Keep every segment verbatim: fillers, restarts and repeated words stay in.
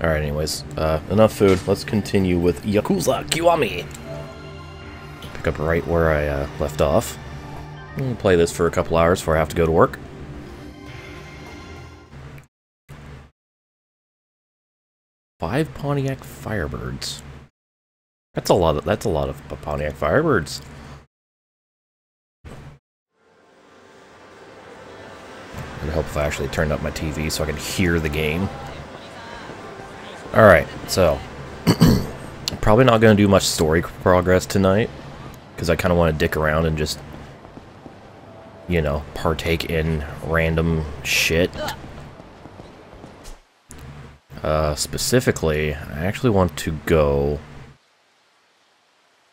Alright, anyways, uh, enough food. Let's continue with Yakuza Kiwami! Pick up right where I uh, left off. I'm gonna play this for a couple hours before I have to go to work. Five Pontiac Firebirds. That's a lot of, that's a lot of Pontiac Firebirds. It would help if I actually turned up my T V so I could hear the game. Alright, so I'm probably not going to do much story progress tonight, because I kind of want to dick around and just, you know, partake in random shit. Uh, specifically, I actually want to go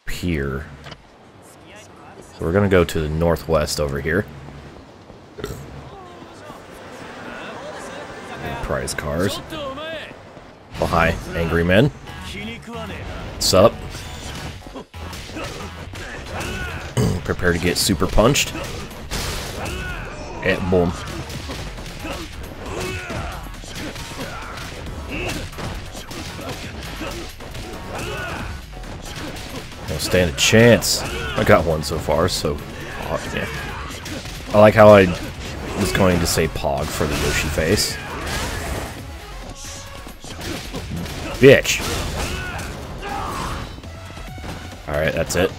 here. So we're going to go to the northwest over here. Prize cars. Oh, hi, angry men. What's up? Prepare to get super punched. Eh, boom. Don't stand a chance. I got one so far, so... Oh, yeah. I like how I was going to say Pog for the Yoshi face. Bitch! Alright, that's it.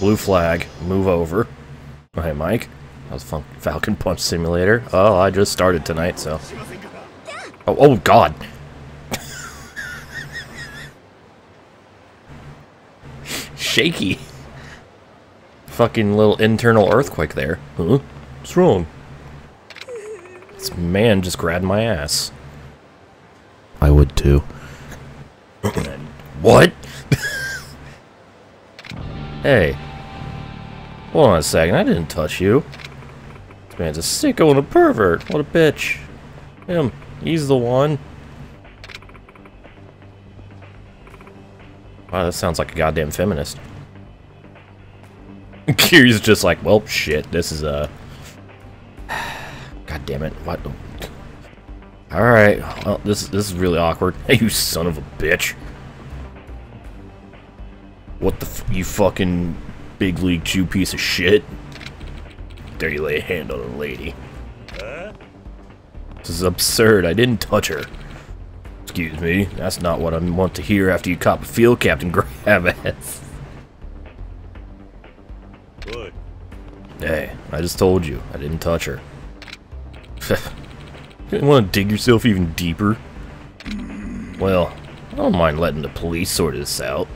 Blue flag, move over. Hi, Mike. That was fun. Falcon Punch Simulator. Oh, I just started tonight, so... Oh, oh God! Shaky! Fucking little internal earthquake there. Huh? What's wrong? This man just grabbed my ass. I would too. What? Hey. Hold on a second, I didn't touch you. This man's a sicko and a pervert. What a bitch. Him. He's the one. Wow, that sounds like a goddamn feminist. Kiryu's just like, well, shit, this is a... Uh, God damn it! What? All right. Well, this this is really awkward. Hey, you son of a bitch! What the? F you fucking big league Jew piece of shit! Dare you lay a hand on a lady? This is absurd. I didn't touch her. Excuse me. That's not what I want to hear after you cop a field captain grab ass. What? Hey, I just told you. I didn't touch her. You want to dig yourself even deeper? Well, I don't mind letting the police sort this out.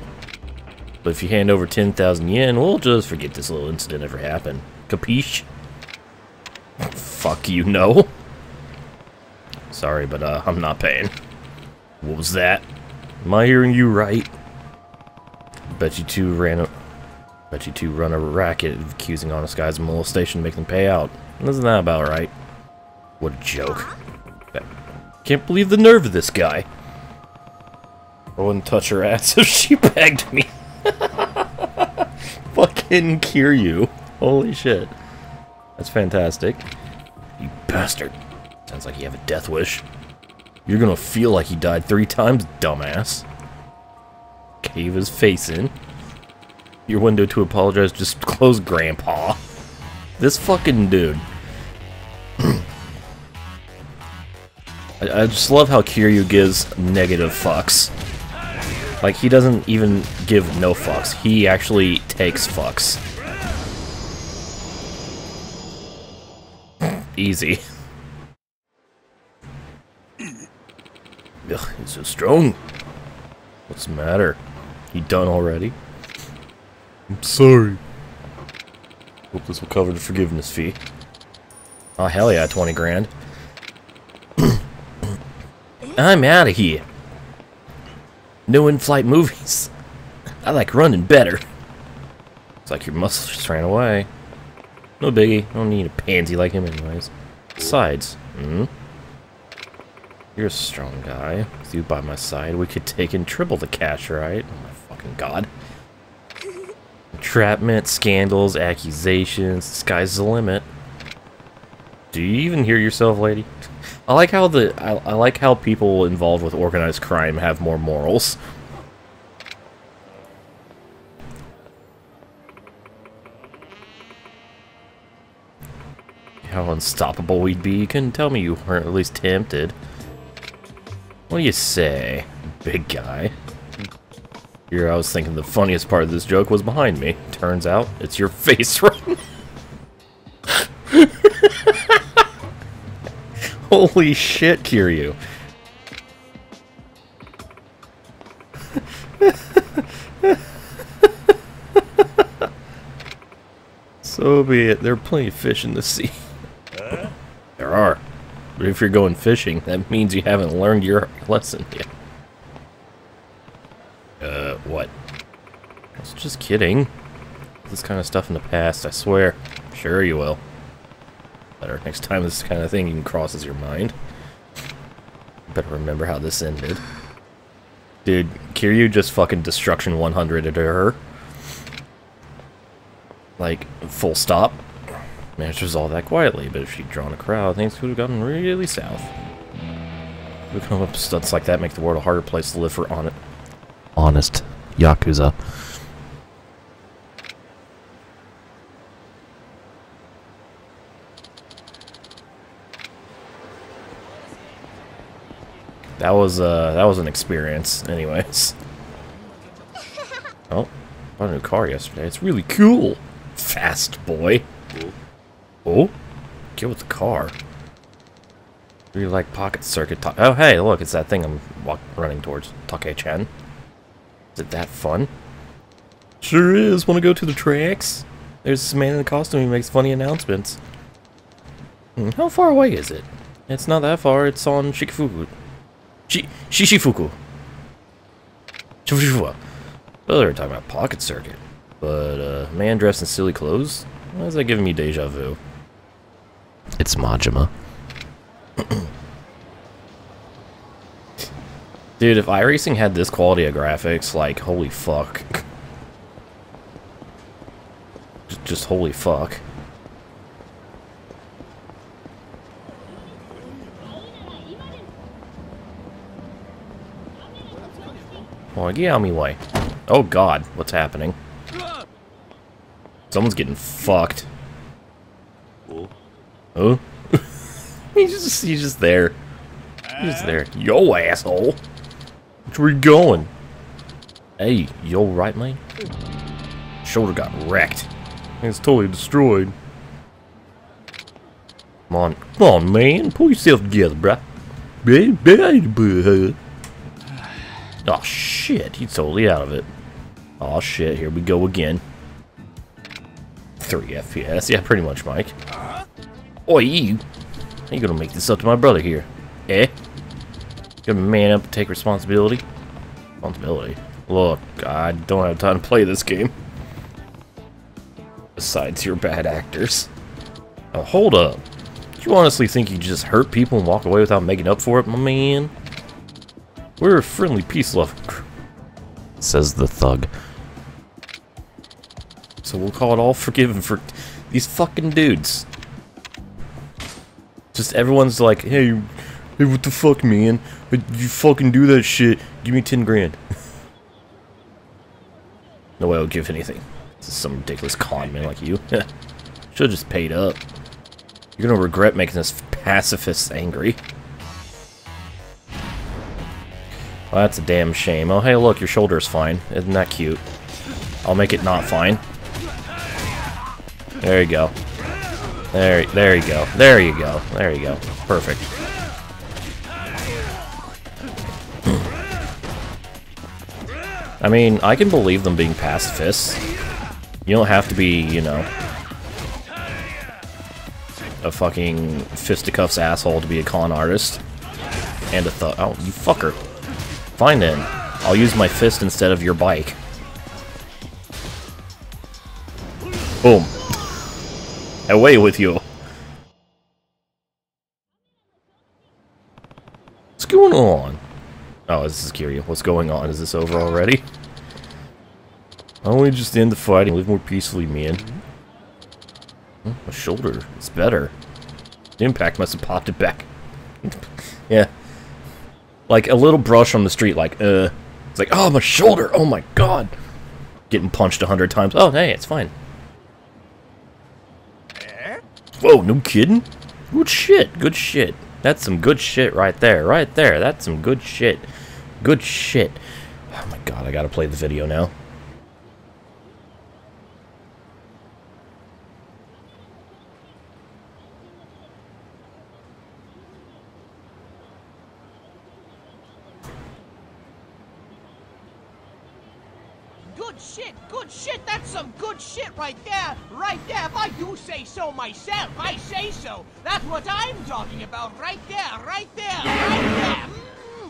But if you hand over ten thousand yen, we'll just forget this little incident ever happened. Capiche? Fuck you, no. Sorry, but uh, I'm not paying. What was that? Am I hearing you right? Bet you two ran a... Bet you two run a racket of accusing honest guys of molestation, making them pay out. Isn't that about right? What a joke. Can't believe the nerve of this guy. I wouldn't touch her ass if she pegged me. Fucking Kiryu. Holy shit. That's fantastic. You bastard. Sounds like you have a death wish. You're gonna feel like he died three times, dumbass. Cave his face in. Your window to apologize, just close, grandpa. This fucking dude. I just love how Kiryu gives negative fucks. Like, he doesn't even give no fucks. He actually takes fucks. Easy. Ugh, he's so strong. What's the matter? You done already? I'm sorry. Hope this will cover the forgiveness fee. Oh, hell yeah, twenty grand. I'm out of here. No in-flight movies. I like running better. It's like your muscles just ran away. No biggie. I don't need a pansy like him anyways. Besides, mm-hmm. You're a strong guy. With you by my side, we could take and triple the cash, right? Oh my fucking god. Entrapment, scandals, accusations. The sky's the limit. Do you even hear yourself, lady? I like how the I, I like how people involved with organized crime have more morals. How unstoppable we'd be. You couldn't tell me you weren't at least tempted. What do you say, big guy? Here I was thinking the funniest part of this joke was behind me. Turns out, it's your face right now. Holy shit, Kiryu. So be it. There are plenty of fish in the sea. There are. But if you're going fishing, that means you haven't learned your lesson yet. Uh, what? I was just kidding. This kind of stuff in the past, I swear. Sure you will. Better next time this kind of thing even crosses your mind. Better remember how this ended. Dude, Kiryu just fucking Destruction one hundred into her. Like, full stop. Managed to resolve that quietly, but if she'd drawn a crowd, things would have gotten really south. We come up with stunts like that, make the world a harder place to live for on it. Honest Yakuza. That was uh that was an experience, anyways. Oh, bought a new car yesterday. It's really cool. Fast boy. Oh, get with the car. Really like Pocket Circuit. Ta oh, hey, look, it's that thing I'm walk running towards. Take-chan. Is it that fun? Sure is. Want to go to the tracks? There's this man in the costume who makes funny announcements. Hmm, how far away is it? It's not that far. It's on Shichifuku. Shi Shichifuku. Shichifuku. Oh, they were talking about Pocket Circuit. But a uh, man dressed in silly clothes? Why is that giving me deja vu? It's Majima. Dude, if iRacing had this quality of graphics, like, holy fuck. Just, just holy fuck. Oh, get out of my way. Oh god, what's happening? Someone's getting fucked. Oh? he's, just, he's just there. He's just there. Yo, asshole! Where are you going? Hey, yo, right, mate? Shoulder got wrecked. It's totally destroyed. Come on. Come on, man. Pull yourself together, bruh. Oh, shit. He's totally out of it. Oh, shit. Here we go again. three F P S. Yeah, pretty much, Mike. Oi, you. How you gonna make this up to my brother here? Eh? Gonna man up and take responsibility? Responsibility? Look, I don't have time to play this game. Besides your bad actors. Now, hold up. Do you honestly think you just hurt people and walk away without making up for it, my man? We're a friendly peace loving crew. Says the thug. So we'll call it all forgiven for these fucking dudes. Just everyone's like, hey... Hey, what the fuck, man? You fucking do that shit. Give me ten grand. No way I'll give anything. This is some ridiculous con man like you. Should've just paid up. You're gonna regret making this pacifist angry. Well, that's a damn shame. Oh, hey, look, your shoulder's fine. Isn't that cute? I'll make it not fine. There you go. There, there you go. There you go. There you go. Perfect. I mean, I can believe them being pacifists. You don't have to be, you know, a fucking fisticuffs asshole to be a con artist. And a thug. Oh, you fucker. Fine then. I'll use my fist instead of your bike. Boom. Away with you. What's going on? Oh, this is Kiryu. What's going on? Is this over already? Why don't we just end the fight and live more peacefully, man? Oh, my shoulder. It's better. First Impact must have popped it back. Yeah. Like, a little brush on the street, like, uh... It's like, oh, my shoulder! Oh, my God! Getting punched a hundred times. Oh, hey, it's fine. Whoa, no kidding? Good shit, good shit. That's some good shit right there, right there. That's some good shit. Good shit. Oh, my God, I gotta play the video now. Myself, I say so. That's what I'm talking about, right there, right there, right there. Mm.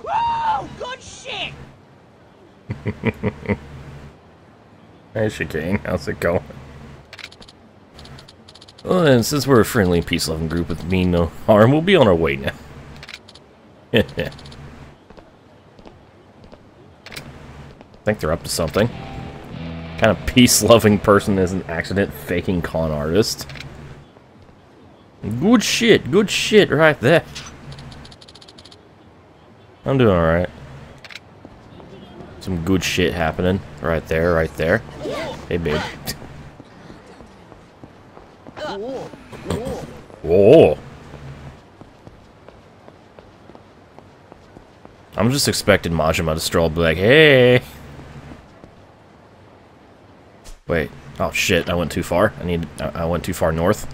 Whoa, good shit. Hey, Chicane, how's it going? Well, and since we're a friendly, peace-loving group with mean no harm, we'll be on our way now. I think they're up to something. What kind of peace-loving person is an accident-faking con artist? Good shit, good shit right there. I'm doing alright. Some good shit happening. Right there, right there. Hey, babe. Whoa. I'm just expecting Majima to stroll and be like, hey. Wait. Oh, shit. I went too far. I need. I went too far north.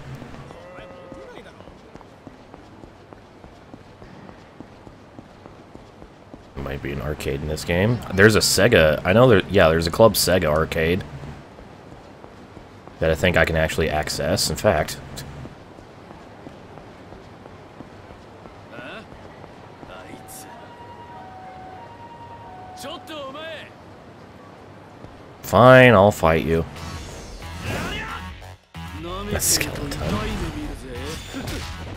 Might be an arcade in this game. There's a Sega. I know there. Yeah, there's a Club Sega arcade that I think I can actually access. In fact, fine, I'll fight you. That's skeleton.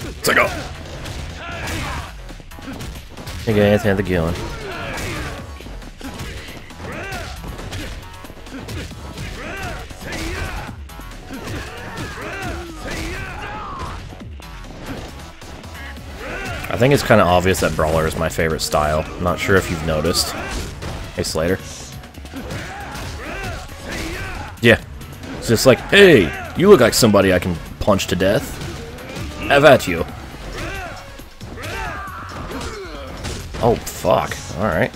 Let's go. Hey guys, how's it going? I think it's kind of obvious that Brawler is my favorite style. I'm not sure if you've noticed. Hey, Slater. Yeah. It's just like, hey, you look like somebody I can punch to death. Have at you. Oh, fuck. Alright.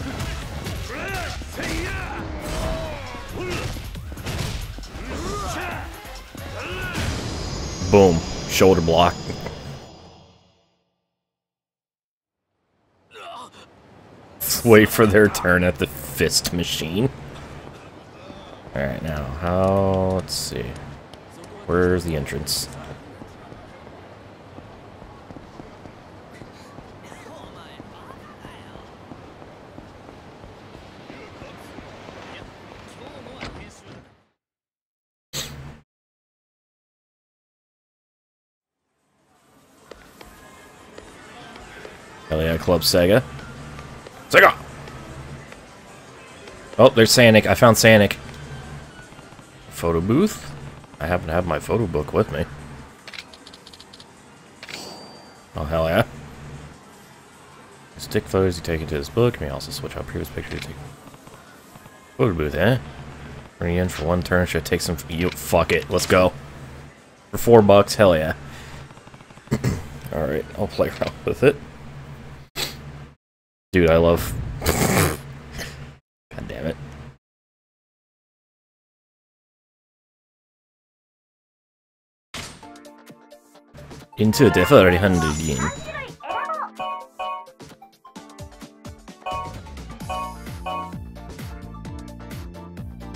Boom. Shoulder block. Wait for their turn at the fist machine. Alright, now, how... let's see. Where's the entrance? Hell yeah, Club Sega. Sega! Oh, there's Sonic. I found Sonic. Photo booth? I happen to have my photo book with me. Oh, hell yeah. Stick photos you take into this book. You may also switch out previous pictures you take. Photo booth, eh? Bring in for one turn. Should I take some... You, fuck it. Let's go. For four bucks. Hell yeah. Alright, I'll play around with it. Dude, I love... God damn it. Into the very hundred yen.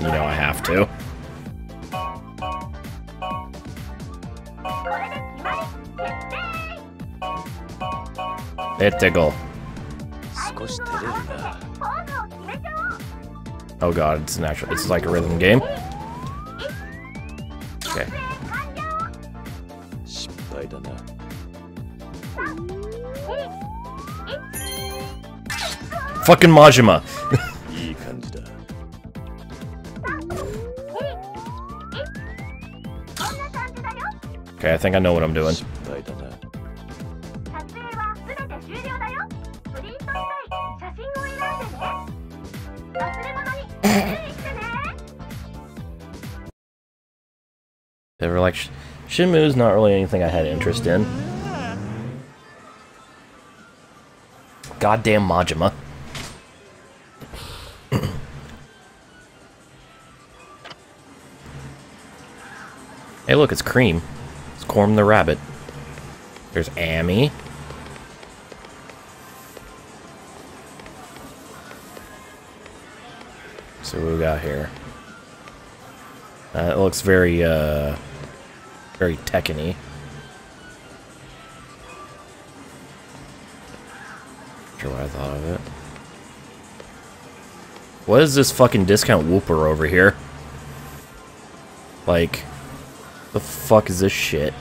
You know I have to. There they go. Oh god, it's an actual, it's like a rhythm game. Okay. Fucking Majima! Okay, I think I know what I'm doing. They were like, Shenmue's not really anything I had interest in. Goddamn Majima. Hey look, it's Cream. It's Corn the Rabbit. There's Amy. So what we got here? Uh, it looks very, uh, very Tekken-y. Not sure what I thought of it. What is this fucking discount whooper over here? Like, the fuck is this shit?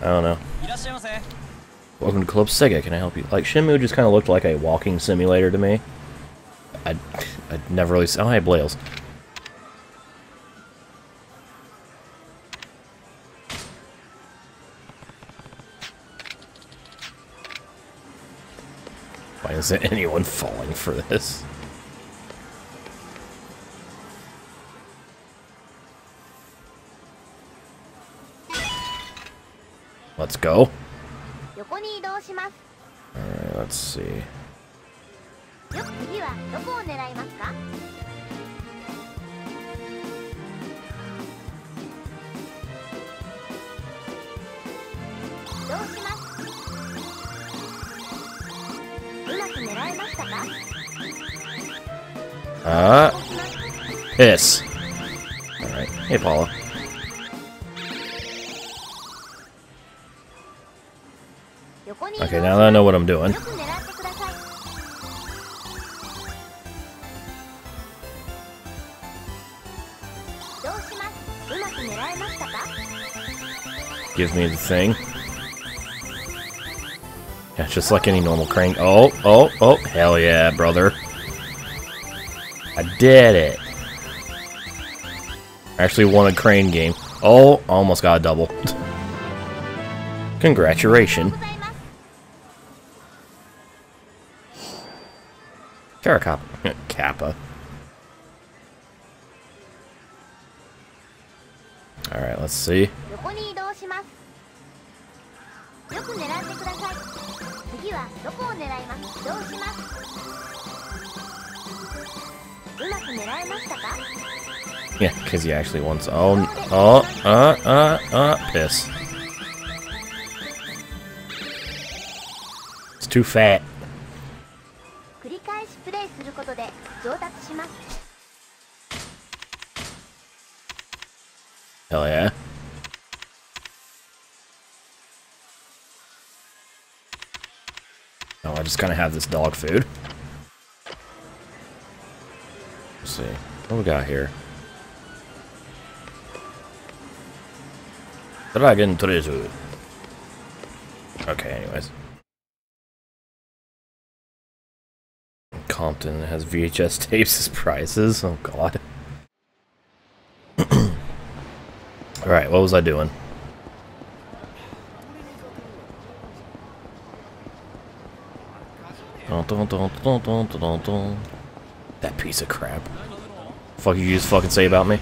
I don't know. Welcome to Club Sega, can I help you? Like, Shenmue just kind of looked like a walking simulator to me. I'd, I'd never really... Oh, hey, Blails. Why isn't anyone falling for this? Let's go. Alright, let's see. Ah, uh, piss. Alright, hey Paula. Okay, now that I know what I'm doing. Gives me the thing. Yeah, just like any normal crank. Oh, oh, oh, hell yeah, brother. I did it. I actually won a crane game. Oh, almost got a double. Congratulations. Terra Kappa. Alright, let's see. Yeah, because he actually wants. Oh, oh, uh, uh, uh, piss. It's too fat. Hell yeah. Oh, I just kind of have this dog food. Let's see. What we got here? Dragon Treasure. Okay, anyways. Compton has V H S tapes as prizes. Oh god. Alright, what was I doing? That piece of crap. The fuck you just fucking say about me?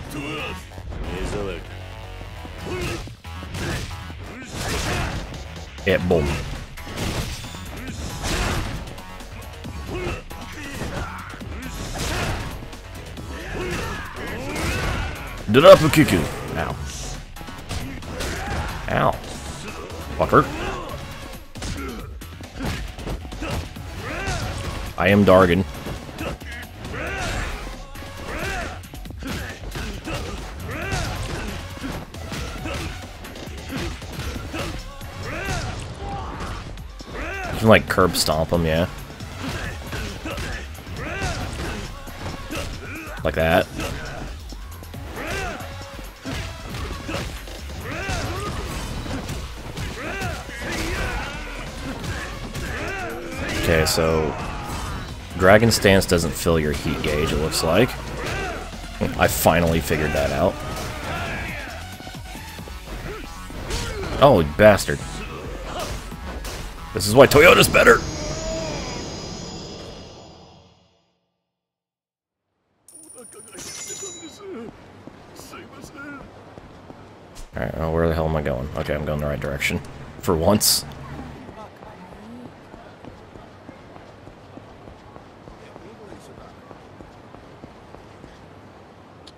Yeah, boom. Did up a kick you. Ow. Ow. Fucker. I am Dargan. You can like curb stomp him, yeah. Like that. Okay, so Dragon Stance doesn't fill your heat gauge, it looks like. I finally figured that out. Oh, bastard. This is why Toyota's better! Alright, oh, where the hell am I going? Okay, I'm going the right direction. For once.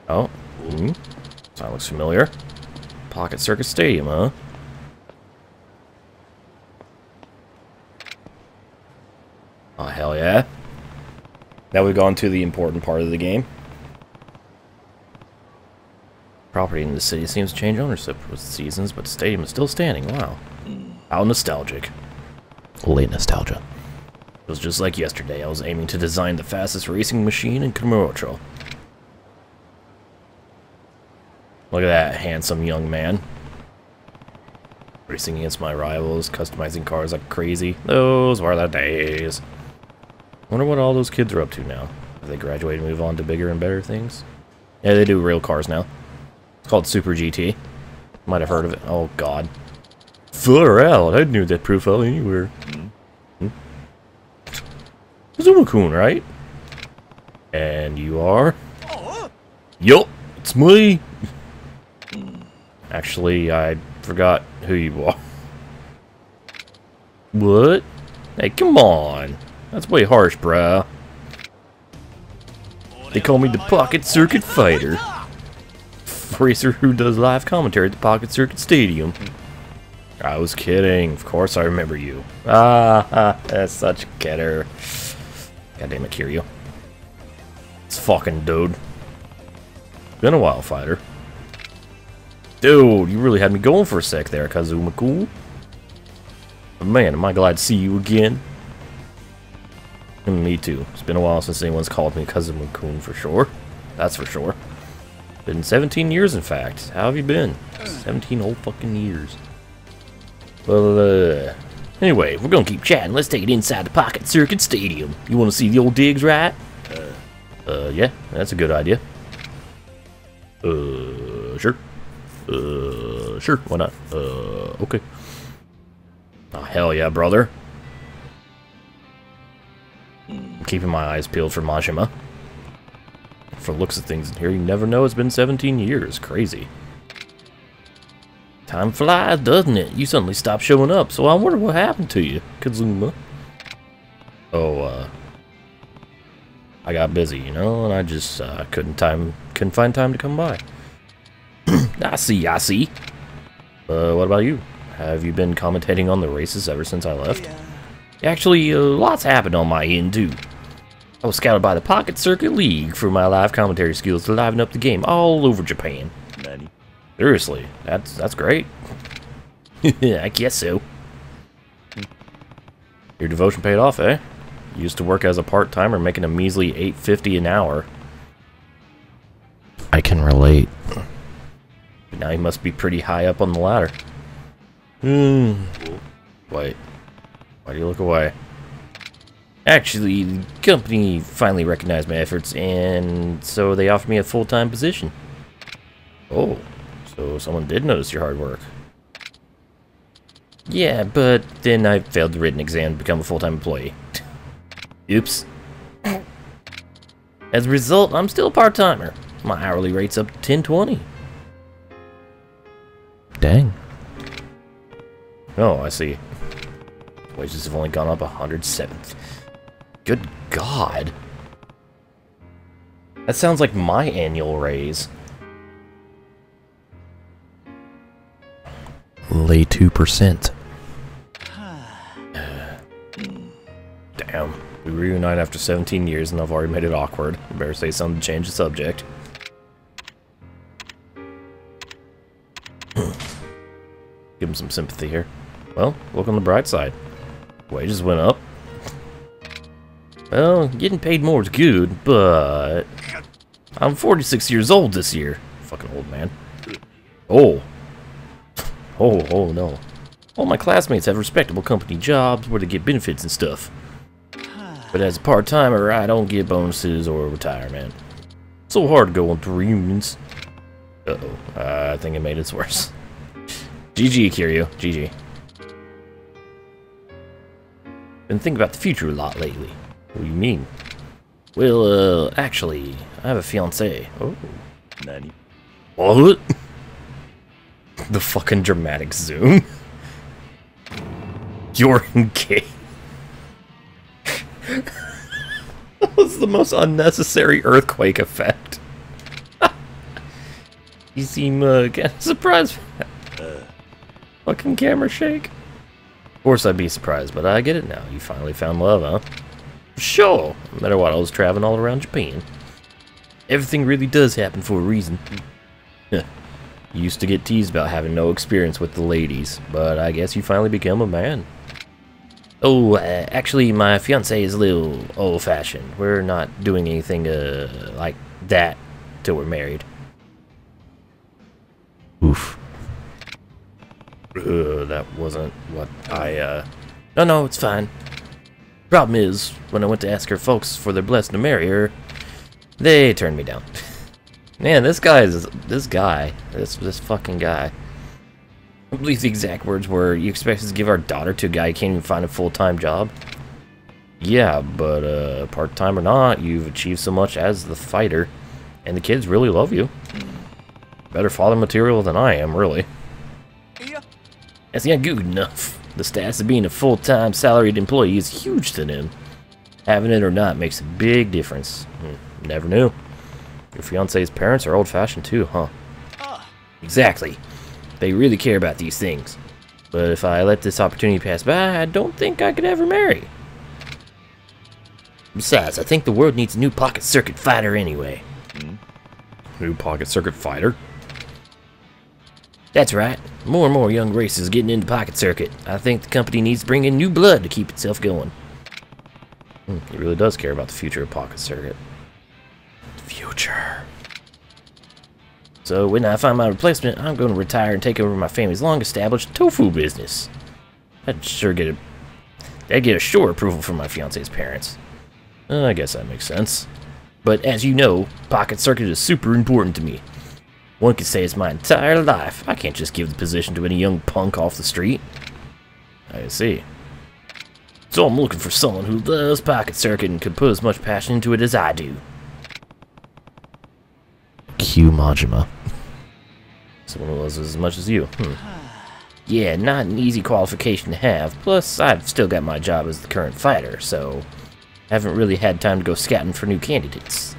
Oh. Mm-hmm. That looks familiar. Pocket Circuit Stadium, huh? Oh, hell yeah. Now we've gone to the important part of the game. Property in the city seems to change ownership with seasons, but the stadium is still standing. Wow. How nostalgic. Late nostalgia. It was just like yesterday. I was aiming to design the fastest racing machine in Kamurocho. Look at that handsome young man. Racing against my rivals, customizing cars like crazy. Those were the days. Wonder what all those kids are up to now. Have they graduated and move on to bigger and better things? Yeah, they do real cars now. It's called Super G T. Might have heard of it. Oh, God. Far out. I knew that profile anywhere. Hmm? Kazuma-kun, right? And you are? Yup, it's me. Actually, I forgot who you are. What? Hey, come on. That's way harsh, bruh. They call me the Pocket Circuit Fighter. Racer who does live commentary at the Pocket Circuit Stadium. I was kidding. Of course I remember you. Ah, that's such a kidder. God damn it, Kiryu. It's fucking dude. Been a while, fighter. Dude, you really had me going for a sec there, Kazuma-kun. Man, am I glad to see you again. And me too. It's been a while since anyone's called me Kazuma-kun for sure. That's for sure. Been seventeen years, in fact. How have you been? seventeen old fucking years. Well, uh... Anyway, we're gonna keep chatting. Let's take it inside the Pocket Circuit Stadium. You wanna see the old digs, right? Uh, uh yeah. That's a good idea. Uh, sure. Uh, sure, why not? Uh, okay. Oh, hell yeah, brother. I'm keeping my eyes peeled for Majima. For looks of things in here, you never know. It's been seventeen years. Crazy. Time flies, doesn't it? You suddenly stop showing up, so I wonder what happened to you, Kazuma. Oh, uh... I got busy, you know, and I just uh, couldn't time, couldn't find time to come by. I see, I see. Uh, what about you? Have you been commentating on the races ever since I left? Yeah. Actually, uh, lots happened on my end, too. I was scouted by the Pocket Circuit League for my live commentary skills to liven up the game all over Japan. Daddy. Seriously, that's that's great. I guess so. Your devotion paid off, eh? You used to work as a part-timer making a measly eight fifty an hour. I can relate. Now he must be pretty high up on the ladder. Hmm. Wait. Why do you look away? Actually, the company finally recognized my efforts, and so they offered me a full-time position. Oh, so someone did notice your hard work. Yeah, but then I failed the written exam to become a full-time employee. Oops. As a result, I'm still a part-timer. My hourly rate's up to ten twenty. Dang. Oh, I see. Wages have only gone up one hundred seventh. Good God. That sounds like my annual raise. Lay two percent. Damn. We reunite after seventeen years and I've already made it awkward. I better say something to change the subject. Give him some sympathy here. Well, look on the bright side. Wages went up. Well, getting paid more is good, but... I'm forty-six years old this year. Fucking old man. Oh. Oh, oh no. All my classmates have respectable company jobs where they get benefits and stuff. But as a part-timer, I don't get bonuses or retirement. It's so hard to go on to reunions. Uh-oh. Uh, I think it made it worse. G G, Kiryu. G G. Been thinking about the future a lot lately. What do you mean? Well, uh, actually, I have a fiancé. Oh, nanny. What? The fucking dramatic zoom. You're engaged. That was the most unnecessary earthquake effect. You seem uh, kind of surprised for that. Uh, fucking camera shake. Of course I'd be surprised, but I get it now. You finally found love, huh? Sure. No matter what, I was traveling all around Japan. Everything really does happen for a reason. You used to get teased about having no experience with the ladies, but I guess you finally became a man. Oh, uh, actually, my fiancé is a little old-fashioned. We're not doing anything uh, like that till we're married. Oof. Uh, that wasn't what I, uh... No, no, it's fine. Problem is, when I went to ask her folks for their blessing to marry her, they turned me down. Man, this guy is... This guy. This, this fucking guy. I believe the exact words were, you expect us to give our daughter to a guy who can't even find a full-time job? Yeah, but uh, part-time or not, you've achieved so much as the fighter, and the kids really love you. Better father material than I am, really. Yeah. That's not good enough. The stats of being a full-time salaried employee is huge to them. Having it or not makes a big difference. Never knew. Your fiancé's parents are old-fashioned too, huh? Uh. Exactly. They really care about these things. But if I let this opportunity pass by, I don't think I could ever marry. Besides, I think the world needs a new Pocket Circuit Fighter anyway. New Pocket Circuit Fighter? That's right. More and more young racers getting into Pocket Circuit. I think the company needs to bring in new blood to keep itself going. Hmm, it really does care about the future of Pocket Circuit. The future... So when I find my replacement, I'm going to retire and take over my family's long-established tofu business. I'd sure get a, I'd get a sure approval from my fiancé's parents. Uh, I guess that makes sense. But as you know, Pocket Circuit is super important to me. One could say it's my entire life. I can't just give the position to any young punk off the street. I see. So I'm looking for someone who loves Pocket Circuit and could put as much passion into it as I do. Cue Majima. Someone who loves as much as you. Hmm. Yeah, not an easy qualification to have. Plus, I've still got my job as the current fighter, so haven't really had time to go scouting for new candidates.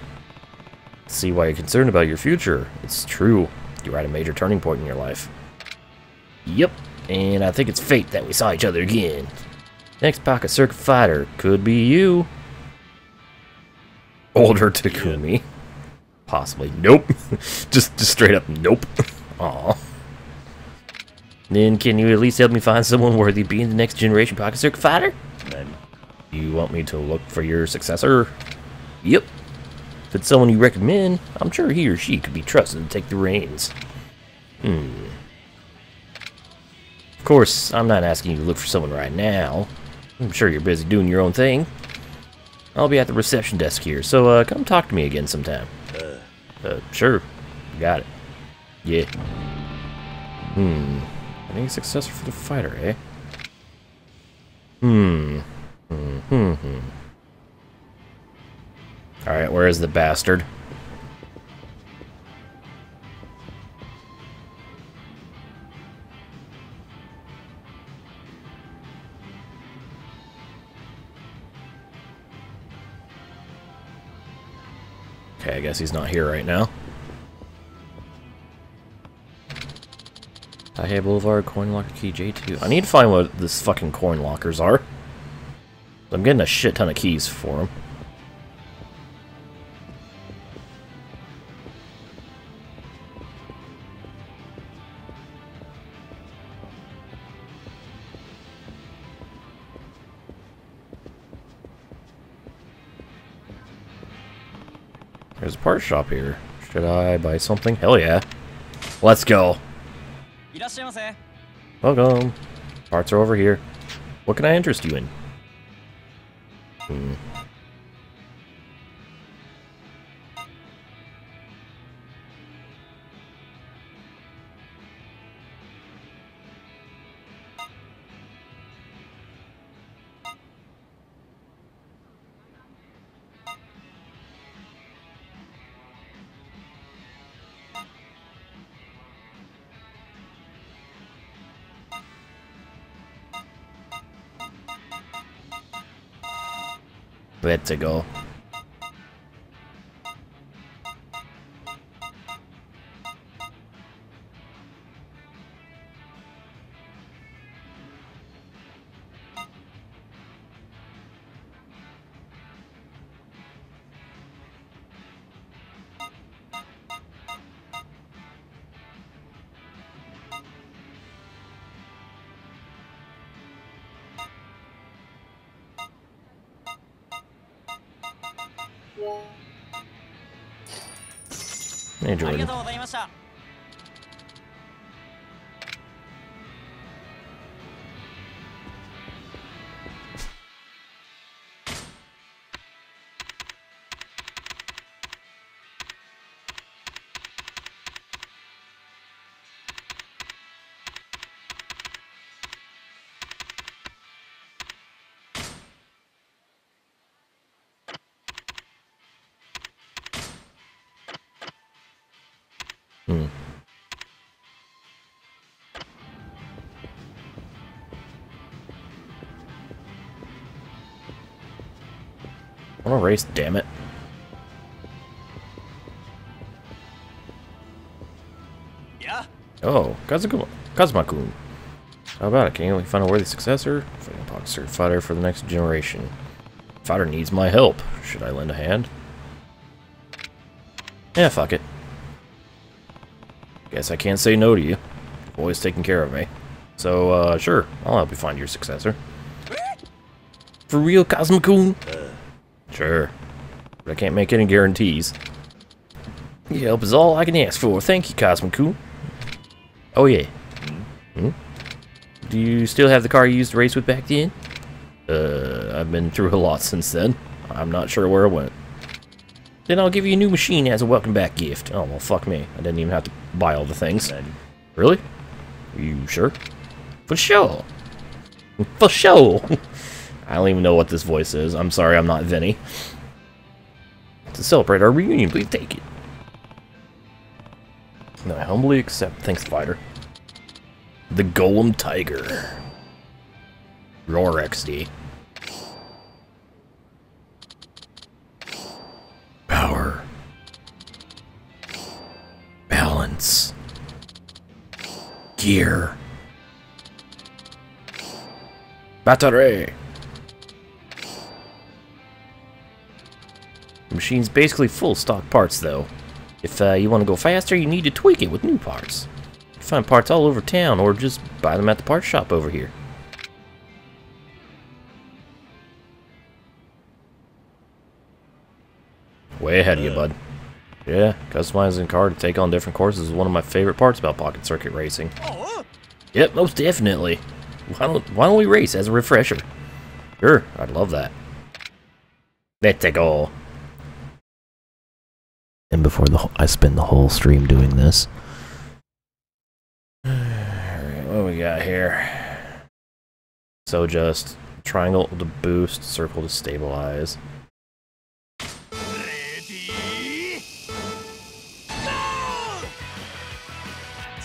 See why you're concerned about your future. It's true. You're at a major turning point in your life. Yep, and I think it's fate that we saw each other again. Next Pocket Circuit Fighter could be you. Older Takumi. Possibly. Nope. just, just straight up nope. Aw. Then can you at least help me find someone worthy of being the next generation Pocket Circuit Fighter? Then you want me to look for your successor? Yep. If it's someone you recommend, I'm sure he or she could be trusted to take the reins. Hmm. Of course, I'm not asking you to look for someone right now. I'm sure you're busy doing your own thing. I'll be at the reception desk here, so uh, come talk to me again sometime. Uh, sure. Got it. Yeah. Hmm. I think successor for the fighter, eh? Hmm. Hmm, hmm, hmm. Alright, where is the bastard? Okay, I guess he's not here right now. Taihei Boulevard, Coin Locker Key J two. I need to find what this fucking coin lockers are. I'm getting a shit ton of keys for them. There's a part shop here. Should I buy something? Hell yeah. Let's go. Welcome. Parts are over here. What can I interest you in? Hmm. Let's go. Hey, Jordan. I want to race, damn it. Yeah. Oh, Cosmakoon. How about it? Can you only find a worthy successor? Fighting Pocket Circuit Fighter for the next generation. Fighter needs my help. Should I lend a hand? Yeah, fuck it. Guess I can't say no to you. You've always taken care of me. So, uh, sure. I'll help you find your successor. For real, Cosmakoon? Sure, but I can't make any guarantees. Your help is all I can ask for. Thank you, Cosmakoon. Oh yeah. Hmm? Do you still have the car you used to race with back then? Uh, I've been through a lot since then. I'm not sure where it went. Then I'll give you a new machine as a welcome back gift. Oh well, fuck me. I didn't even have to buy all the things. Really? Are you sure? For sure. For sure. I don't even know what this voice is. I'm sorry, I'm not Vinny. To celebrate our reunion, please take it. And I humbly accept. Thanks, fighter. The Golem Tiger. Roar X D. Power. Balance. Gear. Battery. The machine's basically full stock parts, though. If uh, you want to go faster, you need to tweak it with new parts. You can find parts all over town, or just buy them at the parts shop over here. Way ahead of you, bud. Yeah, customizing a car to take on different courses is one of my favorite parts about Pocket Circuit racing. Yep, most definitely. Why don't, why don't we race as a refresher? Sure, I'd love that. Let's go. And before the whole, I spend the whole stream doing this. Alright, what do we got here? So just triangle to boost, circle to stabilize. Ready?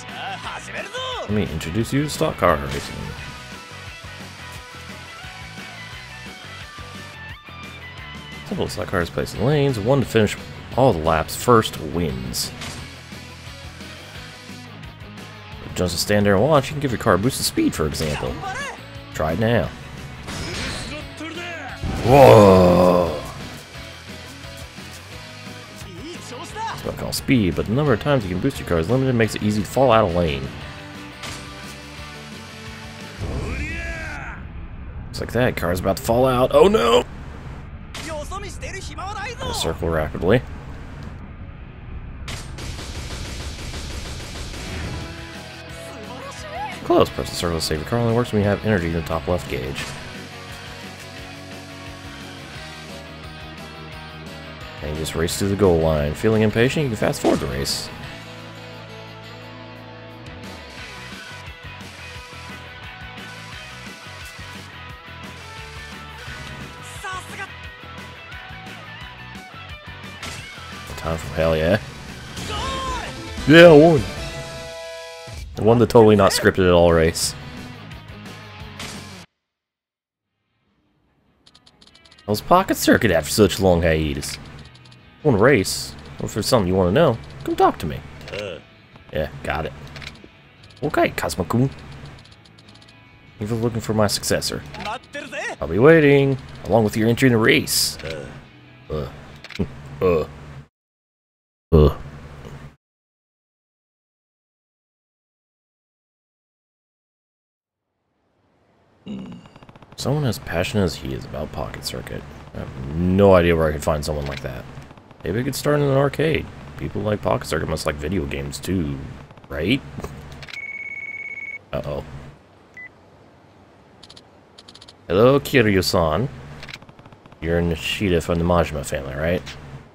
Go! Let me introduce you to stock car racing. Simple stock cars placed in lanes, one to finish all the laps first wins. Just to stand there and watch, you can give your car a boost of speed, for example. Try it now. Whoa! That's what I call speed, but the number of times you can boost your car is limited, makes it easy to fall out of lane. Just like that, car's about to fall out. Oh no! I'll circle rapidly. Close. Press the circle to save. The car only works when you have energy in the top left gauge. And you just race to the goal line. Feeling impatient, you can fast forward the race. Time for hell yeah. Yeah, I won. I won the totally not scripted at all race. How's Pocket Circuit after such a long hiatus? Want to race? Or if there's something you want to know, come talk to me. Uh. Yeah, got it. Okay, Cosmakoon. You're looking for my successor. I'll be waiting, along with your entry in the race. Uh. Uh. Uh. Someone as passionate as he is about Pocket Circuit. I have no idea where I could find someone like that. Maybe I could start in an arcade. People like Pocket Circuit must like video games too, right? Uh-oh. Hello, Kiryu-san. You're Nishida from the Majima family, right?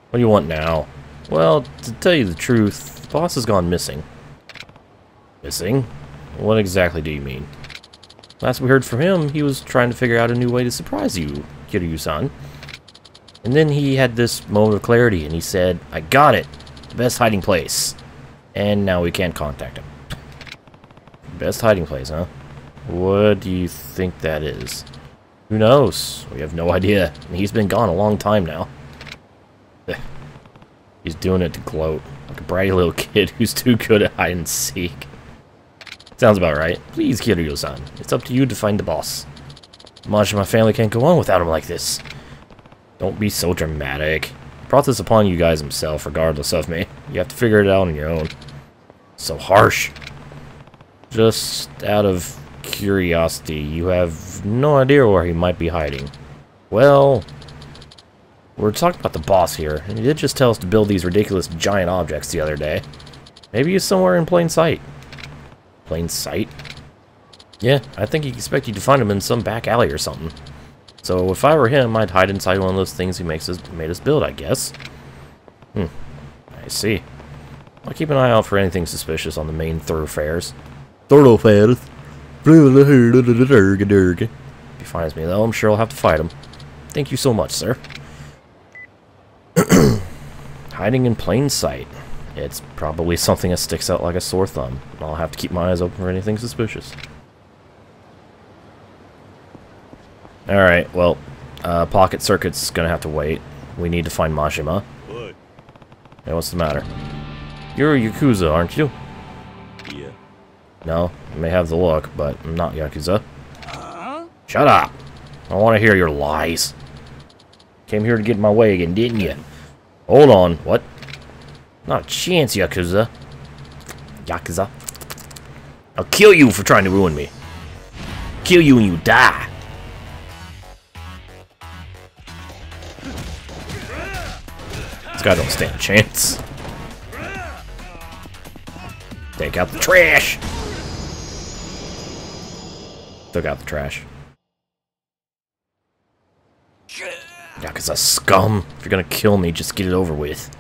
What do you want now? Well, to tell you the truth, the boss has gone missing. Missing? What exactly do you mean? Last we heard from him, he was trying to figure out a new way to surprise you, Kiryu-san. And then he had this moment of clarity, and he said, I got it! The best hiding place. And now we can't contact him. Best hiding place, huh? What do you think that is? Who knows? We have no idea. And he's been gone a long time now. He's doing it to gloat, like a bratty little kid who's too good at hide and seek. Sounds about right. Please, Kiryu-san. It's up to you to find the boss. Much of my family can't go on without him like this. Don't be so dramatic. I brought this upon you guys himself, regardless of me. You have to figure it out on your own. So harsh. Just out of curiosity, you have no idea where he might be hiding. Well, we're talking about the boss here, and he did just tell us to build these ridiculous giant objects the other day. Maybe he's somewhere in plain sight. Plain sight? Yeah, I think he'd expect you to find him in some back alley or something. So if I were him, I'd hide inside one of those things he makes us made us build, I guess. Hmm. I see. I'll keep an eye out for anything suspicious on the main thoroughfares. Thoroughfares. If he finds me though, I'm sure I'll have to fight him. Thank you so much, sir. Hiding in plain sight. It's probably something that sticks out like a sore thumb. I'll have to keep my eyes open for anything suspicious. Alright, well, uh, Pocket Circuit's gonna have to wait. We need to find Majima. What? Hey, what's the matter? You're a Yakuza, aren't you? Yeah. No, I may have the look, but I'm not Yakuza. Uh-huh. Shut up! I don't want to hear your lies. Came here to get in my way again, didn't you? Hold on, what? Not a chance, Yakuza. Yakuza. I'll kill you for trying to ruin me. Kill you and you die. This guy don't stand a chance. Take out the trash. Took out the trash. Yakuza scum. If you're gonna kill me, just get it over with.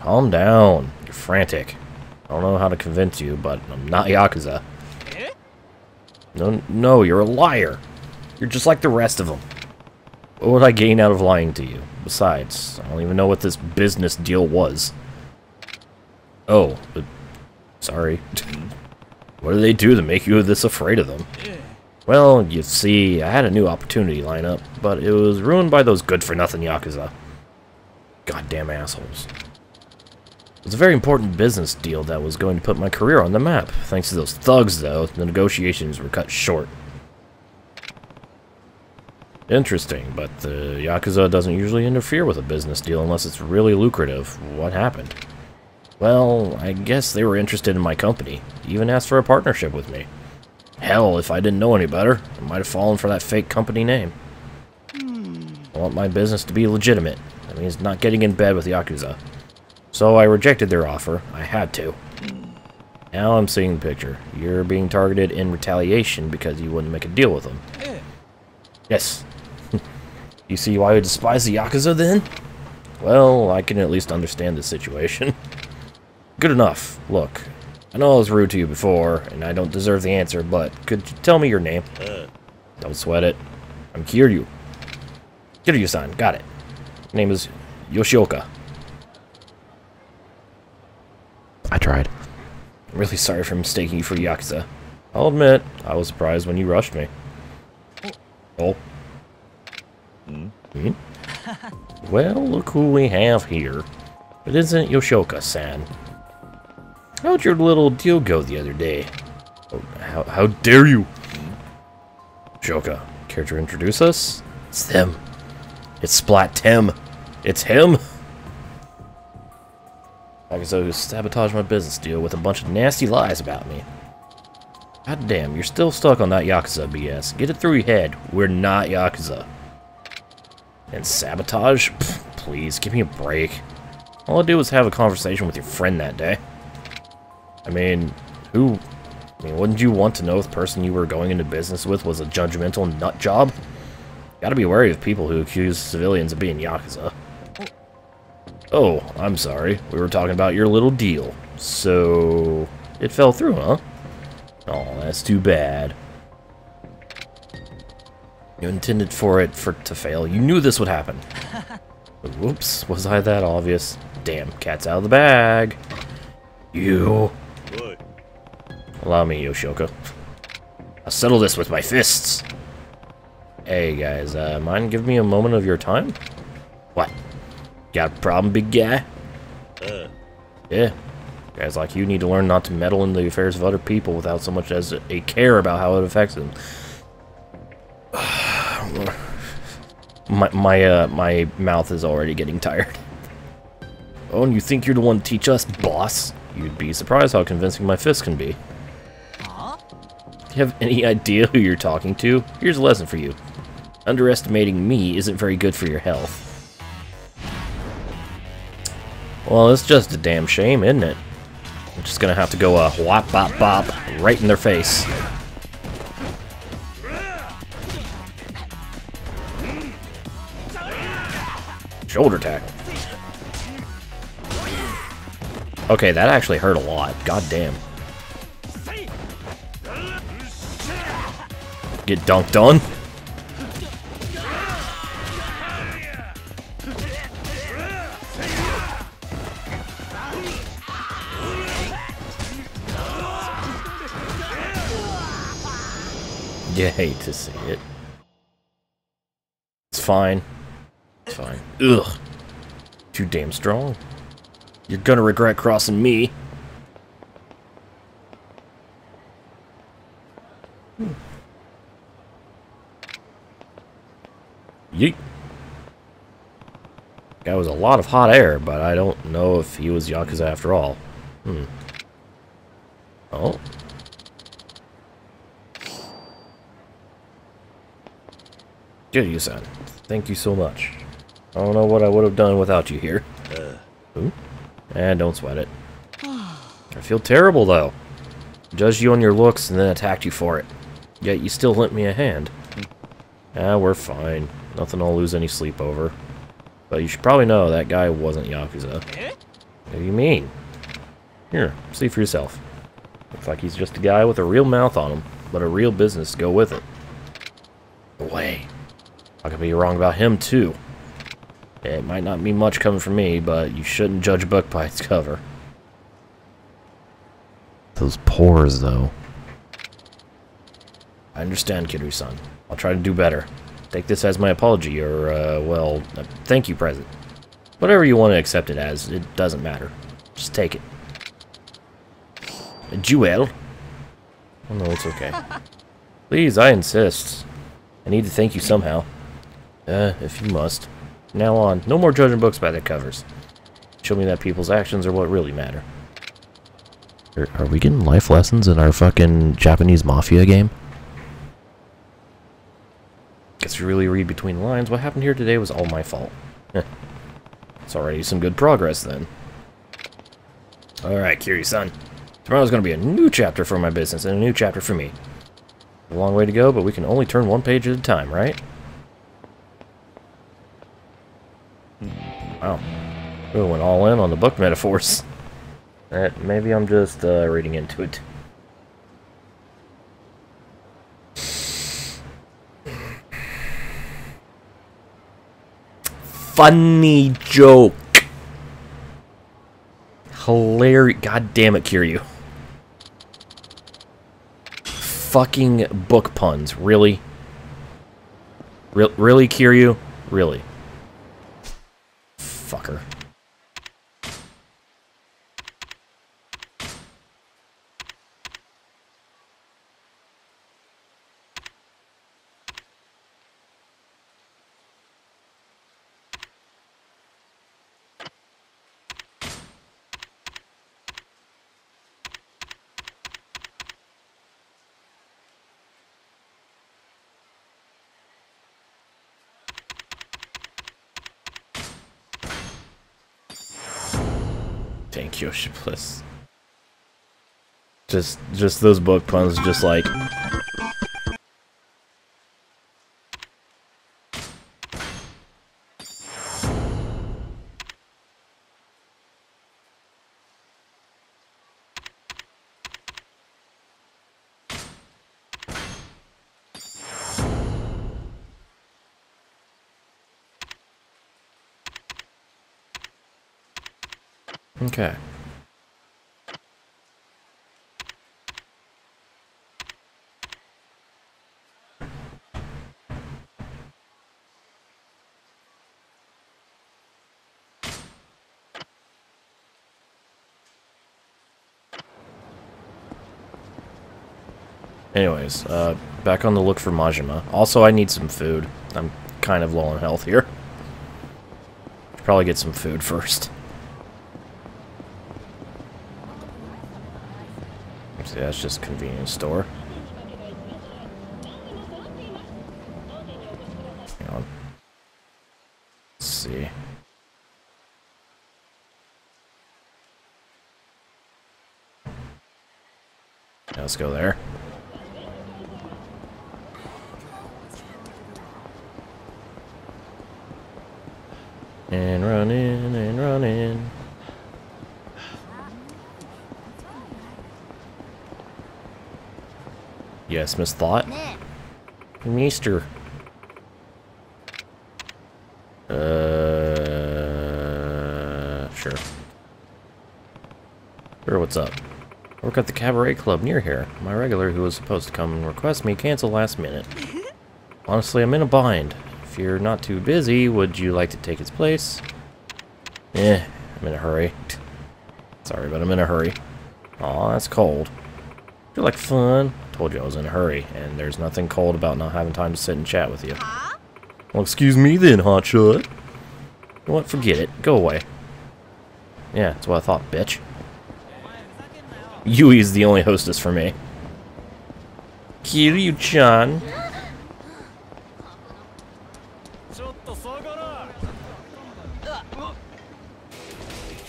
Calm down. You're frantic. I don't know how to convince you, but I'm not Yakuza. No, no, you're a liar. You're just like the rest of them. What would I gain out of lying to you? Besides, I don't even know what this business deal was. Oh, uh, sorry. What do they do to make you this afraid of them? Well, you see, I had a new opportunity line up, but it was ruined by those good-for-nothing Yakuza. Goddamn assholes. It was a very important business deal that was going to put my career on the map. Thanks to those thugs, though, the negotiations were cut short. Interesting, but the Yakuza doesn't usually interfere with a business deal unless it's really lucrative. What happened? Well, I guess they were interested in my company. They even asked for a partnership with me. Hell, if I didn't know any better, I might have fallen for that fake company name. I want my business to be legitimate. That means not getting in bed with the Yakuza. So I rejected their offer. I had to. Now I'm seeing the picture. You're being targeted in retaliation because you wouldn't make a deal with them. Yes. You see why I despise the Yakuza then? Well, I can at least understand the situation. Good enough. Look, I know I was rude to you before, and I don't deserve the answer, but could you tell me your name? Uh. Don't sweat it. I'm Kiryu. Kiryu-san, got it. My name is Yoshioka. I tried. I'm really sorry for mistaking you for Yakuza. I'll admit, I was surprised when you rushed me. Oh. Hmm? Well, look who we have here. It isn't Yoshioka-san. How'd your little deal go the other day? Oh, how, how dare you! Yoshioka, care to introduce us? It's them. It's Splat Tim. It's him! Akazo who sabotaged my business deal with a bunch of nasty lies about me. God damn, you're still stuck on that Yakuza B S. Get it through your head. We're not Yakuza. And sabotage? Pfft, please, give me a break. All I did was have a conversation with your friend that day. I mean, who... I mean, wouldn't you want to know if the person you were going into business with was a judgmental nutjob? Gotta be wary of people who accuse civilians of being Yakuza. Oh, I'm sorry. We were talking about your little deal. So... it fell through, huh? Oh, that's too bad. You intended for it for to fail. You knew this would happen. Whoops, was I that obvious? Damn, cat's out of the bag. You. Good. Allow me, Yoshioka. I'll settle this with my fists. Hey, guys, uh, mind give me a moment of your time? What? Got a problem, big guy? Uh. Yeah. Guys like you need to learn not to meddle in the affairs of other people without so much as a care about how it affects them. my my uh, my mouth is already getting tired. Oh, and you think you're the one to teach us, boss? You'd be surprised how convincing my fist can be. Huh? Do you have any idea who you're talking to? Here's a lesson for you. Underestimating me isn't very good for your health. Well, it's just a damn shame, isn't it? I'm just gonna have to go a uh, whop bop bop right in their face. Shoulder tackle. Okay, that actually hurt a lot. God damn. Get dunked on. You hate to see it. It's fine. It's fine. Ugh. Too damn strong. You're gonna regret crossing me. Hmm. Yeet. That was a lot of hot air, but I don't know if he was Yakuza after all. Hmm. Oh. Kiryu-san, thank you so much. I don't know what I would have done without you here. Ooh. And don't sweat it. I feel terrible, though. I judged you on your looks and then attacked you for it. Yet you still lent me a hand. Ah, we're fine. Nothing I'll lose any sleep over. But you should probably know that guy wasn't Yakuza. What do you mean? Here, see for yourself. Looks like he's just a guy with a real mouth on him, but a real business to go with it. Away. I could be wrong about him, too. It might not be much coming from me, but you shouldn't judge a book by its cover. Those pores, though. I understand, Kiryu-san. I'll try to do better. Take this as my apology, or, uh, well, a thank you present. Whatever you want to accept it as, it doesn't matter. Just take it. A jewel? Oh, no, it's okay. Please, I insist. I need to thank you somehow. Uh, if you must. Now on, no more judging books by their covers. Show me that people's actions are what really matter. Are, are we getting life lessons in our fucking Japanese Mafia game? Guess we really read between the lines. What happened here today was all my fault. It's already some good progress, then. Alright, Kiryu-san. Tomorrow's gonna be a new chapter for my business and a new chapter for me. A long way to go, but we can only turn one page at a time, right? Wow. We went all in on the book metaphors. That, maybe I'm just uh, reading into it. Funny joke. Hilarious. God damn it, Kiryu. Fucking book puns. Really? Re really, Kiryu? Really? Fucker. Thank you, Yoshi Bliss. Just, just those book puns, just like... Okay. Anyways, uh, back on the look for Majima. Also, I need some food. I'm kind of low on health here. Should probably get some food first. Yeah, it's just a convenience store. Hang on. Let's see. Yeah, let's go there. And run in and run in. Yes, Miss Thought. Meester. Uh, sure. Sure, what's up? I work at the cabaret club near here. My regular, who was supposed to come and request me, canceled last minute. Honestly, I'm in a bind. If you're not too busy, would you like to take his place? Eh, I'm in a hurry. Sorry, but I'm in a hurry. Aw, that's cold. Feel like fun. Told you I was in a hurry, and there's nothing cold about not having time to sit and chat with you. Huh? Well, excuse me then, hotshot. You know what? Forget it. Go away. Yeah, that's what I thought, bitch. Yui is the only hostess for me. Kiryu-chan.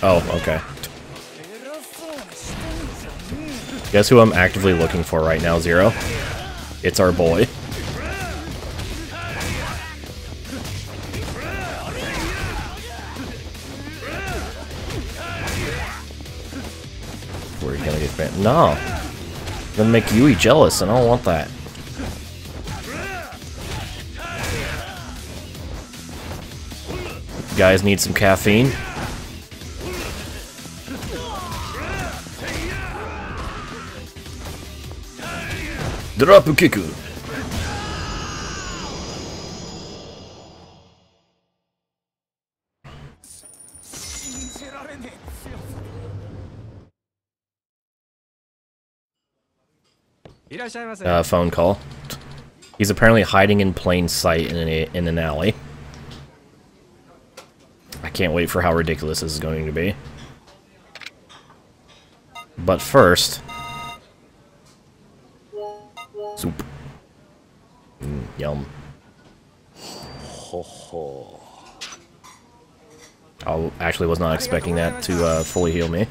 Oh, okay. Guess who I'm actively looking for right now, Zero? It's our boy. We're gonna get banned. No! I'm gonna make Yui jealous, and I don't want that. You guys need some caffeine? Drapu Kiku. Uh, phone call. He's apparently hiding in plain sight in an, in an alley. I can't wait for how ridiculous this is going to be. But first... Soup. Mm, yum. Ho ho. I actually was not expecting that to uh, fully heal me.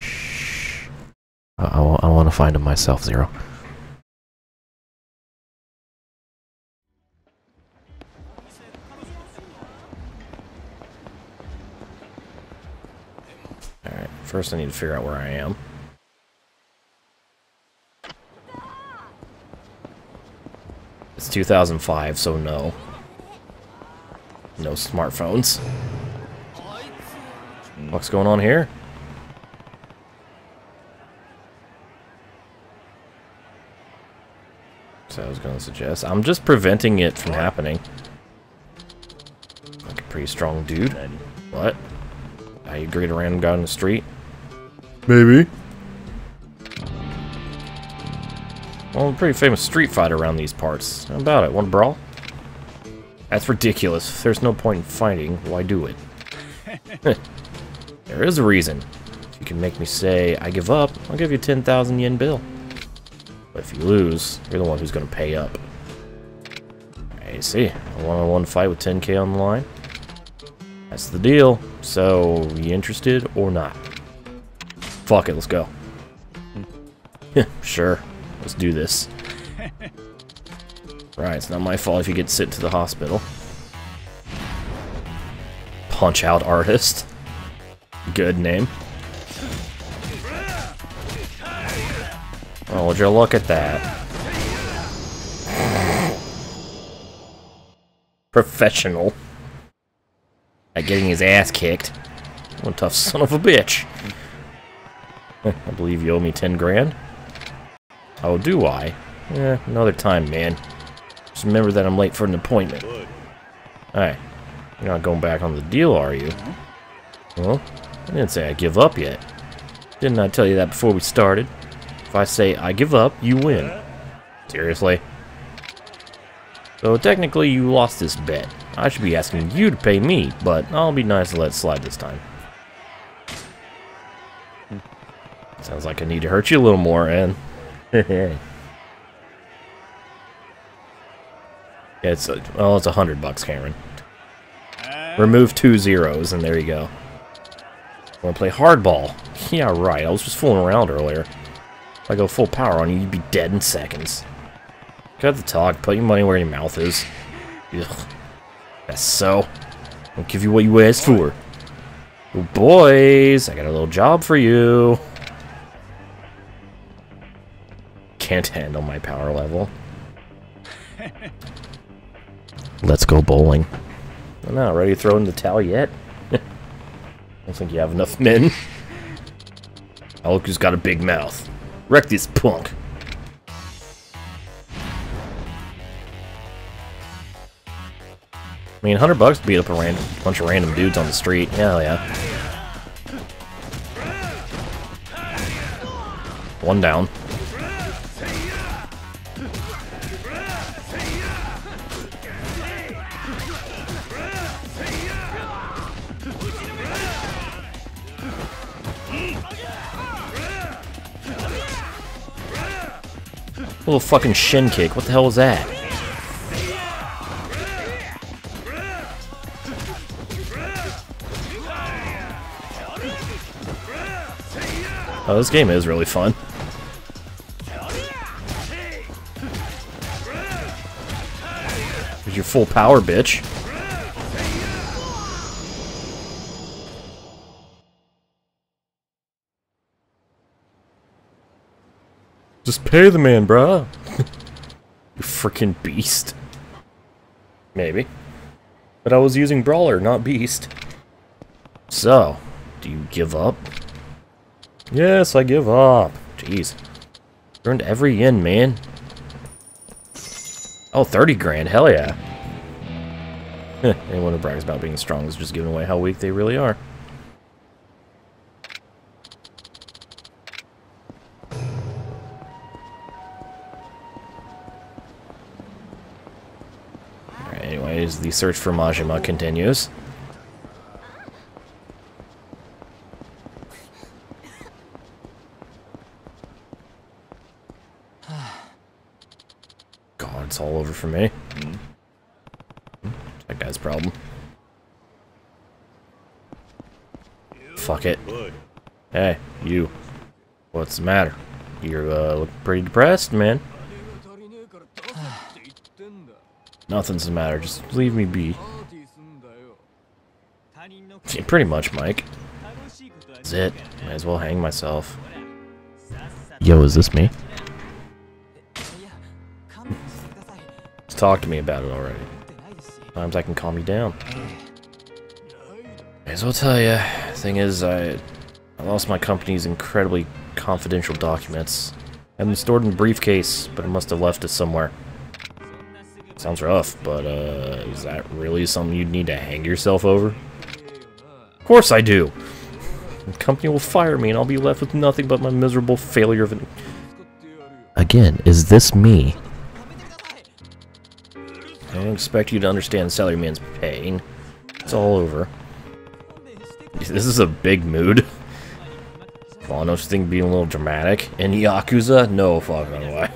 Shh. I, I, I want to find him myself, Zero. Alright, first I need to figure out where I am. It's two thousand five, so no. No smartphones. What's going on here? So I was going to suggest. I'm just preventing it from happening. I could pretty strong dude. And what? How you greet a random guy on the street? Maybe. Well, a pretty famous street fight around these parts. How about it? Want to brawl? That's ridiculous. If there's no point in fighting, why do it? There is a reason. If you can make me say, I give up, I'll give you a ten thousand yen bill. But if you lose, you're the one who's going to pay up. I see. A one-on-one fight with ten K on the line? That's the deal. So, you interested or not? Fuck it, let's go. Sure. Let's do this. Right, it's not my fault if you get sent to the hospital. Punch Out Artist. Good name. Oh, would you look at that? Professional. At getting his ass kicked. What a tough son of a bitch. I believe you owe me ten grand. Oh, do I? Eh, another time, man. Just remember that I'm late for an appointment. Alright. You're not going back on the deal, are you? Well, I didn't say I give up yet. Didn't I tell you that before we started? If I say I give up, you win. Seriously? So technically you lost this bet. I should be asking you to pay me, but I'll be nice to let it slide this time. Sounds like I need to hurt you a little more, and yeah, it's a, well, it's a hundred bucks, Cameron. Remove two zeros, and there you go. Want to play hardball? Yeah, right. I was just fooling around earlier. If I go full power on you, you'd be dead in seconds. Cut the talk. Put your money where your mouth is. Ugh. That's so. I'll give you what you asked for. Oh, boys, I got a little job for you. Can't handle my power level. Let's go bowling. I'm not ready to throw in the towel yet. Don't think you have enough men. Oh, look who's got a big mouth. Wreck this punk. I mean, one hundred bucks to beat up a random, bunch of random dudes on the street. Hell yeah. One down. Little fucking shin kick. What the hell was that? Oh, this game is really fun. There's your full power, bitch. Just pay the man, bruh. You freaking beast. Maybe. But I was using Brawler, not Beast. So, do you give up? Yes, I give up. Jeez. Earned every yen, man. Oh, thirty grand, hell yeah. Anyone who brags about being strong is just giving away how weak they really are. Anyways, the search for Majima continues. God, it's all over for me. That guy's problem. Fuck it. Hey, you. What's the matter? You're uh, looking pretty depressed, man. Nothing's the matter, just leave me be. Yeah, pretty much, Mike. That's it. Might as well hang myself. Yo, is this me? Just talk to me about it already. Sometimes I can calm you down. Might as well tell you. Thing is, I, I lost my company's incredibly confidential documents. I had them stored in a briefcase, but I must have left it somewhere. Sounds rough, but uh, is that really something you'd need to hang yourself over? Of course I do! The company will fire me and I'll be left with nothing but my miserable failure of an... Again, is this me? I don't expect you to understand salaryman's pain. It's all over. This is a big mood. Well, no such thing being a little dramatic. In Yakuza? No fucking way.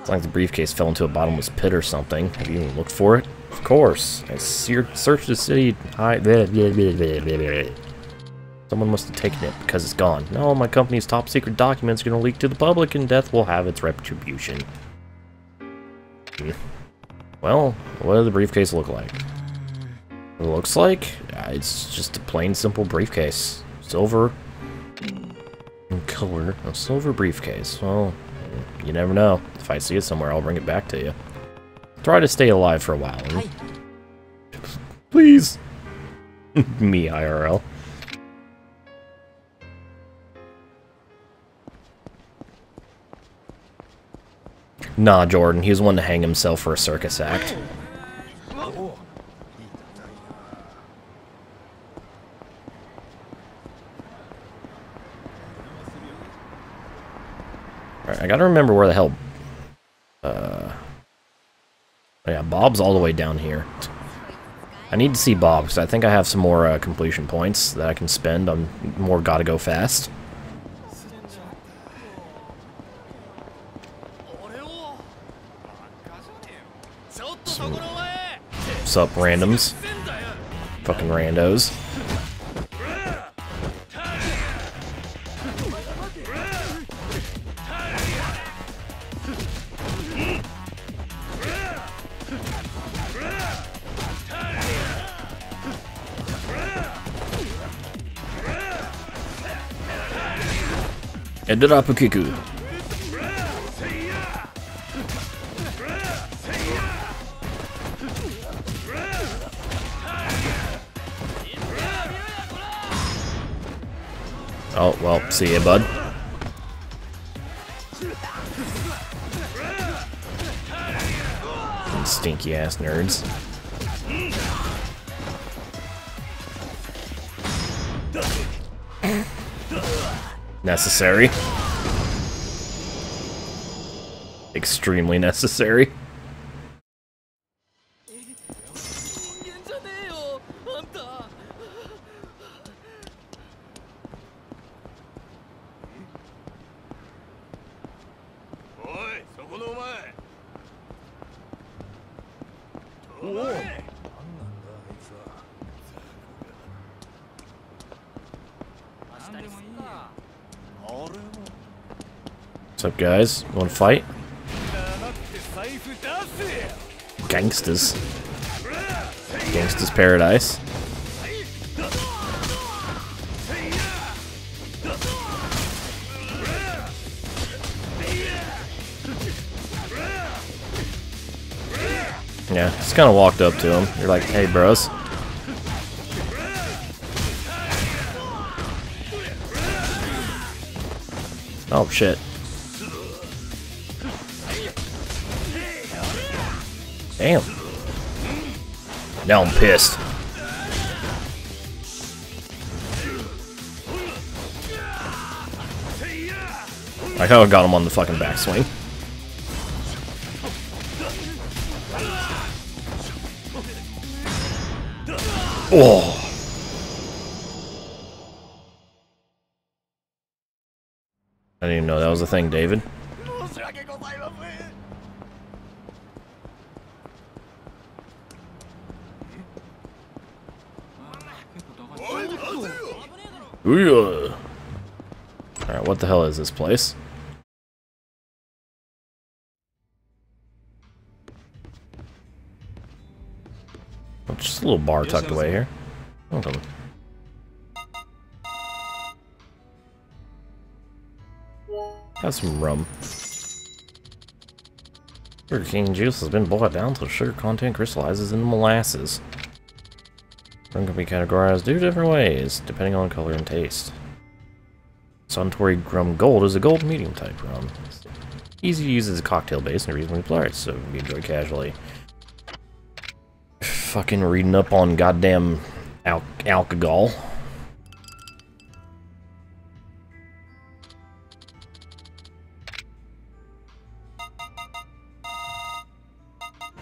It's like the briefcase fell into a bottomless pit or something. Have you even looked for it? Of course. I searched the city. I... Someone must have taken it because it's gone. No, my company's top secret documents are going to leak to the public and death will have its retribution. Well, what does the briefcase look like? It looks like it's just a plain simple briefcase. Silver in color. A silver briefcase. Well, you never know. If I see it somewhere, I'll bring it back to you. Try to stay alive for a while. Hi. Please! Me, I R L. Nah, Jordan. He was one to hang himself for a circus act. Alright, I gotta remember where the hell... Uh... Oh yeah, Bob's all the way down here. I need to see Bob, because I think I have some more uh, completion points that I can spend on more Gotta Go Fast. Some... What's up, randoms? Fucking randos. Ederapukiku. Oh, well, see ya, bud. And stinky ass nerds. Necessary. Extremely necessary. What's up, guys? Want to fight? Gangsters. Gangsters paradise. Yeah, just kind of walked up to him. You're like, hey, bros. Oh, shit. Damn. Now I'm pissed. I kind of got him on the fucking backswing. Oh. I didn't even know that was a thing, David. Alright, what the hell is this place? Oh, just a little bar tucked away here. Okay. Got some rum. Sugarcane juice has been boiled down till sugar content crystallizes into molasses. Rum can be categorized two different ways, depending on color and taste. Suntory Grum Gold is a gold medium type rum. It's easy to use as a cocktail base and reasonably large, so you enjoy casually. Fucking reading up on goddamn al alcohol.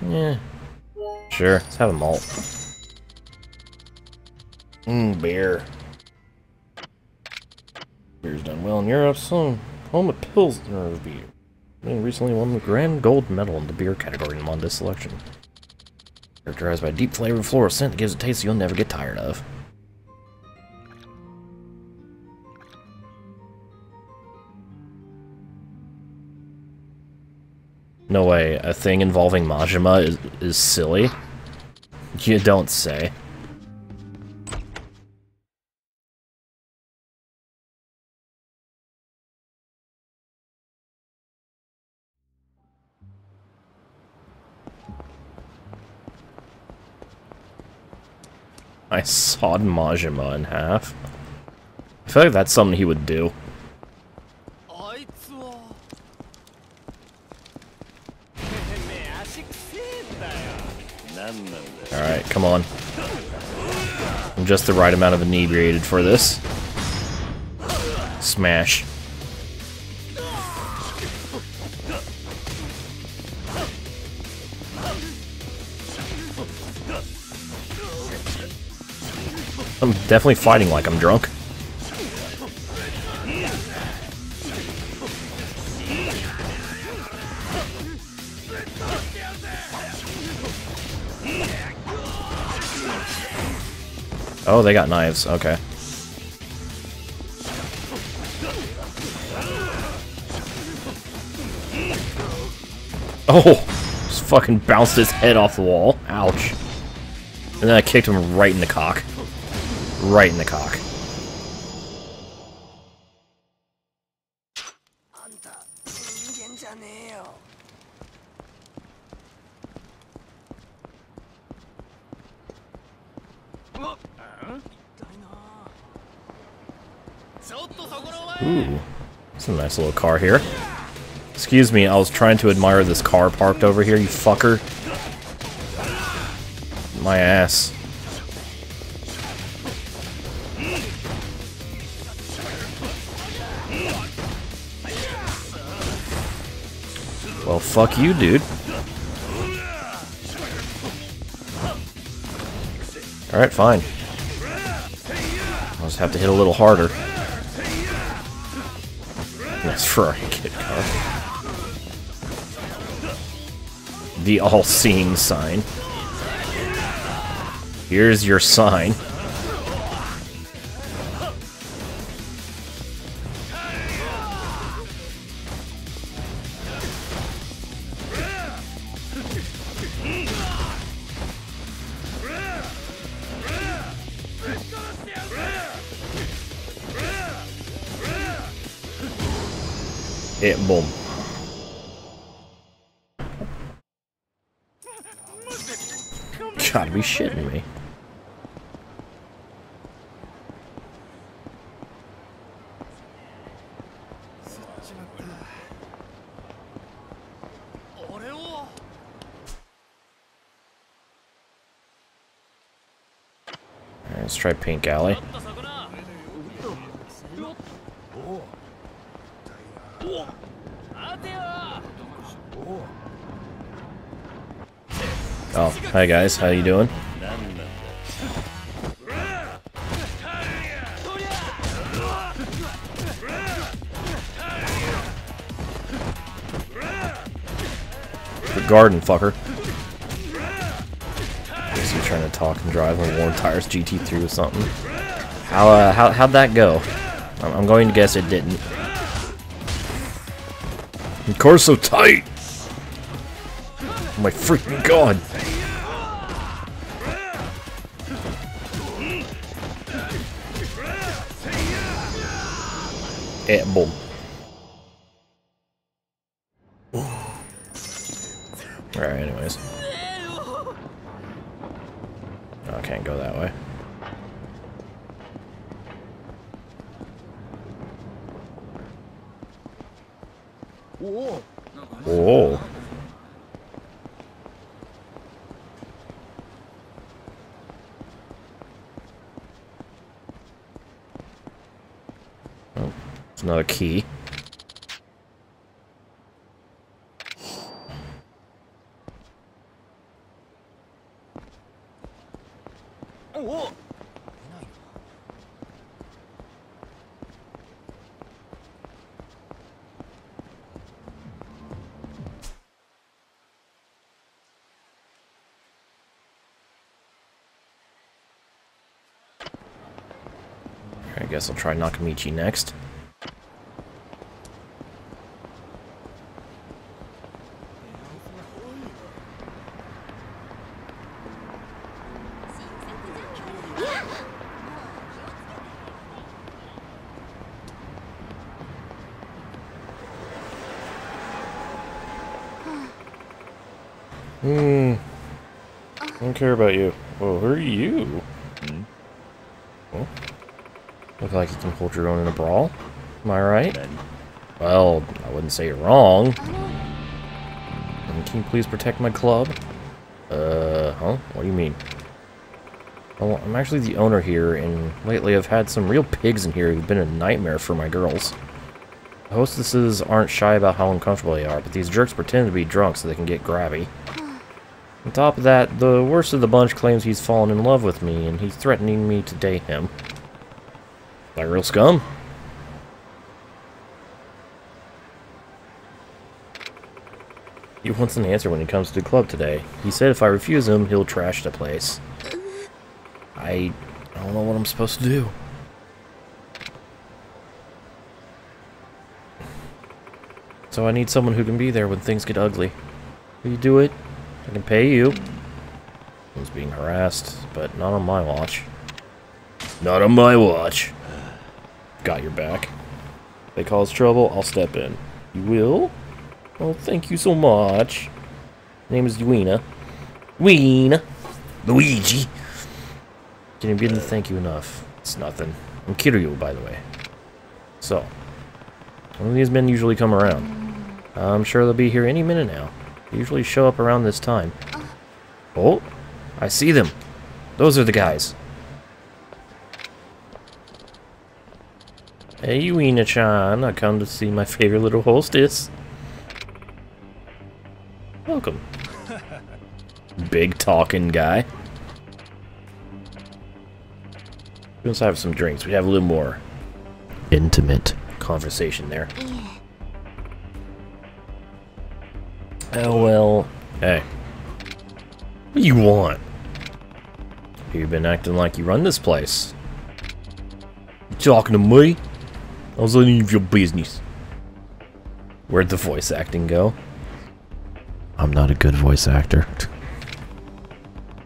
Yeah, sure. Let's have a malt. Mmm, beer. Beer's done well in Europe. Some home with Pilsner beer. And recently won the grand gold medal in the beer category in Monday's selection. Characterized by a deep flavor and floral scent that gives a taste you'll never get tired of. No way, a thing involving Majima is, is silly? You don't say. I sawed Majima in half. I feel like that's something he would do. Alright, come on. I'm just the right amount of inebriated for this. Smash. I'm definitely fighting like I'm drunk. Oh, they got knives. Okay. Oh! Just fucking bounced his head off the wall. Ouch. And then I kicked him right in the cock. Right in the cock. Ooh, it's a nice little car here. Excuse me, I was trying to admire this car parked over here, you fucker. My ass. Well, fuck you, dude. Alright, fine. I'll just have to hit a little harder. That's for a kid car. The all-seeing sign. Here's your sign. It boom. Gotta be shitting me. Alright, let's try Pink Alley. Oh, hi guys, how you doing? The garden, fucker. Guess you're trying to talk and drive on Warm Tires G T three or something. How, uh, how, how'd that go? I'm going to guess it didn't. The car's so tight! Oh my freaking god! Yeah, boom. Alright, anyways. Oh, I can't go that way. Oh. Oh, it's not a key. I guess I'll try Nakamichi next. Hmm. I don't care about you. Whoa, who are you? Hmm. Well. Look like you can hold your own in a brawl. Am I right? Well, I wouldn't say you're wrong. And can you please protect my club? Uh, huh? What do you mean? Oh, I'm actually the owner here, and lately I've had some real pigs in here who've been a nightmare for my girls. The hostesses aren't shy about how uncomfortable they are, but these jerks pretend to be drunk so they can get grabby. On top of that, the worst of the bunch claims he's fallen in love with me, and he's threatening me to date him. Like real scum? He wants an answer when he comes to the club today. He said if I refuse him, he'll trash the place. I don't know what I'm supposed to do. So I need someone who can be there when things get ugly. Will you do it? I can pay you. I was being harassed, but not on my watch. Not on my watch. Got your back. If they cause trouble, I'll step in. You will? Oh, thank you so much. My name is Uena. Uena! Luigi! Didn't begin to thank you enough. It's nothing. I'm Kiryu, by the way. So, one of these men usually come around. I'm sure they'll be here any minute now. They usually show up around this time. Oh, I see them. Those are the guys. Hey, Uena-chan, I come to see my favorite little hostess. Welcome. Big talking guy. Let's have some drinks. We have a little more intimate conversation there. Oh, well. Hey. What do you want? You've been acting like you run this place. You talking to me? I was none of your business. Where'd the voice acting go? I'm not a good voice actor.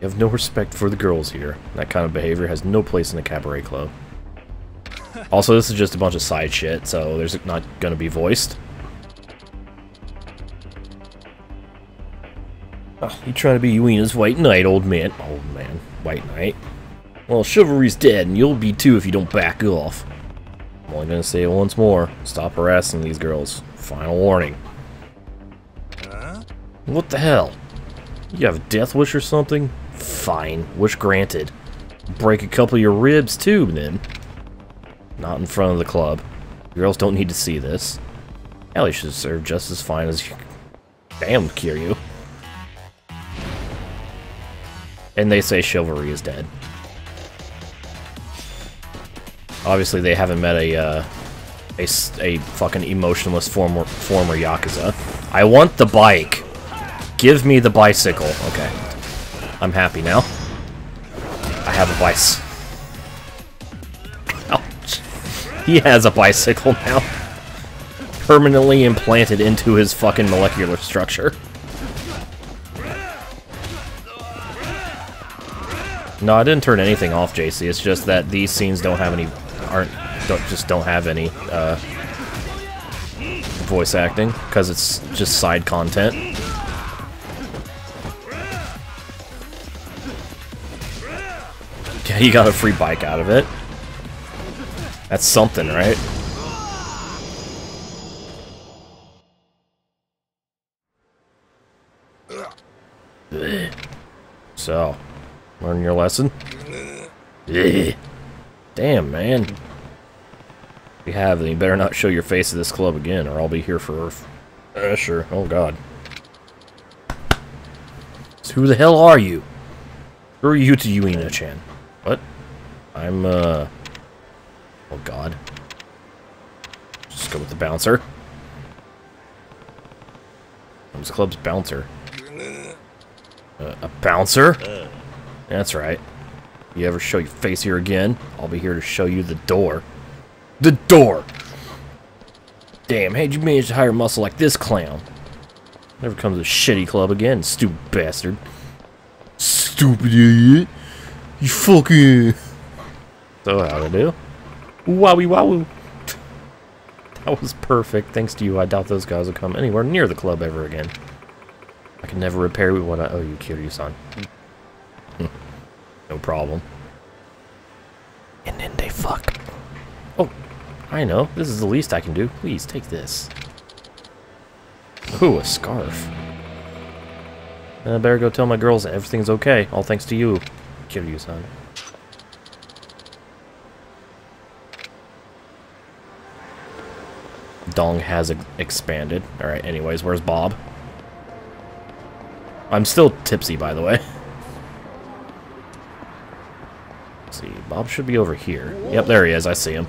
You have no respect for the girls here. That kind of behavior has no place in a cabaret club. Also, this is just a bunch of side shit, so there's not gonna be voiced. Oh, you trying to be Uena's white knight, old man. Old man. White knight. Well, chivalry's dead, and you'll be too if you don't back off. I'm only gonna say it once more. Stop harassing these girls. Final warning. Huh? What the hell? You have a death wish or something? Fine. Wish granted. Break a couple of your ribs too, then. Not in front of the club. The girls don't need to see this. Ellie should serve just as fine as you. Damn, Kiryu. And they say chivalry is dead. Obviously, they haven't met a, uh, a, a fucking emotionless former, former Yakuza. I want the bike! Give me the bicycle. Okay. I'm happy now. I have a bicycle. Ouch. He has a bicycle now. Permanently implanted into his fucking molecular structure. No, I didn't turn anything off, J C. It's just that these scenes don't have any... aren't don't, just don't have any uh, voice acting because it's just side content. Yeah, you got a free bike out of it. That's something, right? So, learn your lesson. Yeah. Damn, man. If you have, then you better not show your face at this club again, or I'll be here for uh, sure. Oh, God. So who the hell are you? Who are you to Uena-chan? What? I'm, uh... oh, God. Just go with the bouncer. I'm this club's bouncer. Uh, a bouncer? That's right. You ever show your face here again, I'll be here to show you the door. The door! Damn, how'd you manage to hire muscle like this clown? Never comes to a shitty club again, stupid bastard. Stupid idiot! You fucking... So how'd I do? Wowie wowoo! That was perfect. Thanks to you, I doubt those guys will come anywhere near the club ever again. I can never repair what I owe you, Kiryu-san. No problem. And then they fuck. Oh, I know. This is the least I can do. Please, take this. Ooh, a scarf. I better go tell my girls that everything's okay. All thanks to you, Kiryu-san. Dong has expanded. Alright, anyways, where's Bob? I'm still tipsy, by the way. Let's see, Bob should be over here. Yep, there he is, I see him.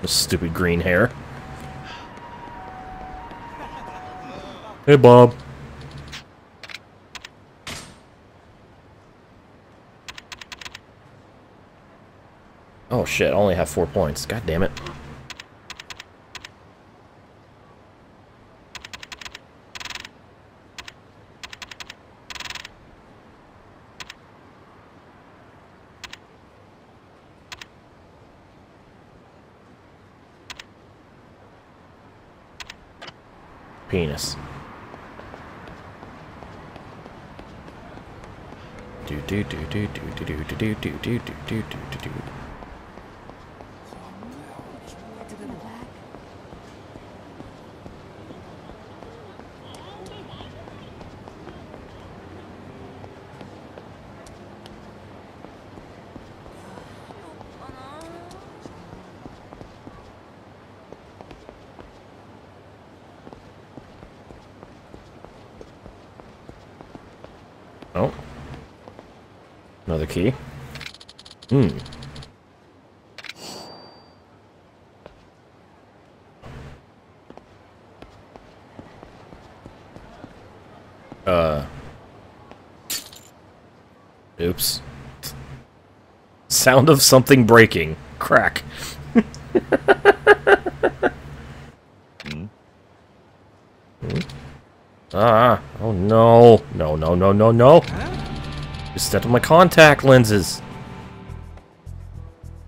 This stupid green hair. Hey, Bob. Oh shit, I only have four points. God damn it. Penis. Do do do do do do do do do do do do do do do. Oh. Another key. Hmm. Uh. Oops. Sound of something breaking. Crack. hmm. Hmm. Ah. Oh no. No, no, no, no, no. Just stepped on my contact lenses.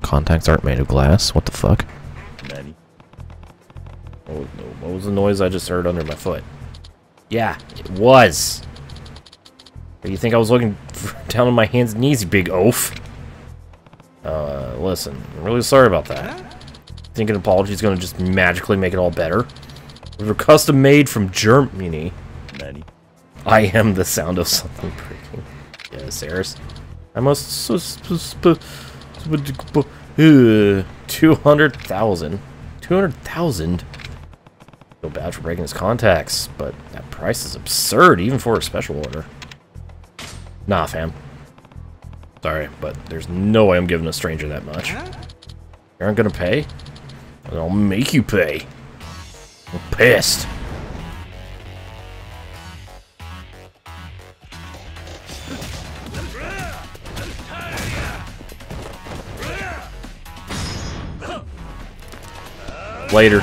Contacts aren't made of glass. What the fuck? Daddy. Oh, no. What was the noise I just heard under my foot? Yeah, it was. You think I was looking for, down on my hands and knees, you big oaf? Uh, listen. I'm really sorry about that. Think an apology is going to just magically make it all better? We were custom made from Germany. Daddy. I am the sound of something breaking. Yes, Eris. I must... two hundred thousand. two hundred thousand? Feel bad for breaking his contacts, but that price is absurd, even for a special order. Nah, fam. Sorry, but there's no way I'm giving a stranger that much. You aren't gonna pay? I'll make you pay. I'm pissed. Later.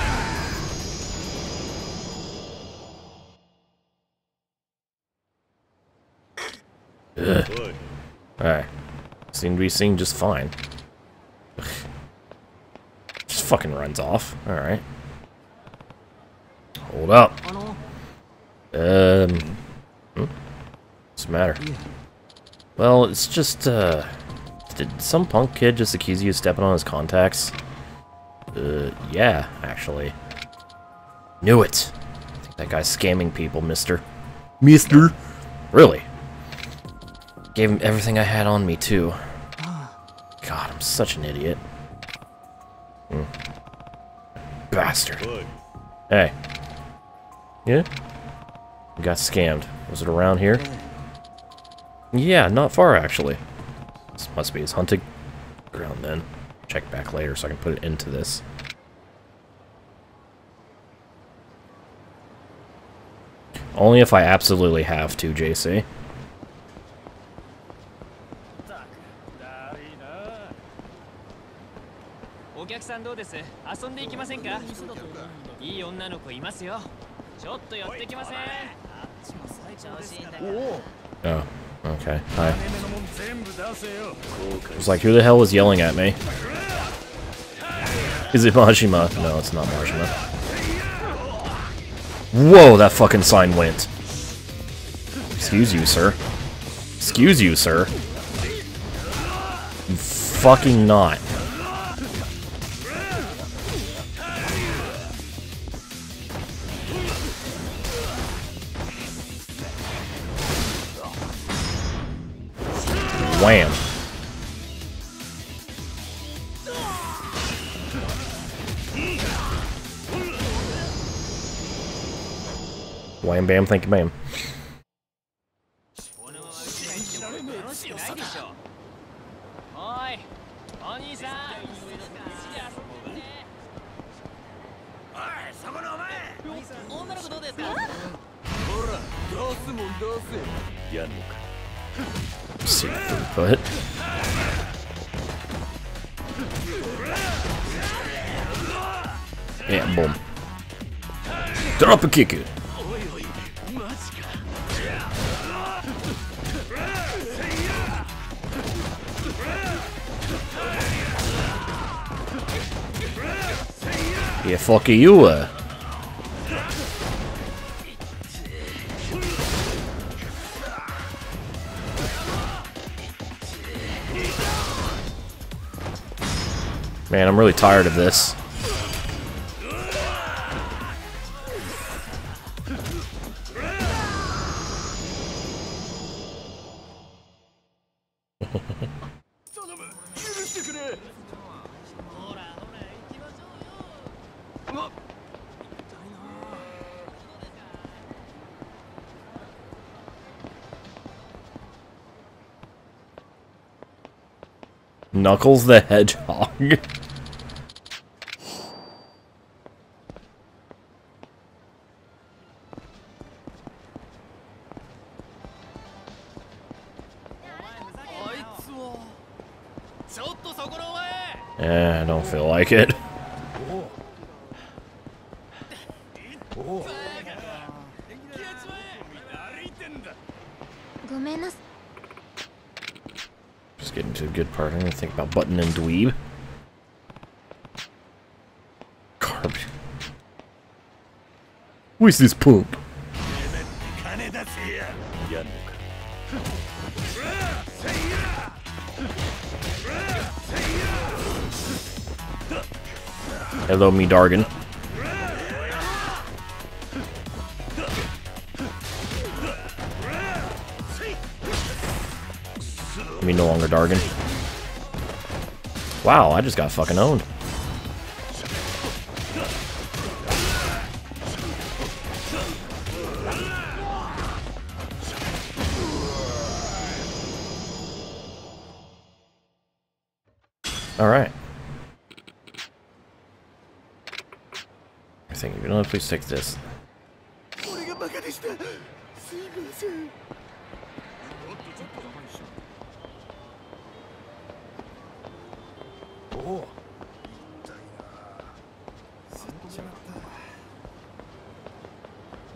Ugh. Alright. Seem to be seeing just fine. Ugh. Just fucking runs off. Alright. Hold up. Um. Hmm? What's the matter? Well, it's just, uh. Did some punk kid just accuse you of stepping on his contacts? Uh, yeah, actually. Knew it. I think that guy's scamming people, mister. Mister? Really? Gave him everything I had on me, too. God, I'm such an idiot. Mm. Bastard. Hey. Yeah? We got scammed. Was it around here? Yeah, not far, actually. This must be his hunting ground, then. Check back later so I can put it into this. Only if I absolutely have to, J C. Oh, okay. Hi. It's like, who the hell was yelling at me? Is it Majima? No, it's not Majima. Whoa, that fucking sign went. Excuse you, sir. Excuse you, sir. I'm fucking not. Wham. Wham bam, thank you, ma'am. But yeah, boom. Drop a kick it. Yeah, fuck you. Uh. Man, I'm really tired of this. Knuckles the Hedgehog. Eh, I don't feel like it. Just getting to a good part. I'm gonna think about Button and Dweeb. Garbage. Where's this poop? Hello, me Dargan. Me no longer Dargan. Wow, I just got fucking owned. All right. Please take this. Oh.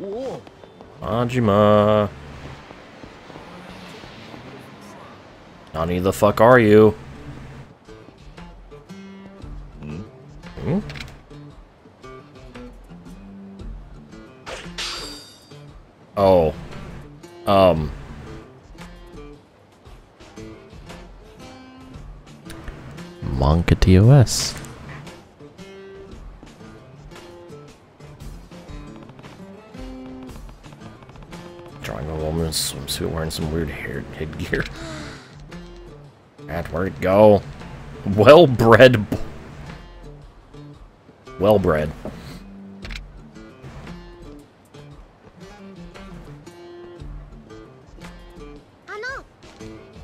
Oh. Majima. Nani the fuck are you? Oh, um, Monka T O S. Drawing a woman's swimsuit wearing some weird hair headgear. At where'd it go? Well-bred. Well-bred.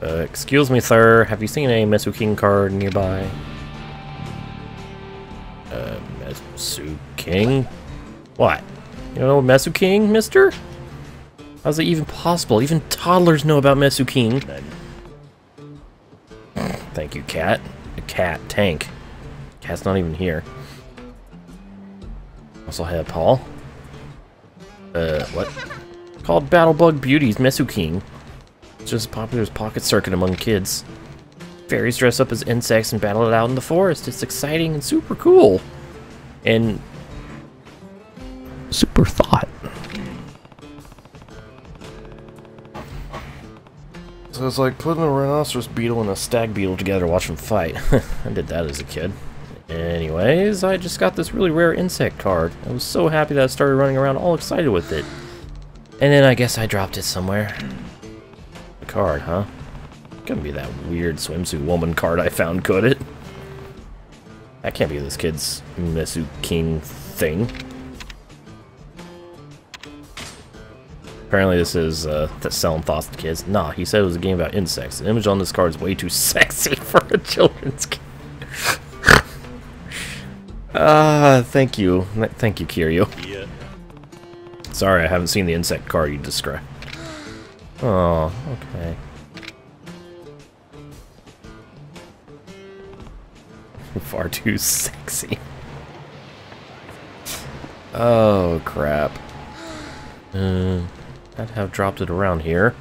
Uh, excuse me, sir. Have you seen a Mesuking card nearby? Uh, Mesuking? What? You know Mesuking, mister? How's it even possible? Even toddlers know about Mesuking. Thank you, cat. A cat tank. Cat's not even here. Also had Paul. Uh, what? Called Battlebug Beauties Mesuking. It's just as popular as Pocket Circuit among kids. Fairies dress up as insects and battle it out in the forest. It's exciting and super cool. And... super thought. So it's like putting a rhinoceros beetle and a stag beetle together to watch them fight. I did that as a kid. Anyways, I just got this really rare insect card. I was so happy that I started running around all excited with it. And then I guess I dropped it somewhere. Card, huh? Couldn't be that weird swimsuit woman card I found, could it? That can't be this kid's Mesuking thing. Apparently this is uh, selling thoughts to kids. Nah, he said it was a game about insects. The image on this card is way too sexy for a children's game. Ah, uh, thank you. Thank you, Kiryu. Yeah. Sorry, I haven't seen the insect card you described. Oh, okay. Far too sexy. Oh, crap. Uh, I'd have dropped it around here.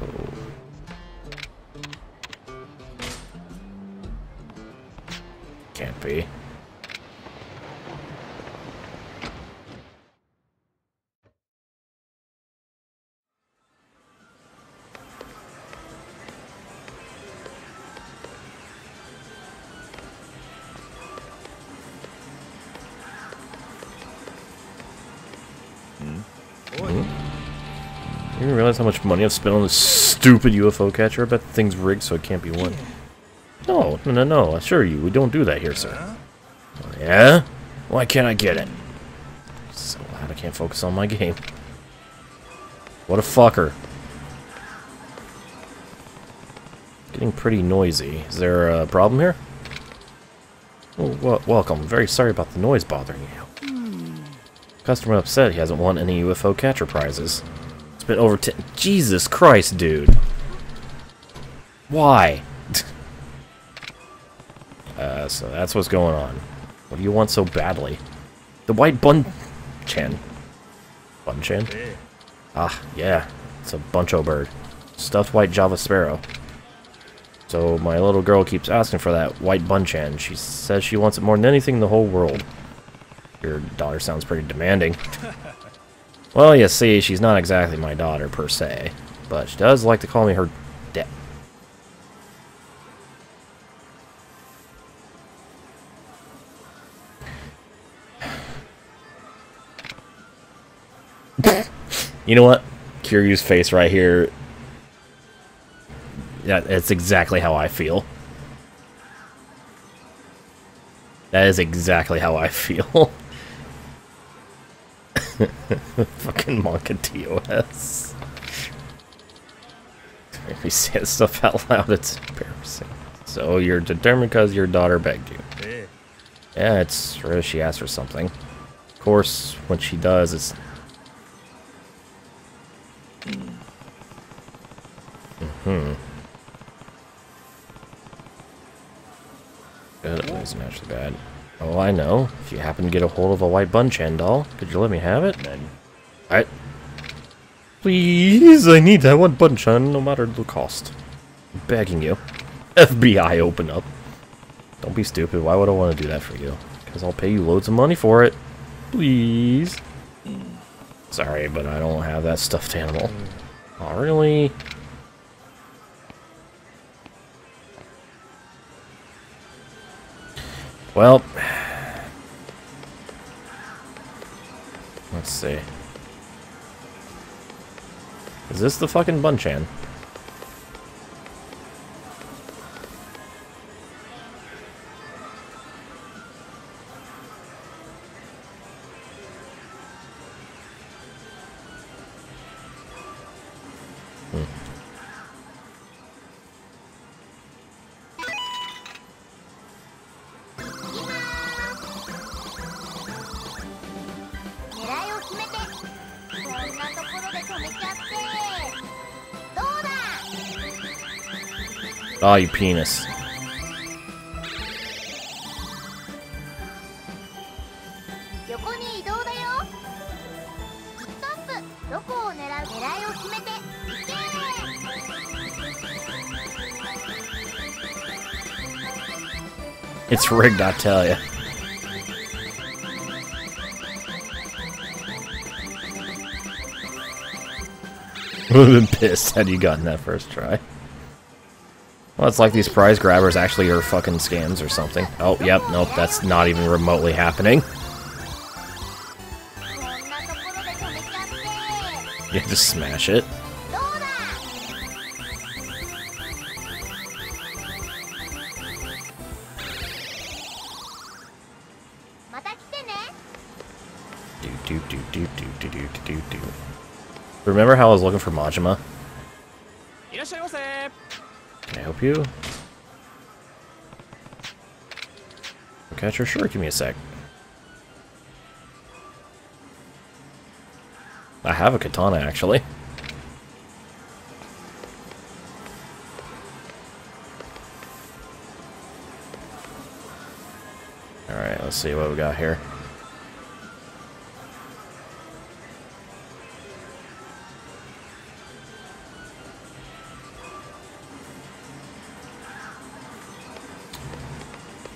Oh. Can't be. How much money I've spent on this stupid U F O catcher. I bet the thing's rigged, so it can't be one. No, no, no, no. I assure you, we don't do that here, sir. Yeah? Why can't I get it? It's so loud, I can't focus on my game. What a fucker. It's getting pretty noisy. Is there a problem here? Oh, well, welcome. Very sorry about the noise bothering you. Hmm. Customer upset he hasn't won any U F O catcher prizes. Been over ten. Jesus Christ, dude. Why? uh, so that's what's going on. What do you want so badly? The white Bun-chan. Bun-chan? Ah, yeah. It's a buncho bird. Stuffed white Java sparrow. So my little girl keeps asking for that white Bun-chan. She says she wants it more than anything in the whole world. Your daughter sounds pretty demanding. Well, you see, she's not exactly my daughter, per se, but she does like to call me her dad. You know what? Kiryu's face right here, that, that's exactly how I feel. That is exactly how I feel. Fucking Monka T O S. If you say that stuff out loud, it's embarrassing. So you're determined because your daughter begged you. Yeah, yeah it's really she asked for something. Of course, when she does, it's... Mm-hmm. Good, it wasn't actually bad. Oh, I know. If you happen to get a hold of a white Bun-chan doll, could you let me have it? Alright. Please, I need that one Bun-chan, no matter the cost. I'm begging you. F B I, open up. Don't be stupid. Why would I want to do that for you? Because I'll pay you loads of money for it. Please. Sorry, but I don't have that stuffed animal. Oh, really? Well, let's see. Is this the fucking Bun-chan? Oh, you penis. It's rigged, I tell ya. I would have been pissed had you gotten that first try. Well, it's like these prize grabbers actually are fucking scams or something. Oh, yep, nope, that's not even remotely happening. Yeah, just smash it. Do do do do do do do do do. Remember how I was looking for Majima? Can I help you? Catcher? Sure, give me a sec. I have a katana, actually. Alright, let's see what we got here.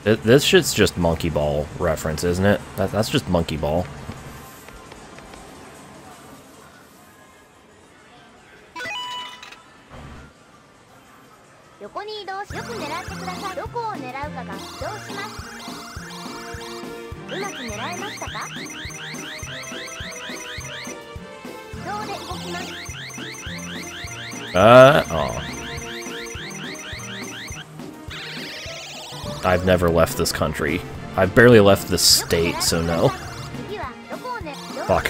This shit's just Monkey Ball reference, isn't it? That, that's just Monkey Ball. Uh, oh. I've never left this country. I barely left this state, so no. Fuck.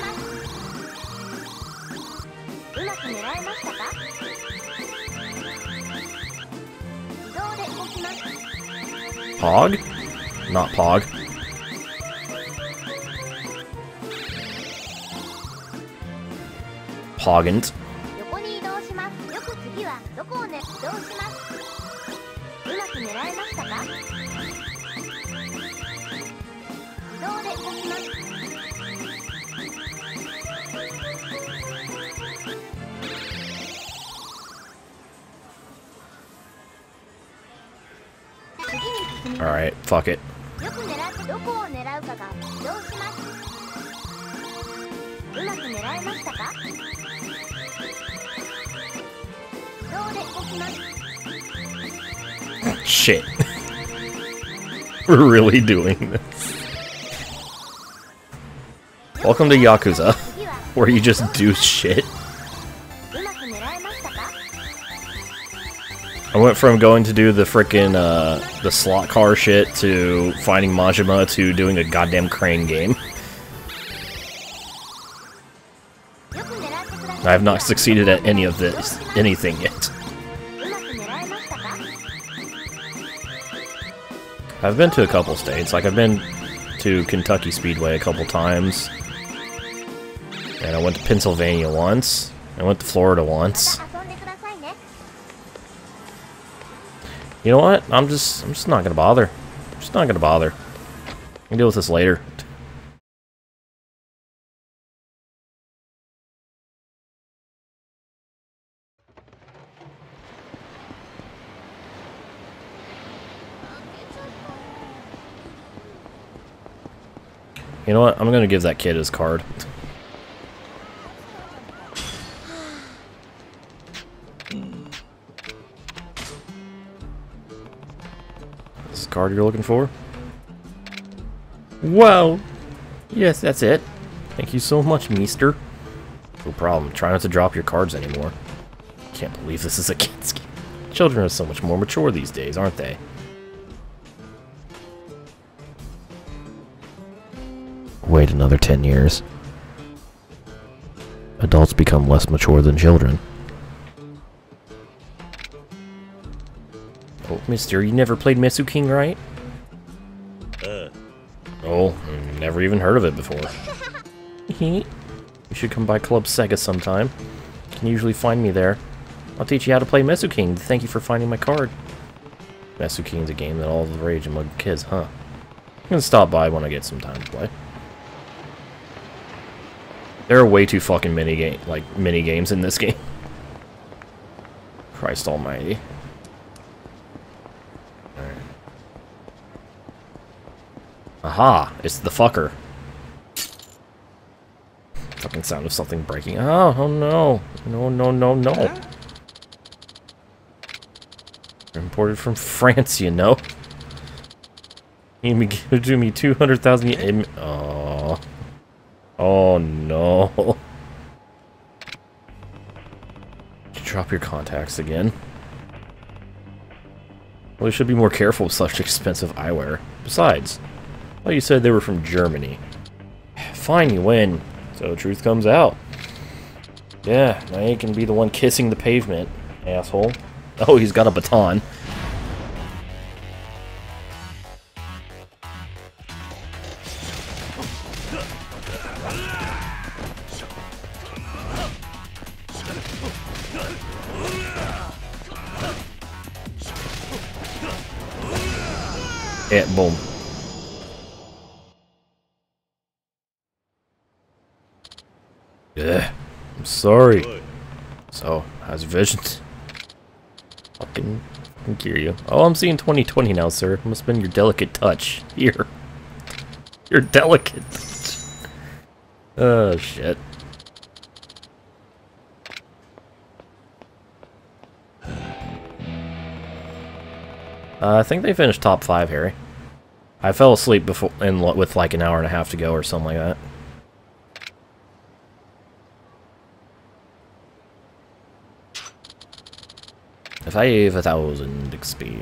Pog? Not Pog. Pogant. Alright, fuck it. Shit. We're really doing this. Welcome to Yakuza, where you just do shit. I went from going to do the frickin', uh, the slot car shit, to finding Majima, to doing a goddamn crane game. I have not succeeded at any of this, anything yet. I've been to a couple states, like I've been to Kentucky Speedway a couple times. And I went to Pennsylvania once, I went to Florida once. You know what? I'm just I'm just not gonna bother. I'm just not gonna bother. I can deal with this later. You know what? I'm gonna give that kid his card. Card you're looking for? Whoa! Yes, that's it. Thank you so much, Meester. No problem. Try not to drop your cards anymore. Can't believe this is a kid's game. Children are so much more mature these days, aren't they? Wait another ten years. Adults become less mature than children. Oh, mister, you never played Mesuking, right? Uh. Oh, never even heard of it before. You should come by Club Sega sometime. You can usually find me there. I'll teach you how to play Mesuking. Thank you for finding my card. Mesuking's a game that all the rage among kids, huh? I'm gonna stop by when I get some time to play. There are way too fucking many game like mini games in this game. Christ almighty. Alright. Aha! It's the fucker. Fucking sound of something breaking. Oh, oh no. No, no, no, no. Imported from France, you know. Amy gave to me two hundred thousand. Oh, oh no! Did you drop your contacts again? Well, you should be more careful with such expensive eyewear. Besides, well, you said they were from Germany. Fine, you win. So truth comes out. Yeah, now you can be the one kissing the pavement, asshole. Oh, he's got a baton. Yeah, boom. Yeah, I'm sorry. So, how's your visions? Fucking Kiryu. Oh, I'm seeing twenty twenty now, sir. Must have been your delicate touch. Here. Your delicate touch. Oh, shit. Uh, I think they finished top five, Harry. I fell asleep before, in, with like an hour and a half to go or something like that. Five thousand X P.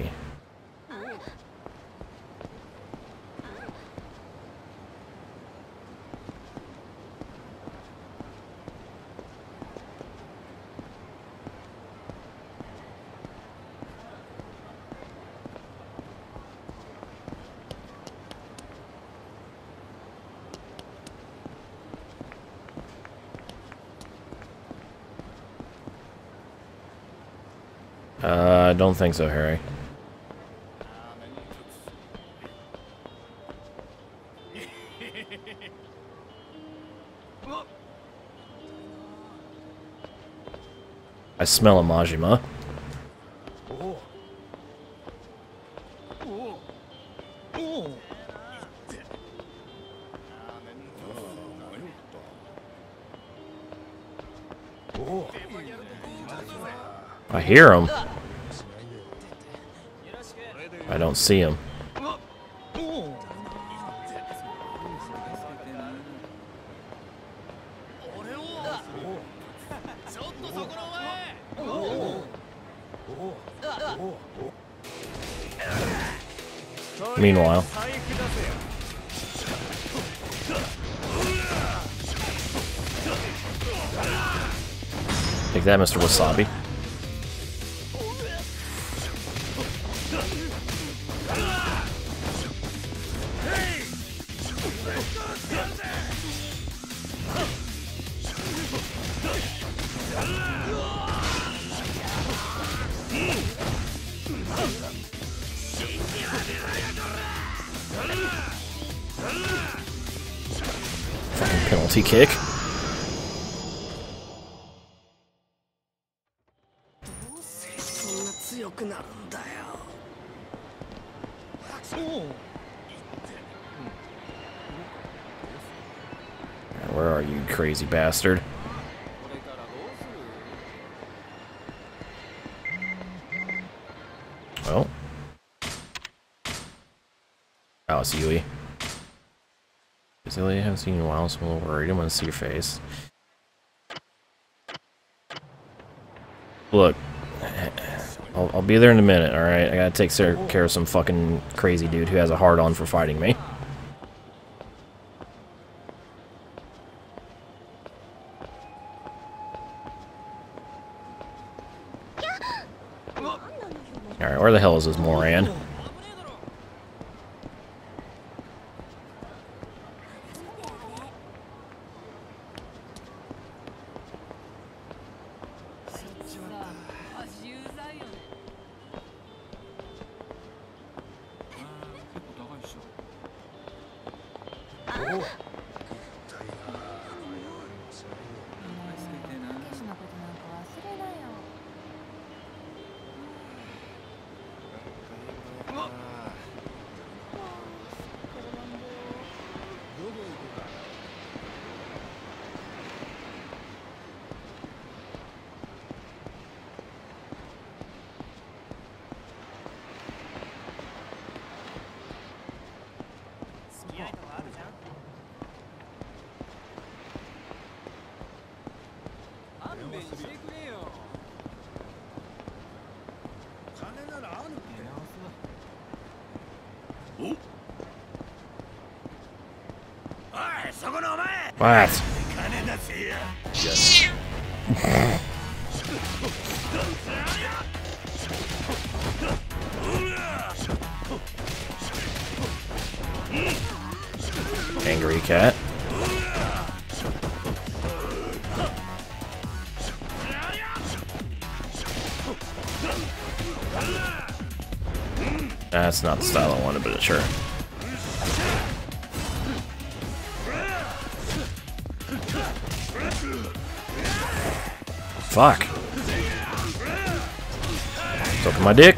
Uh, I don't think so, Harry. I smell a Majima. I hear him. I don't see him. Meanwhile, take that, Mister Wasabi. Penalty kick. Where are you, crazy bastard? Well, oh, it's Yui. I haven't seen you in a while, so I'm a little worried. I want to see your face. Look, I'll, I'll be there in a minute, alright? I gotta take care of some fucking crazy dude who has a hard-on for fighting me. Alright, where the hell is this moron? What? Angry cat. That's not the style I wanted, but it's sure. Fuck. Suck my dick.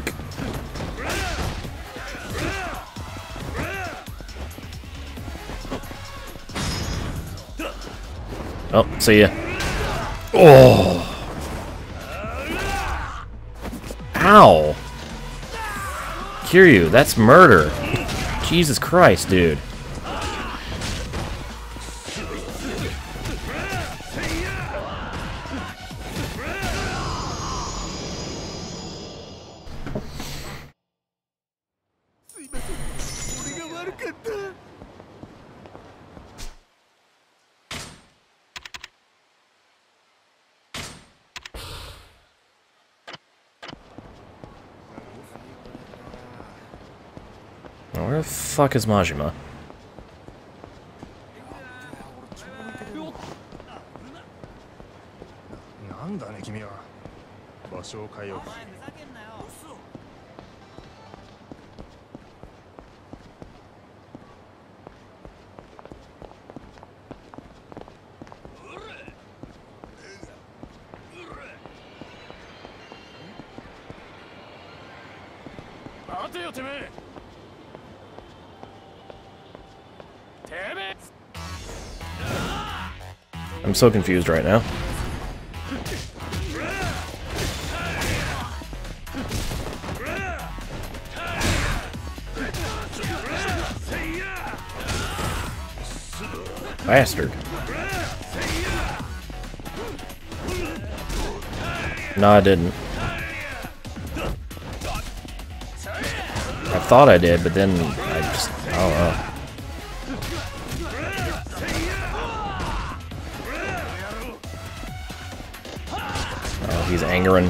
Oh, see ya. Oh. Ow. Kiryu, that's murder. Jesus Christ, dude. Fuck is Majima? I'm so confused right now. Bastard. No, I didn't. I thought I did, but then I just, I don't know. He's angering.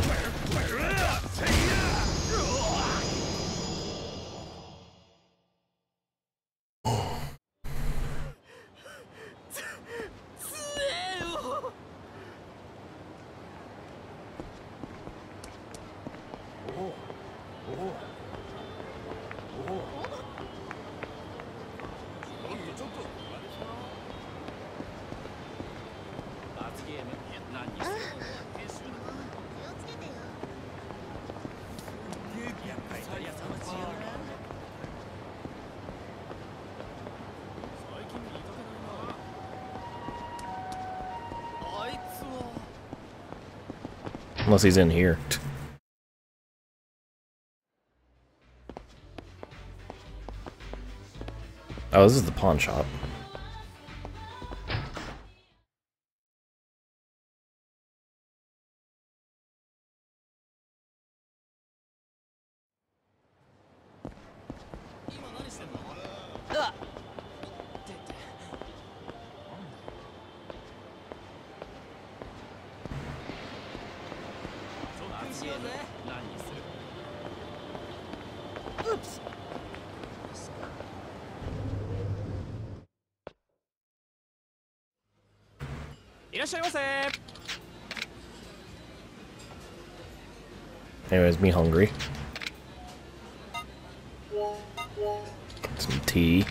Unless he's in here. Oh, this is the pawn shop. Oops. Anyways, me hungry. Get some tea.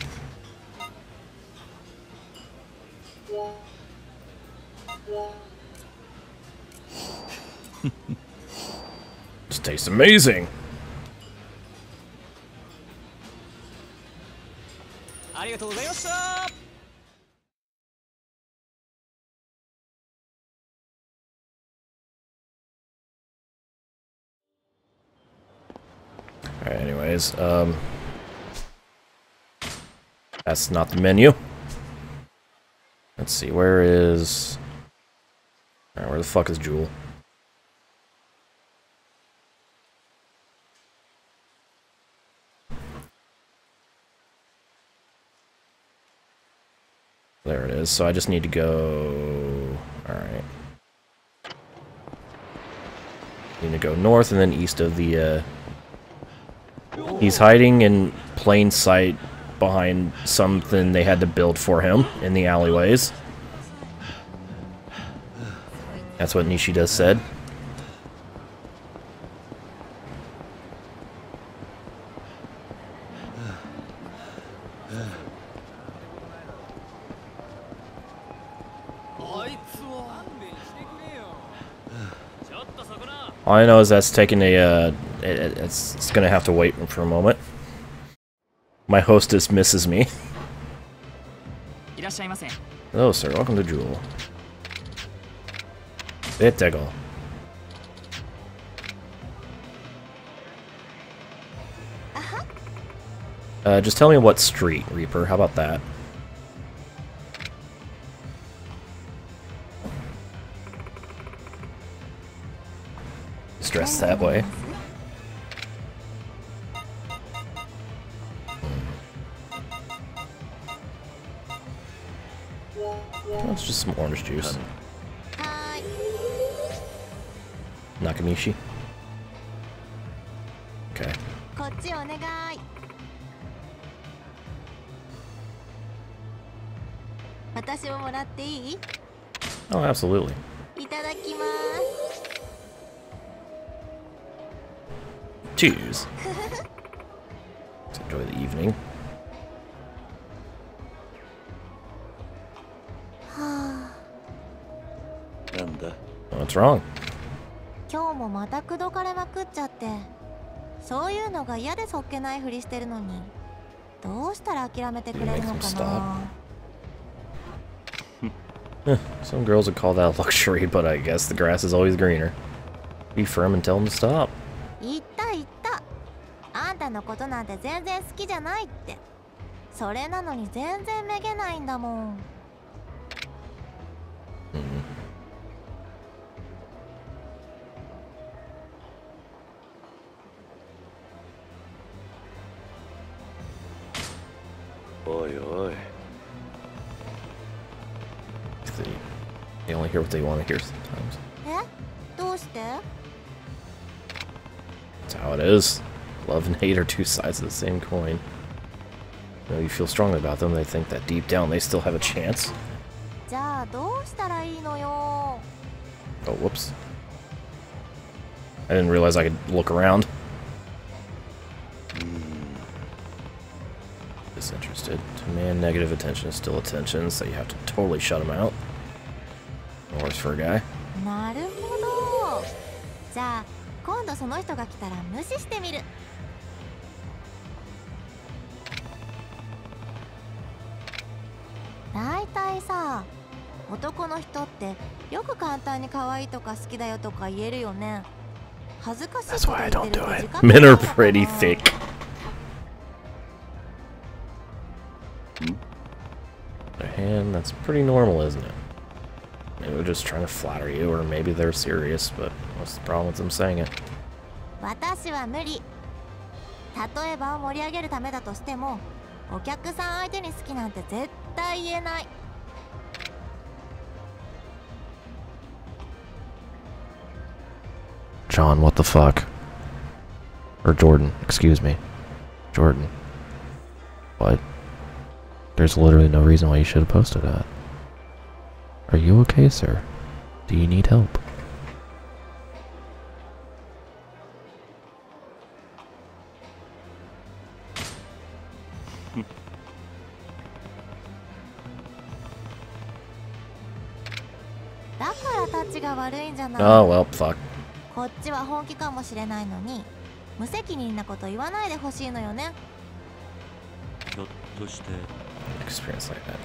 This tastes amazing. Alright, anyways, um... that's not the menu. Let's see, where is... Alright, where the fuck is Jewel? There it is, so I just need to go... Alright. Need to go north and then east of the, uh... He's hiding in plain sight behind something they had to build for him in the alleyways. That's what Nishida said. All I know is that's taking a... Uh, It, it's, it's gonna have to wait for a moment. My hostess misses me. Hello, sir. Welcome to Jewel. Bit tickle. Uh, just tell me what street, Reaper. How about that? It's dressed that way. It's just some orange juice. Nakamichi. Okay. Oh, absolutely. Cheers. Let's enjoy the evening. What's wrong? Make them stop. Some girls would call that luxury, but I guess the grass is always greener. Be firm and tell them to stop. They only hear what they want to hear sometimes. That's how it is. Love and hate are two sides of the same coin. You know, you feel strongly about them, they think that deep down they still have a chance. Oh, whoops. I didn't realize I could look around. Disinterested. Demand negative attention is still attention, so you have to totally shut them out. Worse for a guy. That's why I don't do it. Men are pretty thick. And that's pretty normal, isn't it? Maybe they're just trying to flatter you, or maybe they're serious, but what's the problem with them saying it? John, what the fuck? Or Jordan, excuse me. Jordan. What? There's literally no reason why you should have posted that. Are you okay, sir? Do you need help? Oh, well, fuck. Experience like that.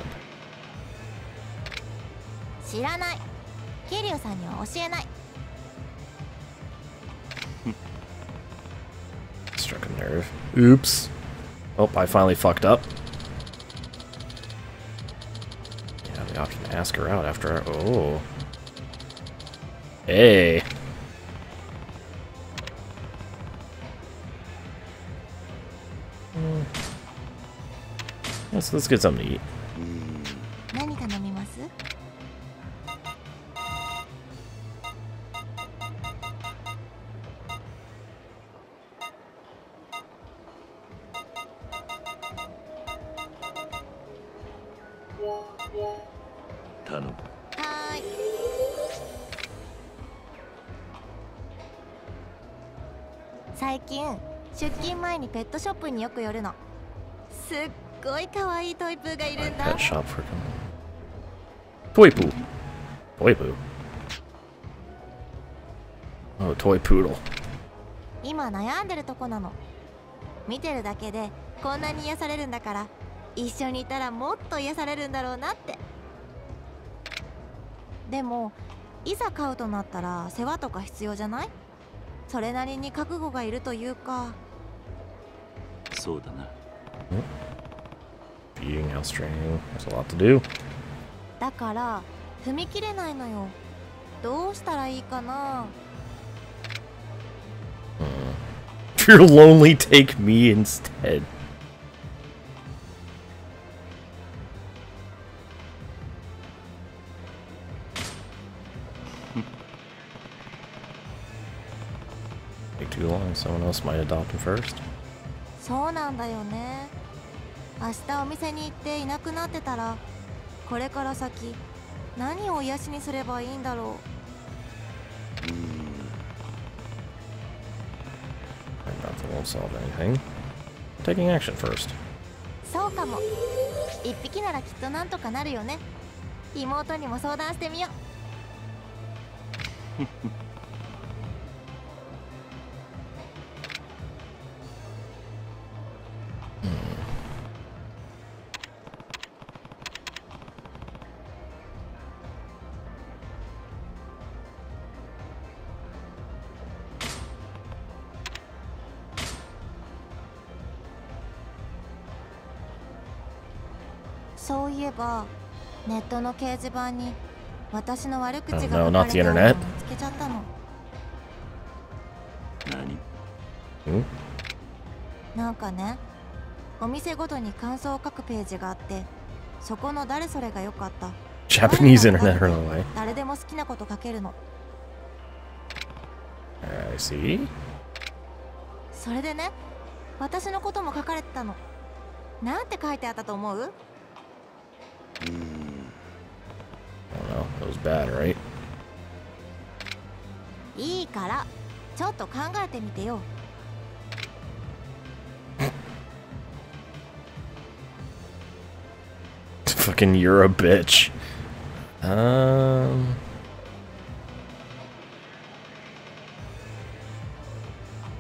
Struck a nerve. Oops. Oh, I finally fucked up. You have the option to ask her out after. Oh. Hey. Let's, let's get something to eat. Pet shop for him. Toy poo. Toy poo. Oh, toy poodle. Hmm? Eating, house training, there's a lot to do. Hmm. If you're lonely, take me instead. Take too long, someone else might adopt him first. Nothing won't solve anything. Taking action first. Oh, no, not the internet. Hmm? Japanese internet, right away. I see. I don't know, it was bad, right? Fucking, you're a bitch. Um.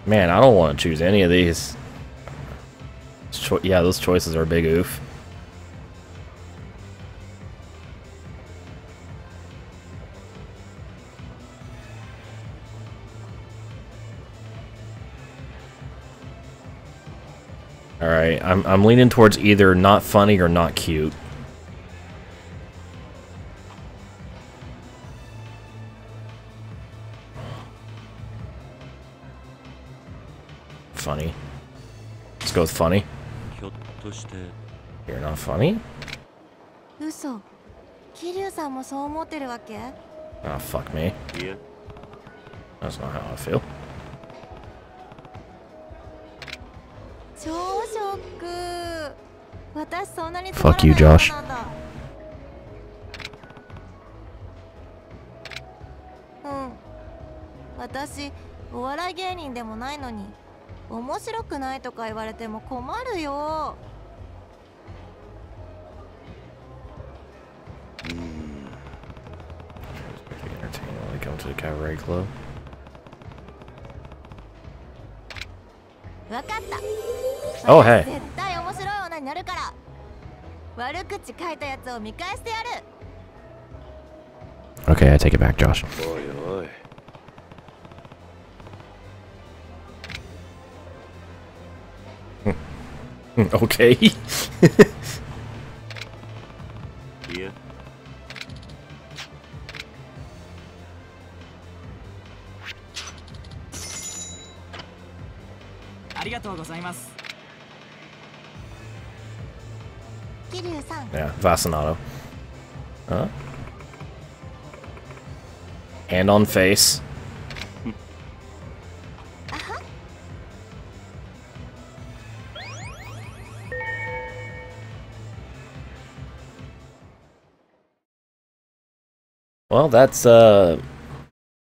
Man, I don't want to choose any of these. Cho- yeah, those choices are a big oof. Alright, I'm, I'm leaning towards either not funny or not cute. Funny. Let's go with funny. You're not funny? Oh, fuck me. That's not how I feel. Fuck you, Josh. To the cabaret club. Oh, hey. Okay, I take it back, Josh. Okay. Yeah. Yeah, Vassonato. Huh? Hand on face. Uh-huh. Well, that's uh,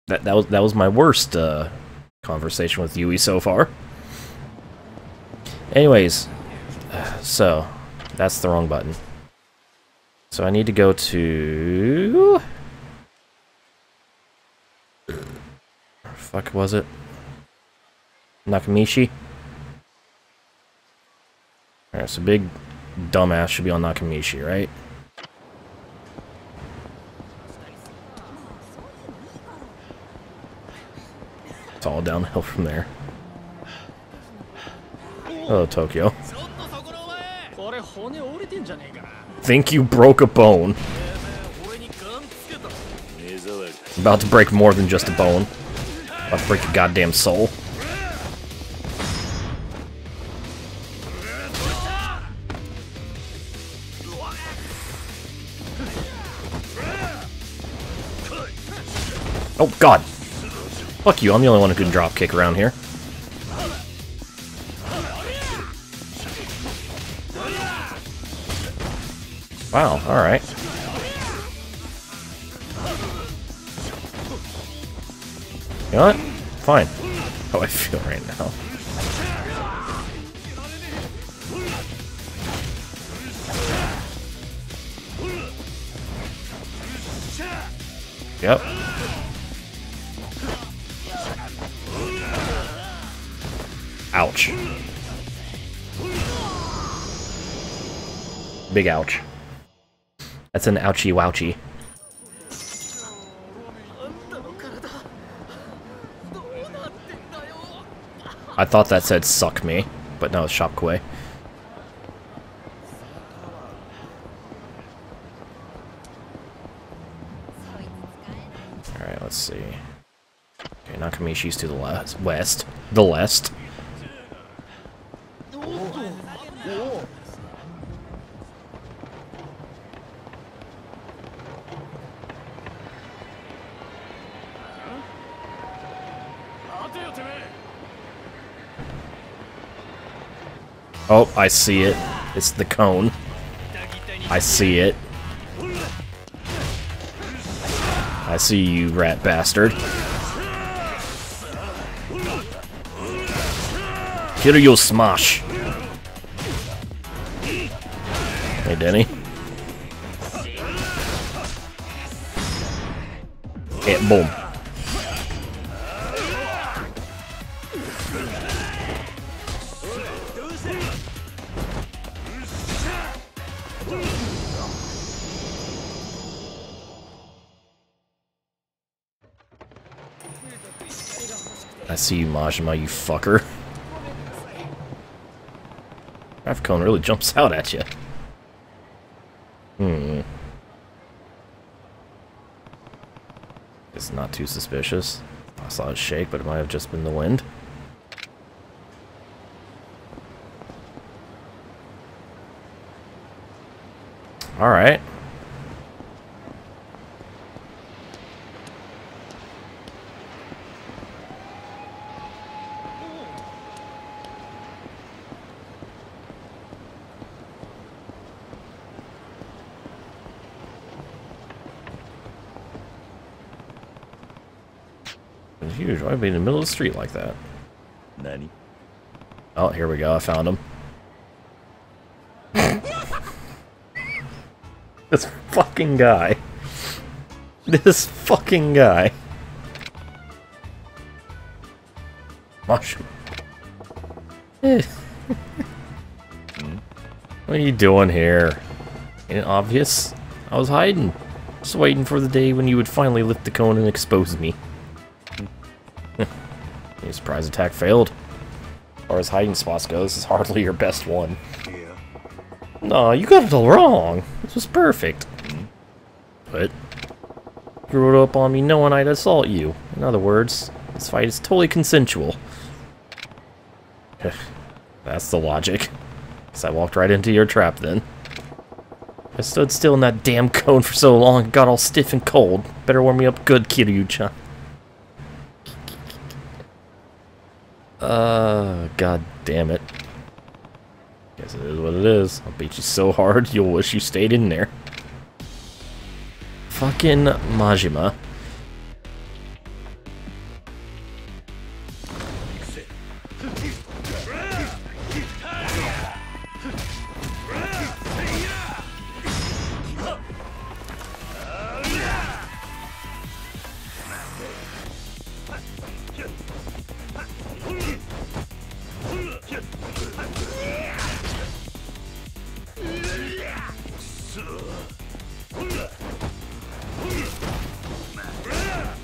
that that was that was my worst uh conversation with Yui so far. Anyways, so that's the wrong button. So I need to go to... Fuck, was it? Nakamichi? Alright, so big dumbass should be on Nakamichi, right? It's all downhill from there. Hello, Tokyo. Think you broke a bone. About to break more than just a bone. About to break your goddamn soul. Oh, God. Fuck you, I'm the only one who can drop kick around here. Wow, alright. You know what? Fine. How I feel right now. Yep. Ouch. Big ouch. That's an ouchie wouchie. I thought that said suck me, but no, it's Shopkue. Alright, let's see. Okay, Nakamishi's to the last, west. The lest. Oh, I see it. It's the cone. I see it. I see you, rat bastard. Kiryu smash. Hey, Denny. Hit, boom. I see you, Majima, you fucker. Graph cone really jumps out at you. Hmm. It's not too suspicious. I saw it shake, but it might have just been the wind. Alright. is huge. Why would I be in the middle of the street like that? Nanny. Oh, here we go. I found him. This fucking guy. This fucking guy. Mushroom. What are you doing here? Ain't it obvious? I was hiding. Just waiting for the day when you would finally lift the cone and expose me. Your surprise attack failed. As far as hiding spots go, this is hardly your best one. Yeah. No, you got it all wrong. This was perfect. But you rode up on me knowing I'd assault you. In other words, this fight is totally consensual. That's the logic. Guess I walked right into your trap then. I stood still in that damn cone for so long, got all stiff and cold. Better warm me up good, Kiryu-chan. Uh, god damn it. Guess it is what it is. I'll beat you so hard, you'll wish you stayed in there. Fucking Majima.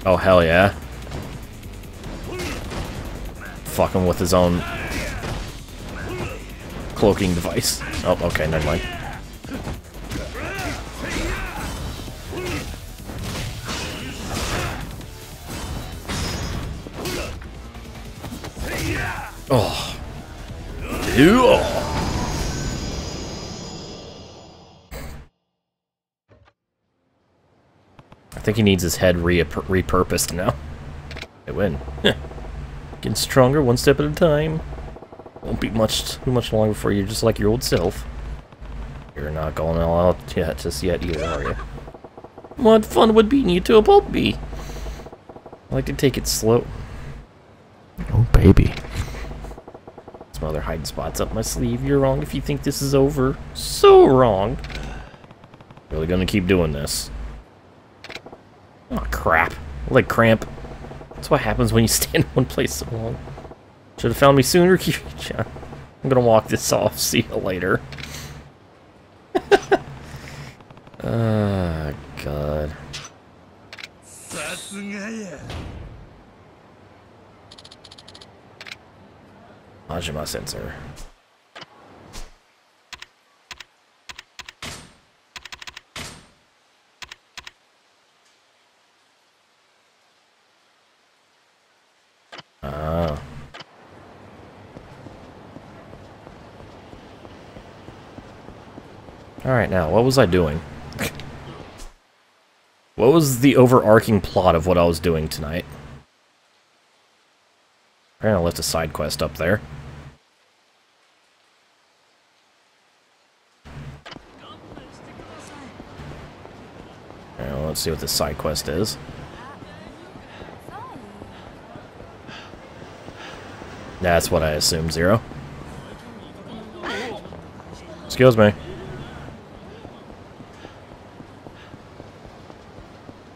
Oh, hell yeah. Fuck him with his own cloaking device. Oh, okay, never mind. Oh. Ew, oh. I think he needs his head re repurposed now. I win. Getting stronger one step at a time. Won't be much too much longer before you're just like your old self. You're not going all out yet, just yet either, are you? What fun would beating you to a pulp be? I like to take it slow. Oh baby. Some other hiding spots up my sleeve. You're wrong if you think this is over. So wrong. Really gonna keep doing this. Oh crap. Leg cramp. That's what happens when you stand in one place so long. Should have found me sooner, Kiryu-chan. I'm gonna walk this off. See you later. Ah, god. Majima sensor. Ah. Alright, now, what was I doing? What was the overarching plot of what I was doing tonight? Apparently I left a side quest up there. Alright, well, let's see what this side quest is. That's what I assume, Zero. Excuse me.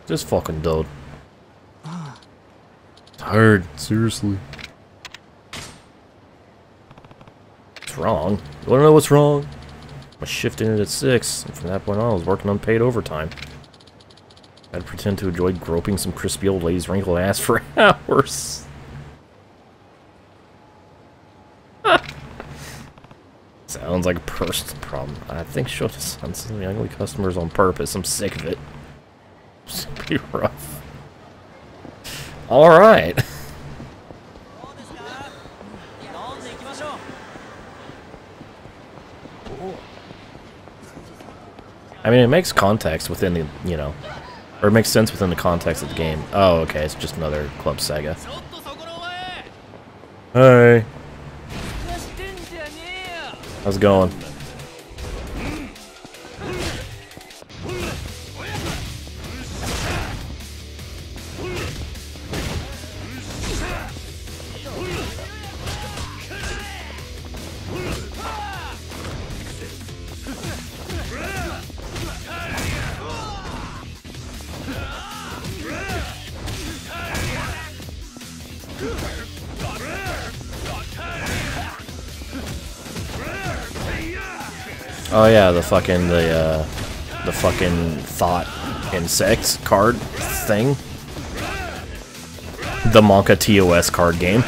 This fucking dude. Tired, seriously. It's wrong. You wanna know what's wrong? I shifted in at six, and from that point on I was working unpaid overtime. I'd pretend to enjoy groping some crispy old lady's wrinkled ass for hours. Sounds like a personal problem. I think she'll just send some ugly customers on purpose. I'm sick of it. It's gonna be rough. Alright. I mean, it makes context within the, you know, or it makes sense within the context of the game. Oh, okay, it's just another Club Sega. Hey. How's it going? Oh yeah, the fucking the uh, the fucking thought insects card thing. The Monka T O S card game.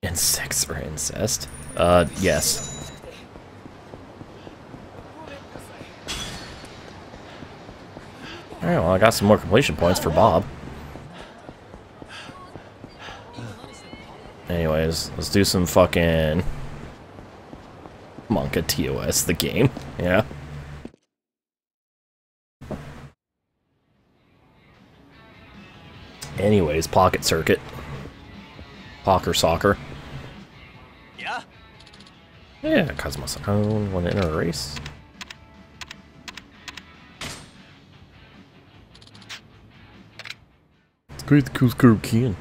Insects for incest? Uh, yes. Alright, well, I got some more completion points for Bob. Anyways, let's do some fucking Monka T O S, the game. Yeah. Anyways, Pocket Circuit. Pocker Soccer. Yeah? Yeah, Cosmakoon, wanna enter a race? Great Kuzkuru Keen.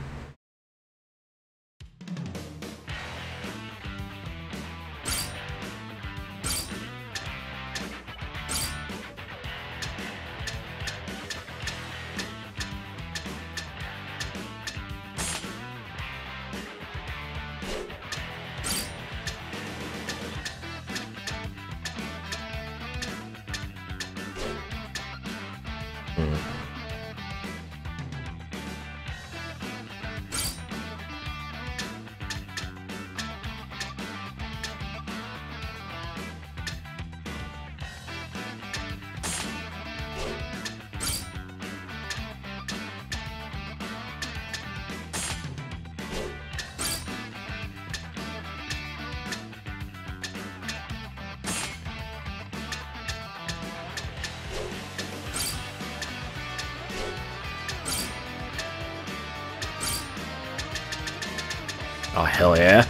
Oh, hell yeah.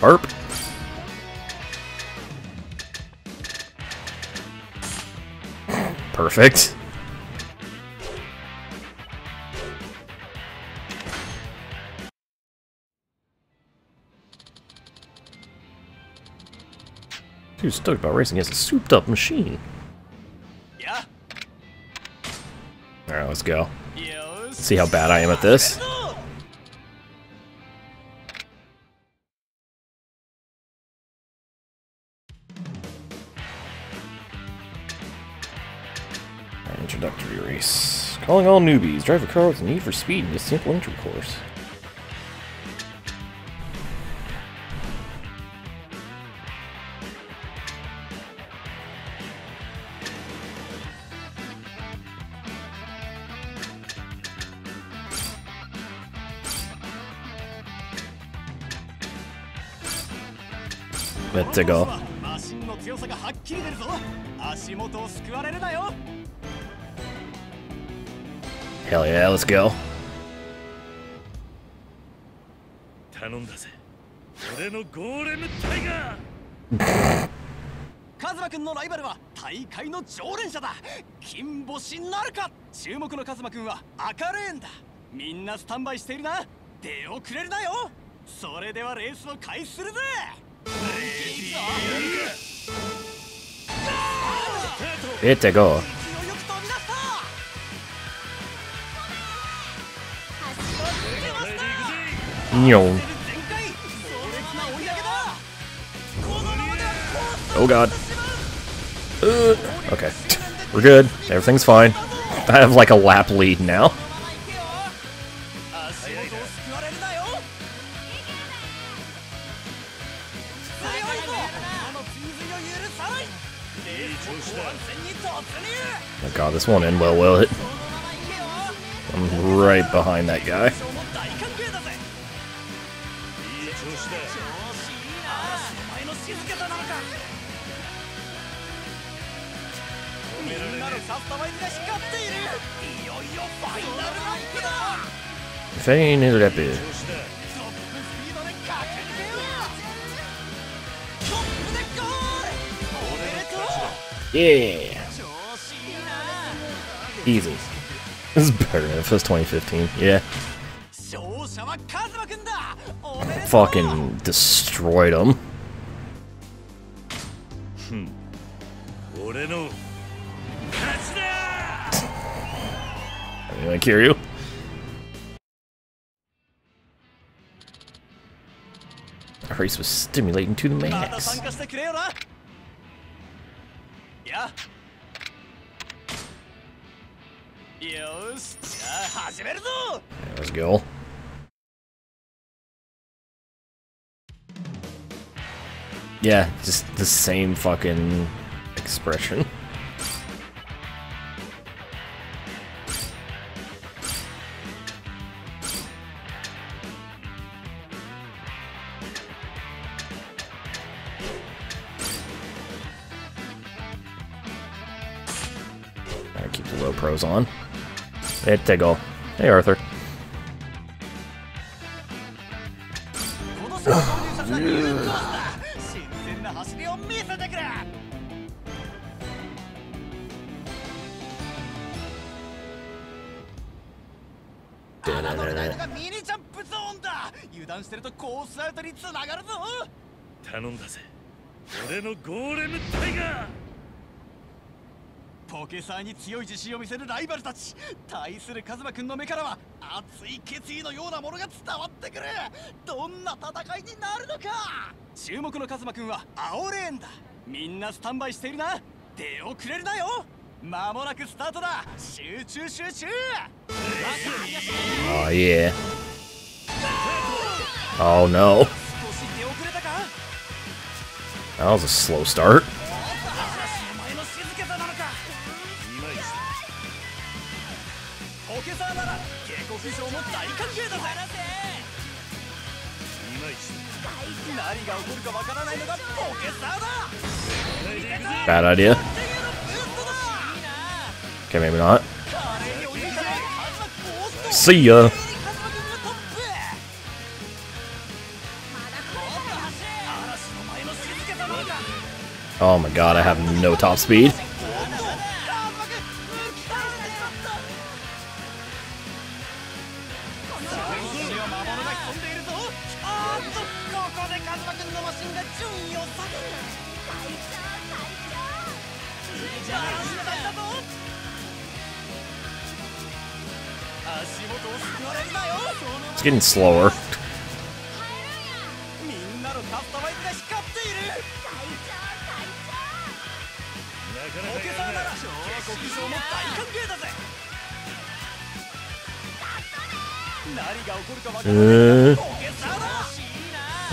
Burp. Perfect. Dude's stoked about racing against a souped-up machine. Alright, let's go. Let's see how bad I am at this. Right, introductory race. Calling all newbies. Drive a car with a need for speed in this simple entry course. To go. Hell yeah, let's go. It's a go. No. Oh god. Uh, okay. We're good. Everything's fine. I have like a lap lead now. God, this won't end well, will it? I'm right behind that guy. If I ain't into that bit. Yeah. Easy. This is better than F S twenty fifteen, yeah. Fucking destroyed him. I'm gonna kill you. The race was stimulating to the max. Yeah. Right, let's go. Yeah, just the same fucking expression. Gotta keep the low pros on. There they go. Hey, Arthur. Golem Tiger. Oh yeah. Oh no. That was a slow start. Bad idea. Okay, maybe not. See ya. Oh my god, I have no top speed. It's getting slower. Uh,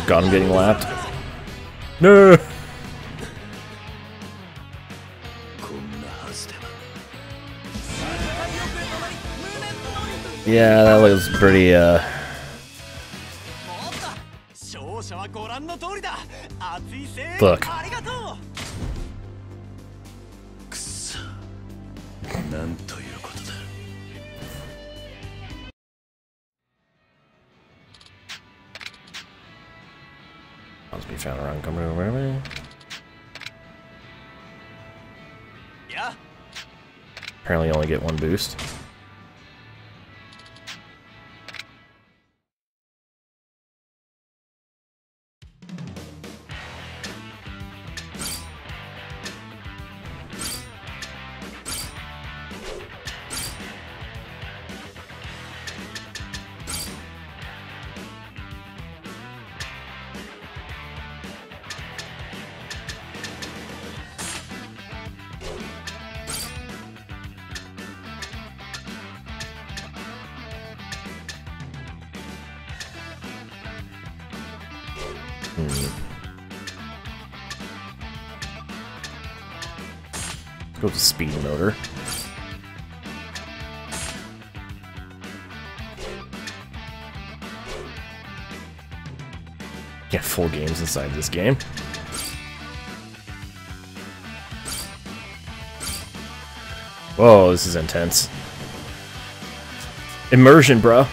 God, I'm getting lapped. No. Yeah, that was pretty. Uh... Look. Must be found around Kamurocho. Yeah. Apparently, you only get one boost. Hmm. Go to speed motor. Yeah, full games inside this game. Whoa, this is intense. Immersion, bro.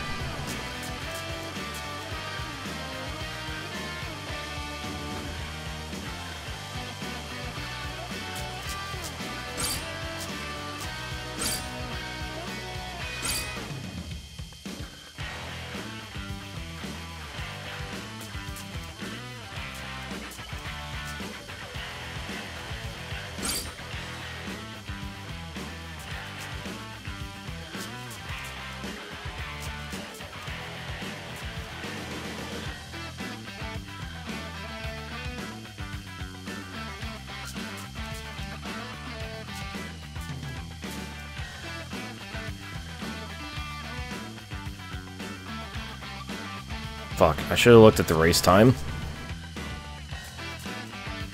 Fuck, I should have looked at the race time.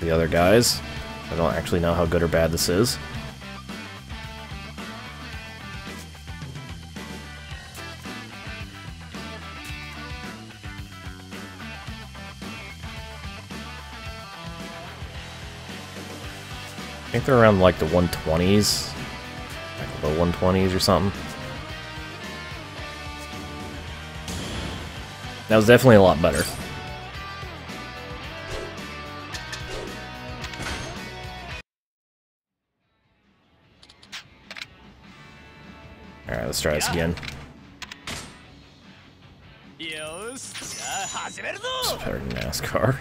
The other guys. I don't actually know how good or bad this is. I think they're around like the one twenties, like the one twenties or something. That was definitely a lot better. Alright, let's try this again. It's better than NASCAR.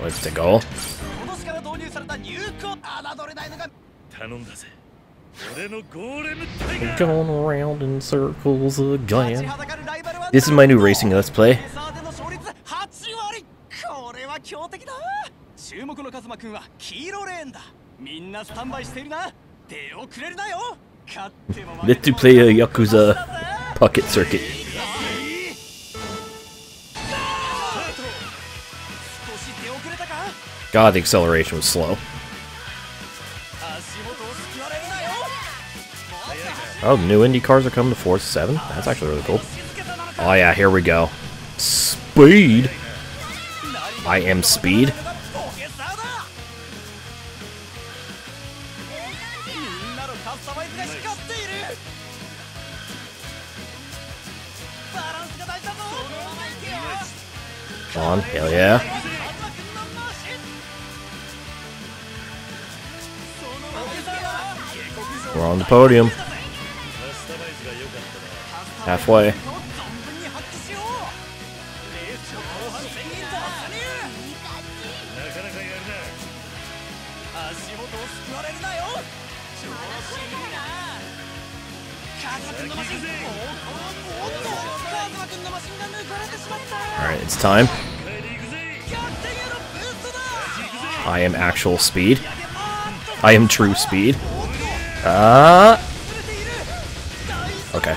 What's the goal? We're going around in circles again. This is my new racing let's play. Let's play a Yakuza Pocket Circuit. God, the acceleration was slow. Oh, new Indy cars are coming to Forza seven. That's actually really cool. Oh yeah, here we go. Speed! I am speed. Come on, hell yeah. We're on the podium. Halfway. Alright, it's time. I am actual speed. I am true speed. Uh, okay.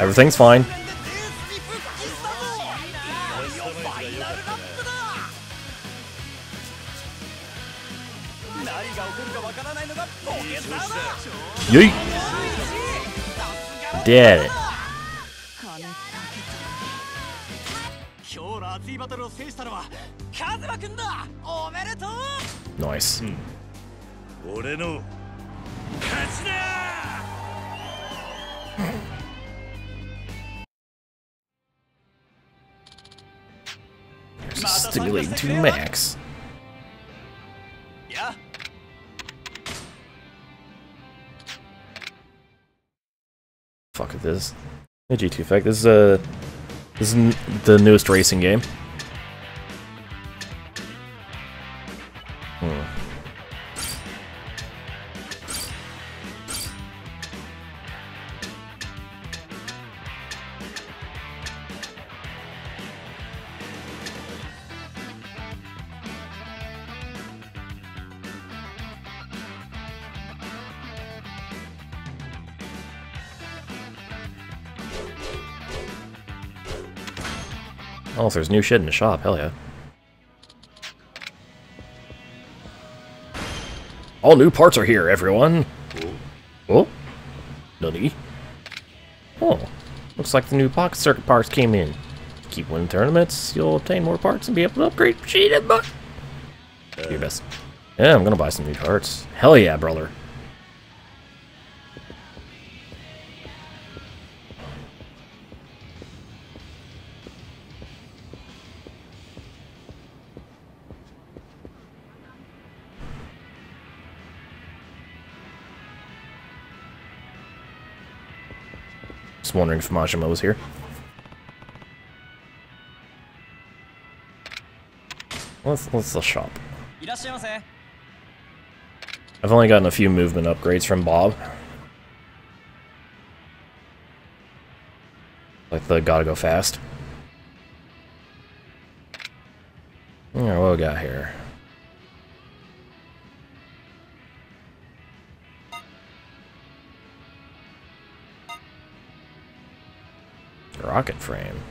Everything's fine. Yeet! Did it. Nice. Hmm. Stimulating to max. Yeah. Fuck it, this. Hey, G T Effect. This is uh, this is the newest racing game. Oh, there's new shit in the shop, hell yeah. All new parts are here, everyone! Oh? Nani? Oh, looks like the new Pocket Circuit parts came in. Keep winning tournaments, you'll obtain more parts and be able to upgrade machine and buck! Do your best. Yeah, I'm gonna buy some new parts. Hell yeah, brother. Just wondering if Majima was here. Let's let's shop. I've only gotten a few movement upgrades from Bob. Like the gotta go fast. Yeah, what we got here? rocket frame.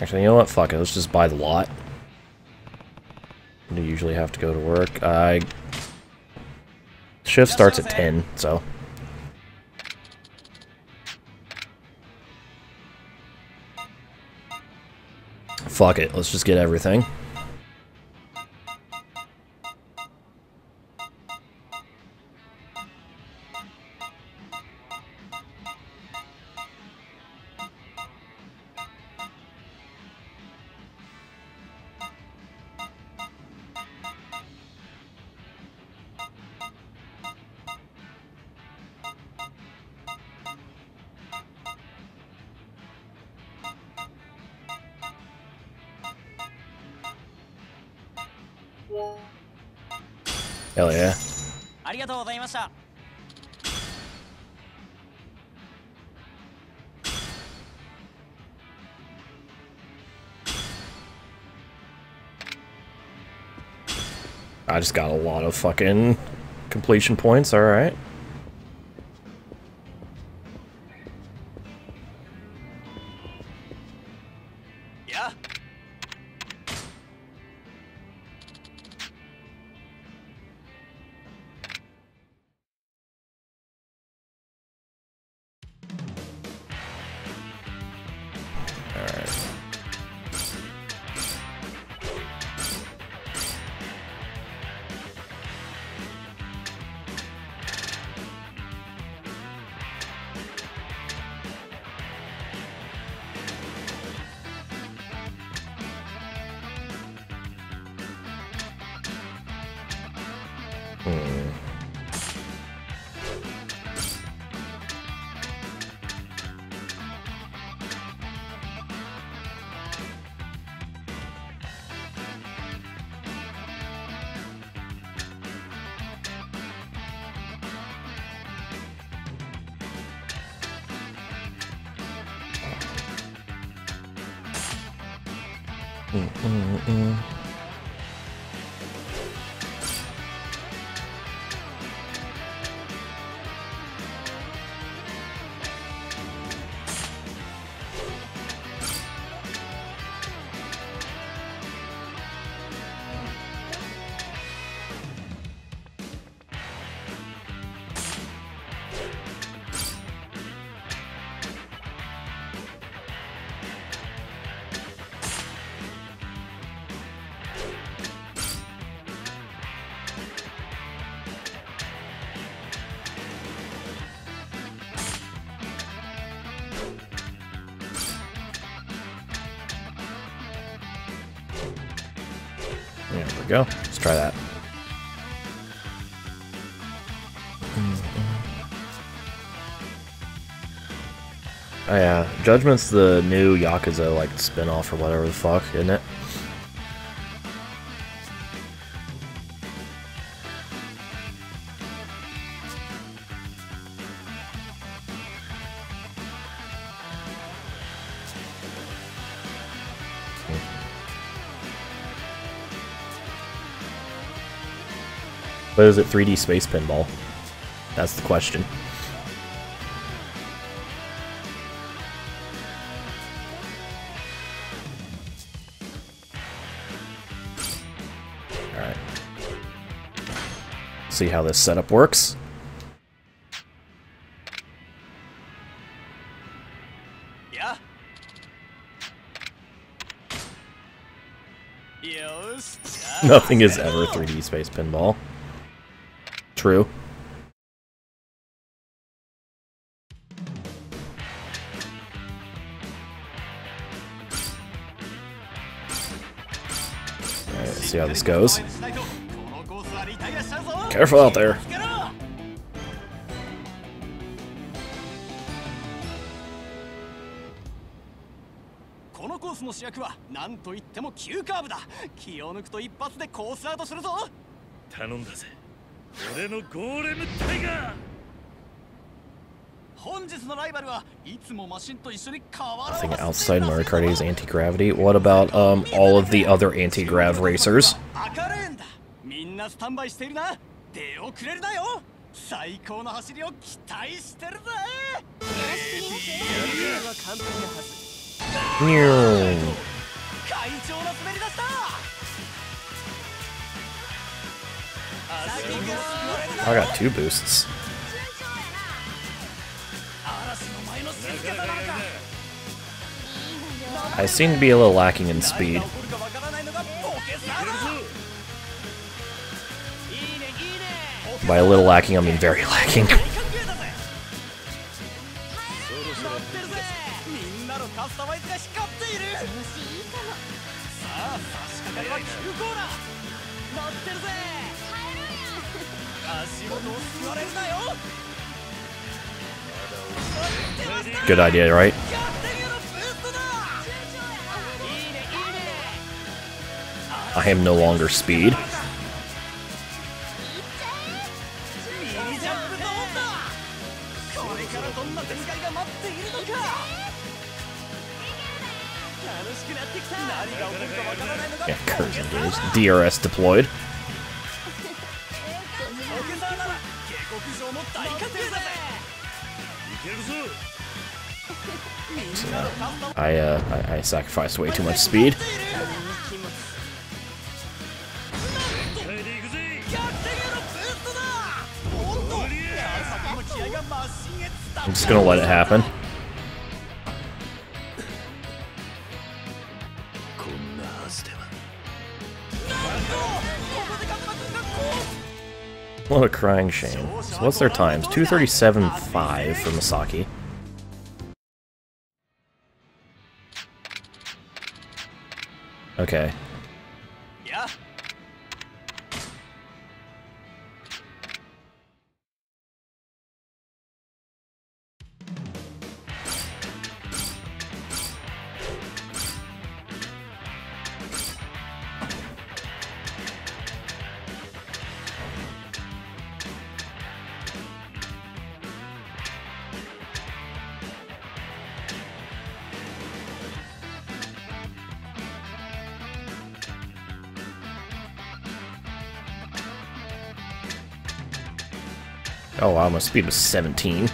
Actually, you know what? Fuck it. Let's just buy the lot. I usually have to go to work. I shift starts at ten, so. Fuck it. Let's just get everything. Hell yeah. I just got a lot of fucking completion points, alright. Go. Let's try that. Oh yeah, Judgment's the new Yakuza like spinoff or whatever the fuck, isn't it? But is it three D space pinball? That's the question. Alright. See how this setup works. Nothing is ever three D space pinball. True. Right, let's see how this goes. Careful out there. Nothing outside Mario Kart eight is anti-gravity. What about um all of the other anti-grav racers? Mm. I got two boosts. I seem to be a little lacking in speed. By a little lacking, I mean very lacking. Good idea, right? I am no longer speed. Yeah, curtain goes. D R S deployed. So, uh, I, uh, I I sacrificed way too much speed. I'm just gonna let it happen. What a crying shame. So what's their times? two thirty-seven point five for Misaki. Okay. Yeah. Oh wow, my speed was seventeen.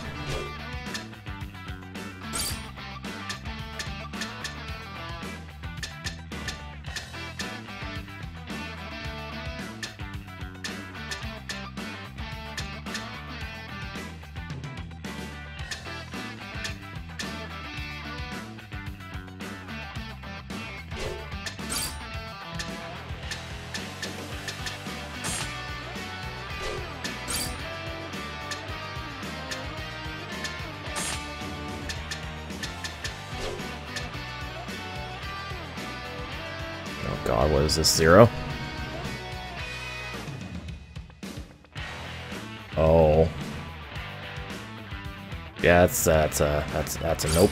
God, what is this, zero? Oh. Yeah, that's, that's, uh, that's, that's a nope.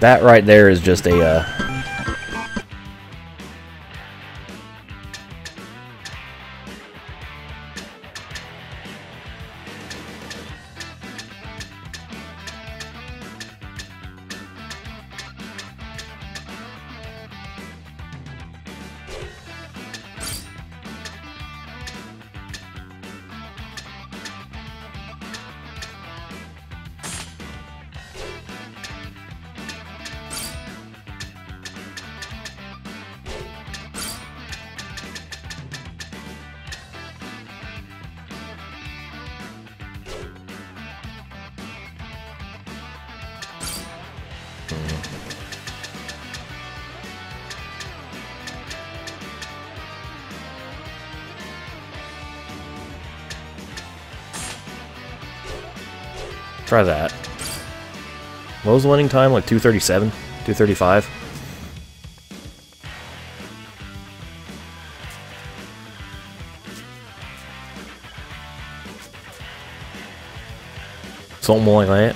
That right there is just a, uh... Try that. What was the winning time? Like two thirty-seven? two thirty-five? Something like that.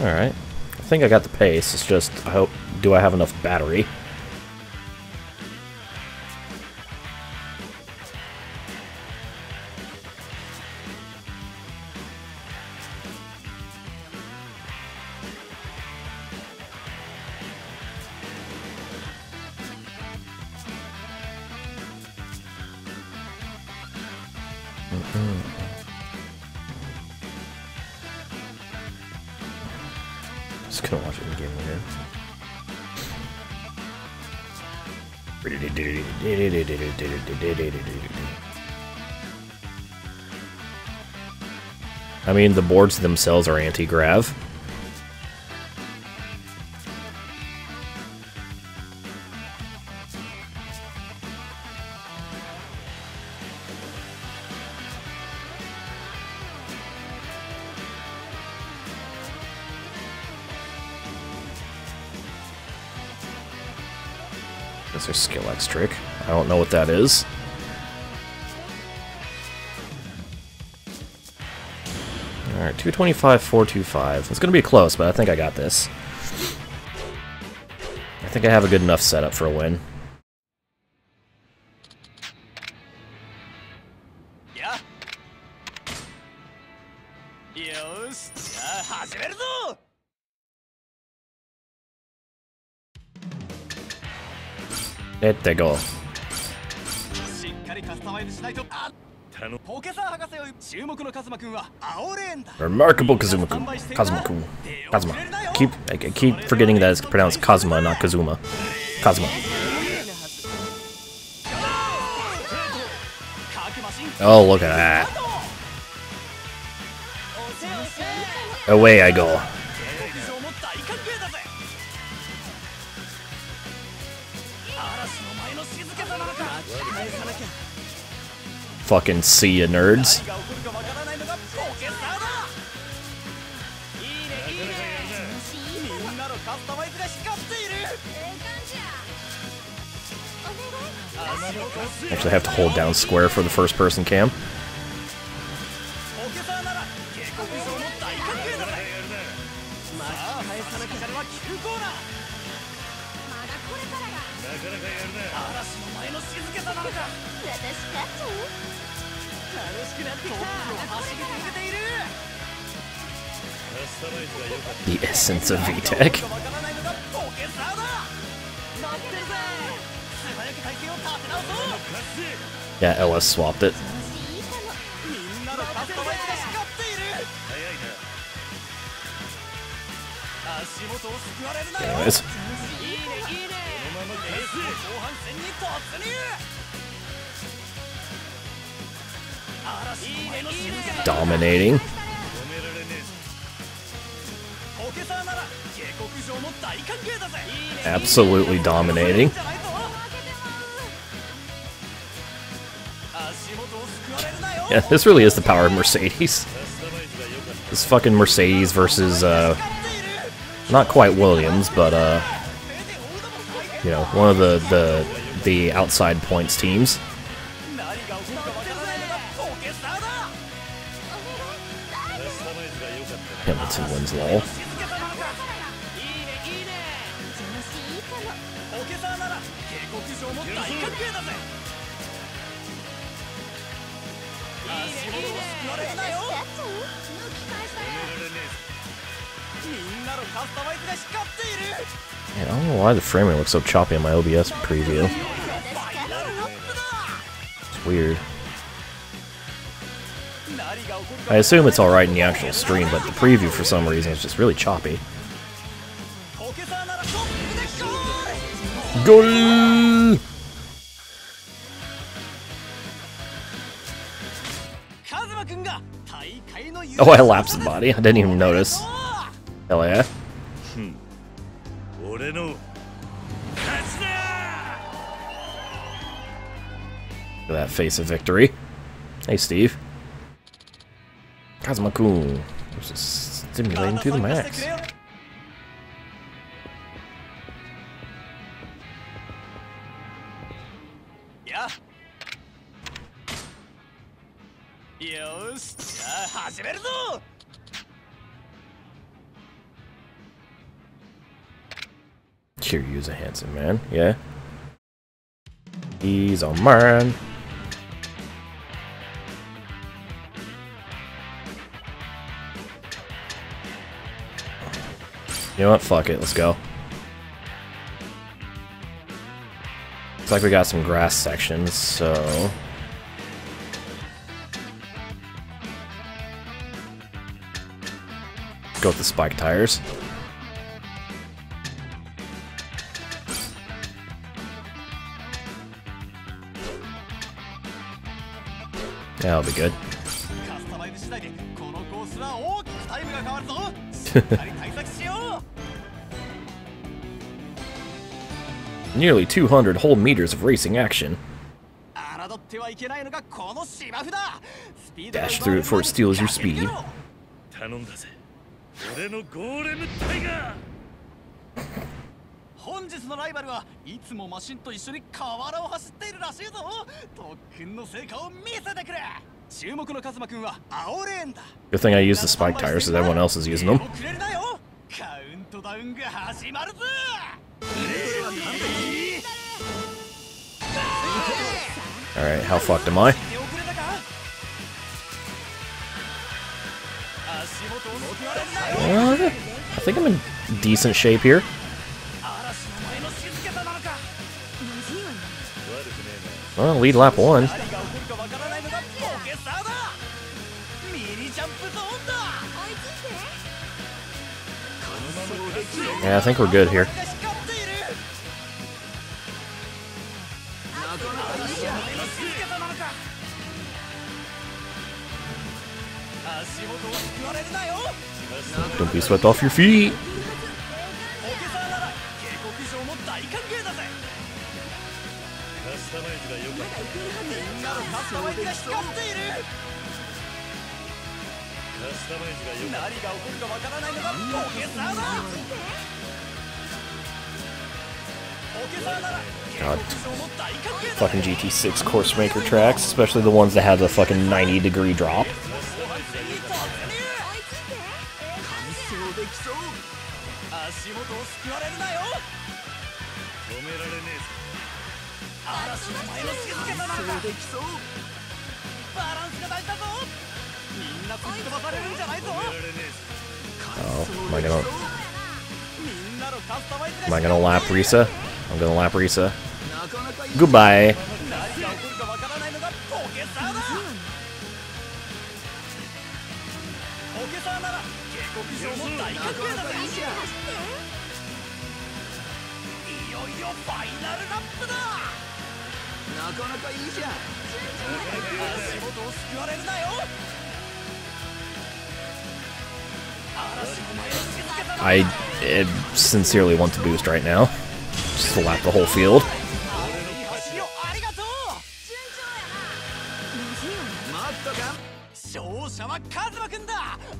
Alright. I think I got the pace, it's just, I hope, do I have enough battery? I mean, the boards themselves are anti-grav. That's a skill X trick. I don't know what that is. Alright, two twenty-five, four twenty-five. It's gonna be close, but I think I got this. I think I have a good enough setup for a win. There they go. Remarkable Kazuma-kun. Kazuma-kun. Kazuma. I keep, I keep forgetting that it's pronounced Kazuma, not Kazuma. Kazuma. Oh, look at that. Away I go. Fucking see ya, nerds. Actually, I have to hold down square for the first person cam. The essence of V-Tech. Yeah, L S swapped it. Anyways. Dominating. Absolutely dominating. Yeah, this really is the power of Mercedes. This fucking Mercedes versus, uh, not quite Williams, but, uh, you know, one of the, the, the outside points teams. Hamilton wins lol. Man, I don't know why the framing looks so choppy in my O B S preview. It's weird. I assume it's alright in the actual stream, but the preview for some reason is just really choppy. Goal! Oh, I lapsed the body. I didn't even notice. Hell yeah. Look at that face of victory. Hey, Steve. Cosmakoon. This is stimulating to the max. Kiryu's a handsome man, yeah. He's a man. You know what? Fuck it, let's go. Looks like we got some grass sections, so. Go with the spike tires. That'll be good. Nearly two hundred whole meters of racing action. Dash through it before it steals your speed. Golem Tiger. Good thing I use the spike tires because everyone else is using them. Alright, how fucked am I? Uh, I think I'm in decent shape here. Well, lead lap one. Yeah, I think we're good here. Don't be swept off your feet. God. Fucking G T six course maker tracks, especially the ones that have the fucking ninety degree drop. Oh, am I gonna... Am I gonna lap Risa? I'm gonna lap Risa. Goodbye! I it, sincerely want to boost right now. Just lap the whole field.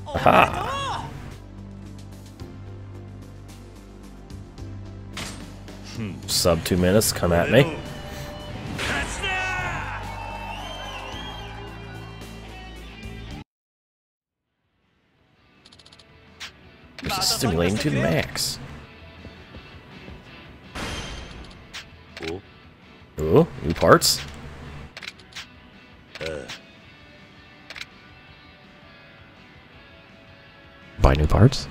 Aha. Sub two minutes, come at me. Stimulating to the max. Cool. Ooh, new parts. Uh. Buy new parts.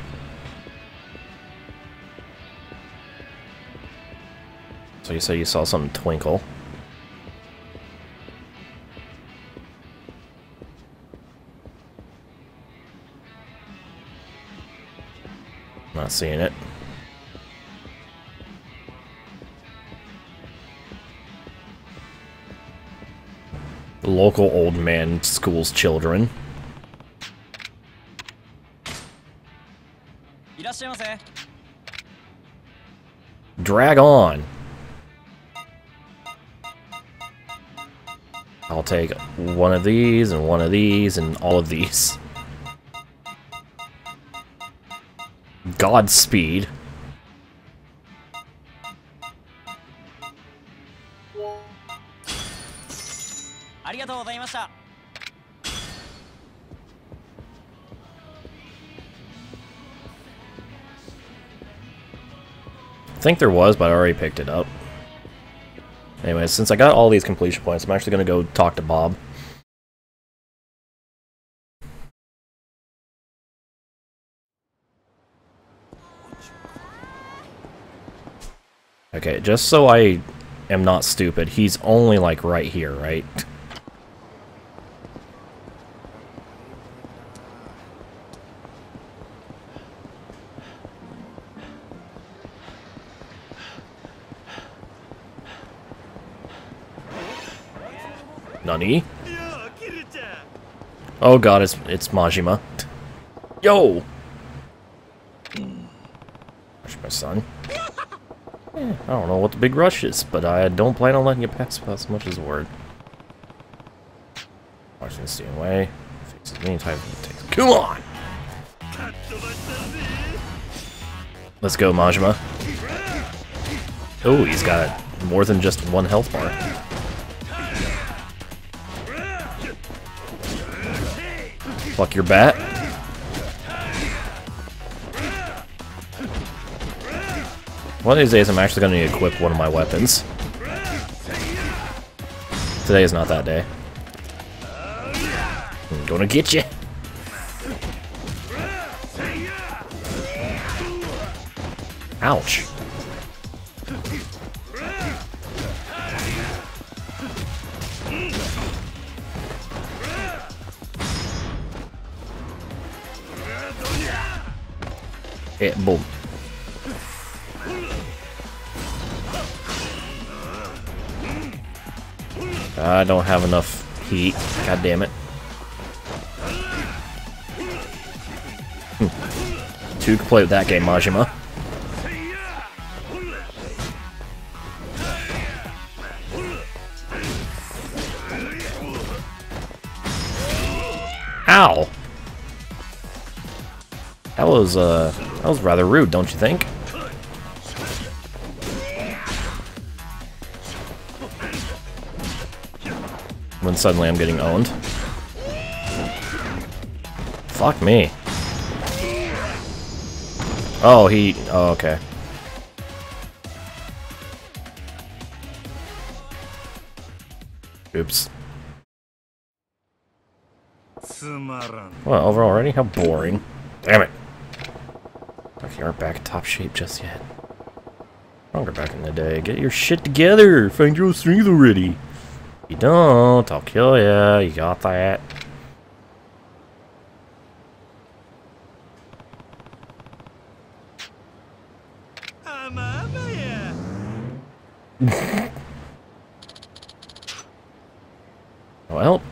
So you said you saw something twinkle. Not seeing it. The local old man schools children. Drag on. I'll take one of these and one of these and all of these. Godspeed. I think there was, but I already picked it up. Anyway, since I got all these completion points, I'm actually going to go talk to Bob. Okay, just so I am not stupid, he's only like right here, right? Nani? Oh god, it's it's Majima. Yo! Rush my son. Eh, I don't know what the big rush is, but I don't plan on letting you pass about as much as a word. Watching this anyway. Fix as many times as it takes. Come on! Let's go, Majima. Oh, he's got more than just one health bar. Fuck your bat. One of these days I'm actually going to equip one of my weapons. Today is not that day. I'm gonna get you. Ouch. It, boom. I don't have enough heat. God damn it. Hm. Two can play with that game, Majima. Ow! That was, uh... that was rather rude, don't you think? When suddenly I'm getting owned. Fuck me. Oh, he... oh, okay. Oops. Well, over already? How boring. Damn it. You aren't back in top shape just yet. Stronger back in the day. Get your shit together. Find your strength already. If you don't, I'll kill ya. You got that. Well.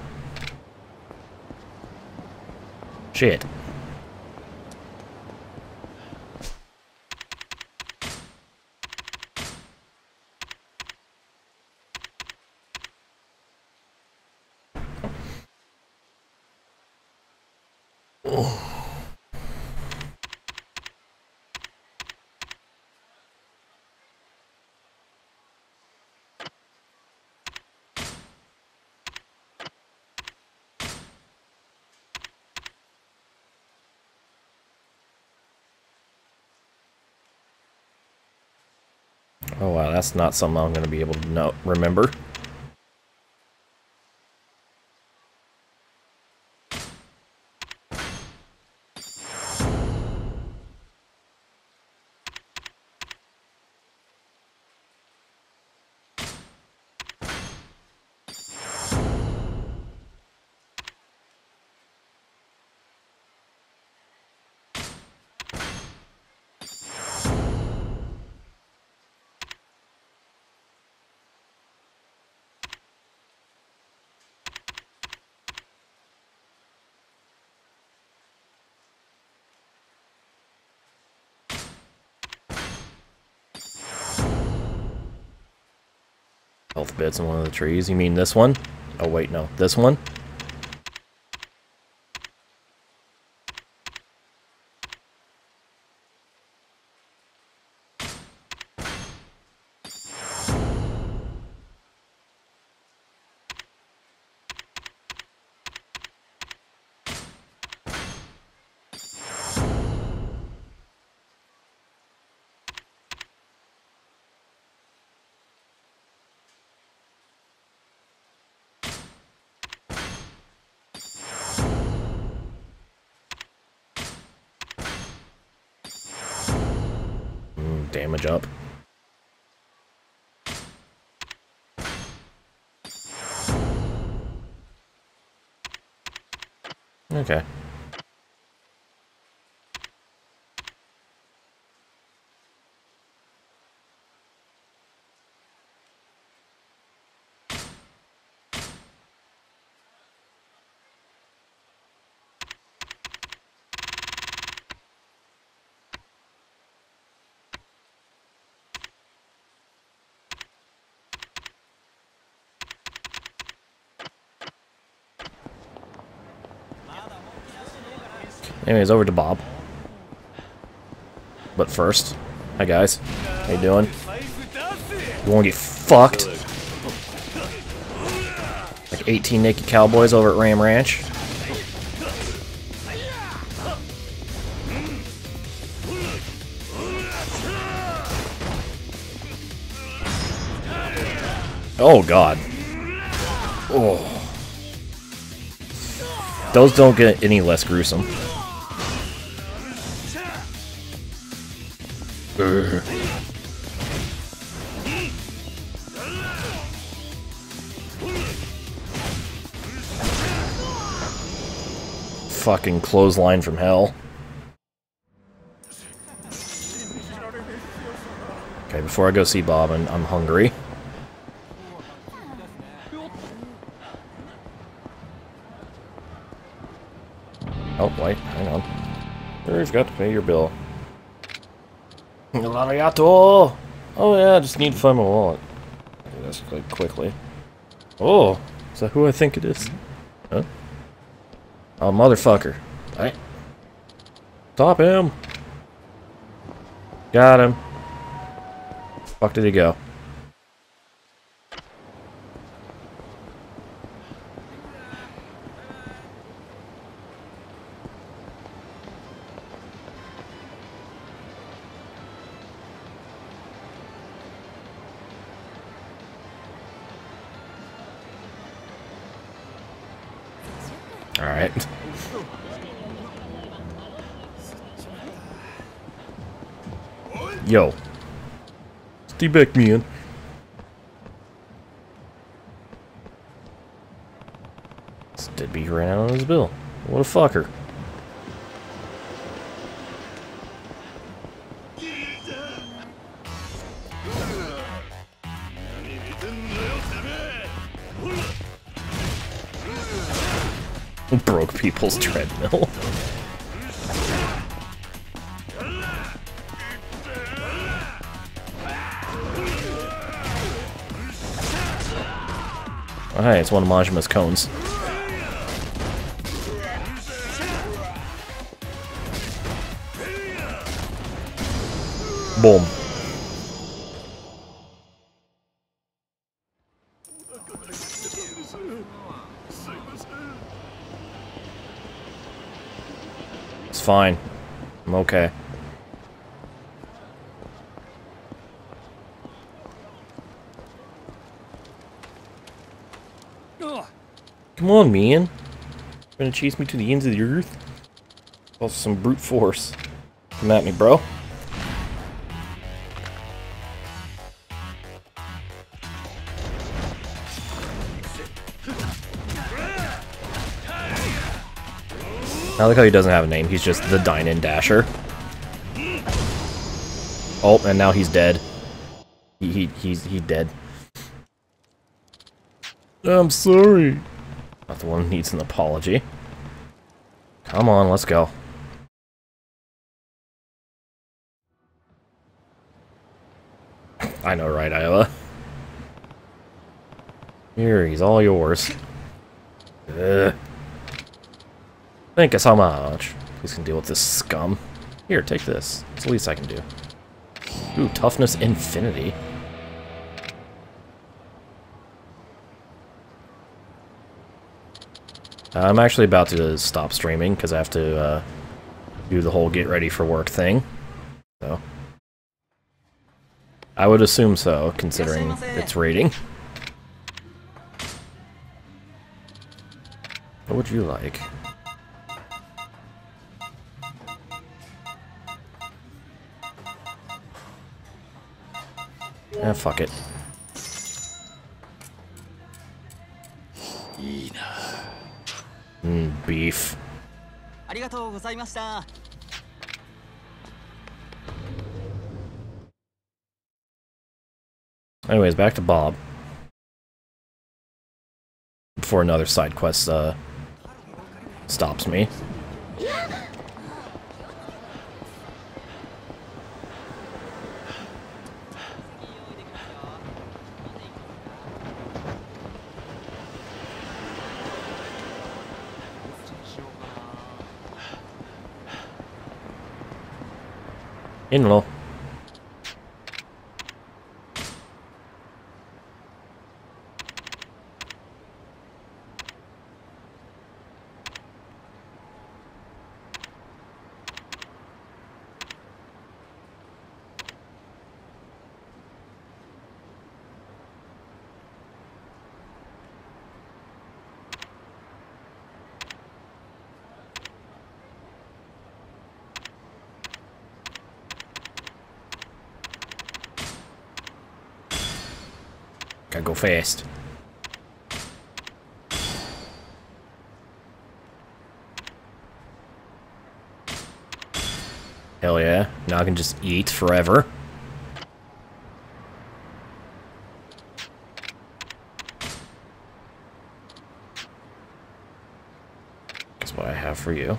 Shit. Oh wow, that's not something I'm going to be able to know, remember. health bits in one of the trees. You mean this one? Oh wait, no, this one? Damage up. Okay. Anyways, over to Bob. But first, hi guys, how you doing? You wanna get fucked? Like eighteen naked cowboys over at Ram Ranch. Oh god. Oh. Those don't get any less gruesome. Fucking clothesline from hell. Okay, before I go see Bob, and I'm hungry. Oh, wait, hang on. You've got to pay your bill. Arigato! Oh yeah, I just need to find my wallet. That's like quickly. Oh, is that who I think it is? Huh? Oh, motherfucker. Alright. Stop him! Got him. Fuck did he go? Alright. Yo. Stay back, man. This deadbeat ran out on his bill. What a fucker. Broke people's treadmill. Oh, hey, it's one of Majima's cones. Boom. Fine. I'm okay. Come on, man. You're gonna chase me to the ends of the earth? Also, some brute force. Come at me, bro. I like how he doesn't have a name, he's just the Dine-In Dasher. Oh, and now he's dead. He, he, he's he dead. I'm sorry. Not the one who needs an apology. Come on, let's go. I know, right, Iowa? Here, he's all yours. Ugh. Thank you so much. Please can deal with this scum. Here, take this. It's the least I can do. Ooh, toughness infinity. I'm actually about to stop streaming because I have to uh, do the whole get ready for work thing. So, I would assume so, considering its rating. What would you like? Ah, fuck it. Mm, beef. Anyways, back to Bob. Before another side quest uh, stops me. In low. Go fast. Hell yeah. Now I can just eat forever. That's what I have for you.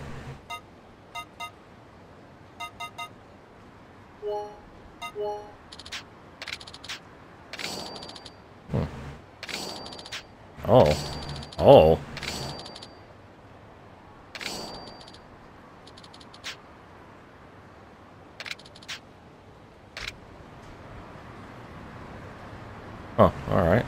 Oh. Oh. Oh, alright.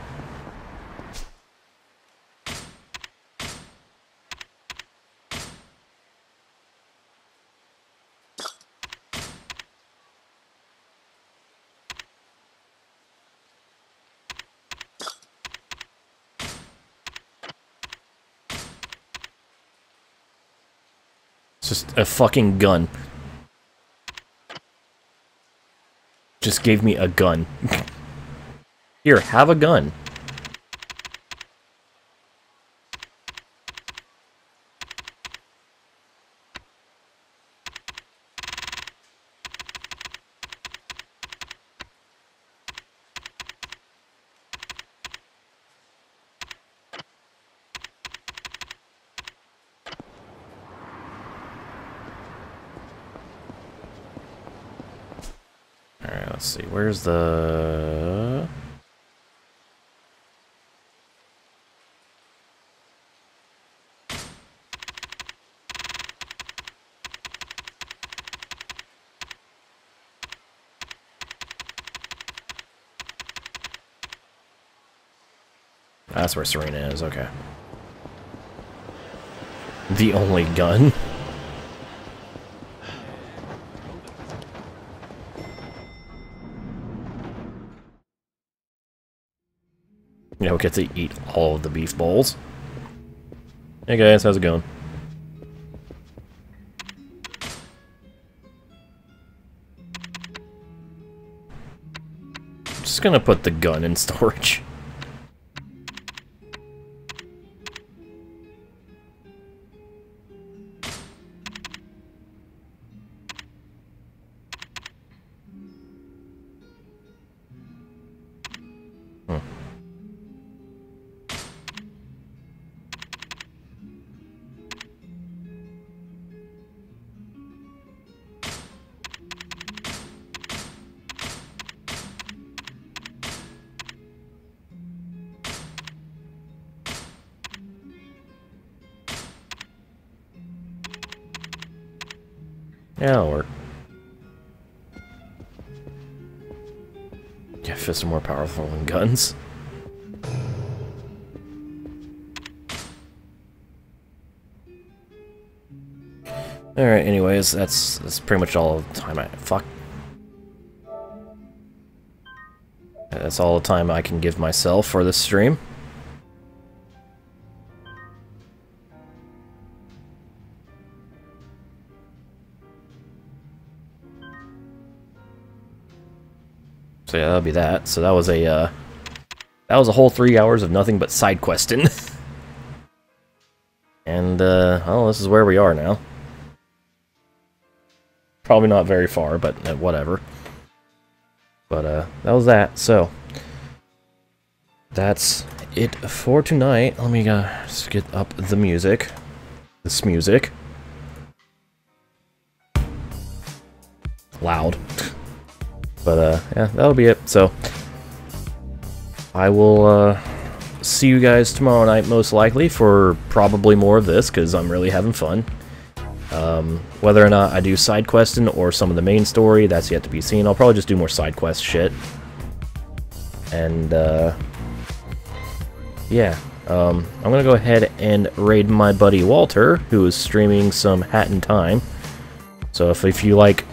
Just a fucking gun. Just gave me a gun. Here, have a gun. Where's the... That's where Serena is, okay. The only gun? You know, get to eat all of the beef bowls. Hey guys, how's it going? I'm just gonna put the gun in storage. Yeah, that'll work. Yeah, fists are more powerful than guns. Alright, anyways, that's that's pretty much all the time I fuck. That's all the time I can give myself for this stream. So yeah, that'll be that. So that was a uh, that was a whole three hours of nothing but side questing. And uh, well, this is where we are now. Probably not very far, but uh, whatever. But uh, that was that. So that's it for tonight. Let me uh, just get up the music. This music. Loud. But uh, yeah, that'll be it. So I will uh, see you guys tomorrow night, most likely, for probably more of this, because I'm really having fun. Um, whether or not I do side questing or some of the main story, that's yet to be seen. I'll probably just do more side quest shit. And, uh... yeah. Um, I'm gonna go ahead and raid my buddy Walter, who is streaming some Hat in Time. So if, if you like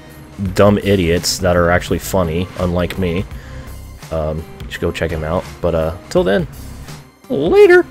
dumb idiots that are actually funny, unlike me, um, you should go check him out. But, uh, till then, later!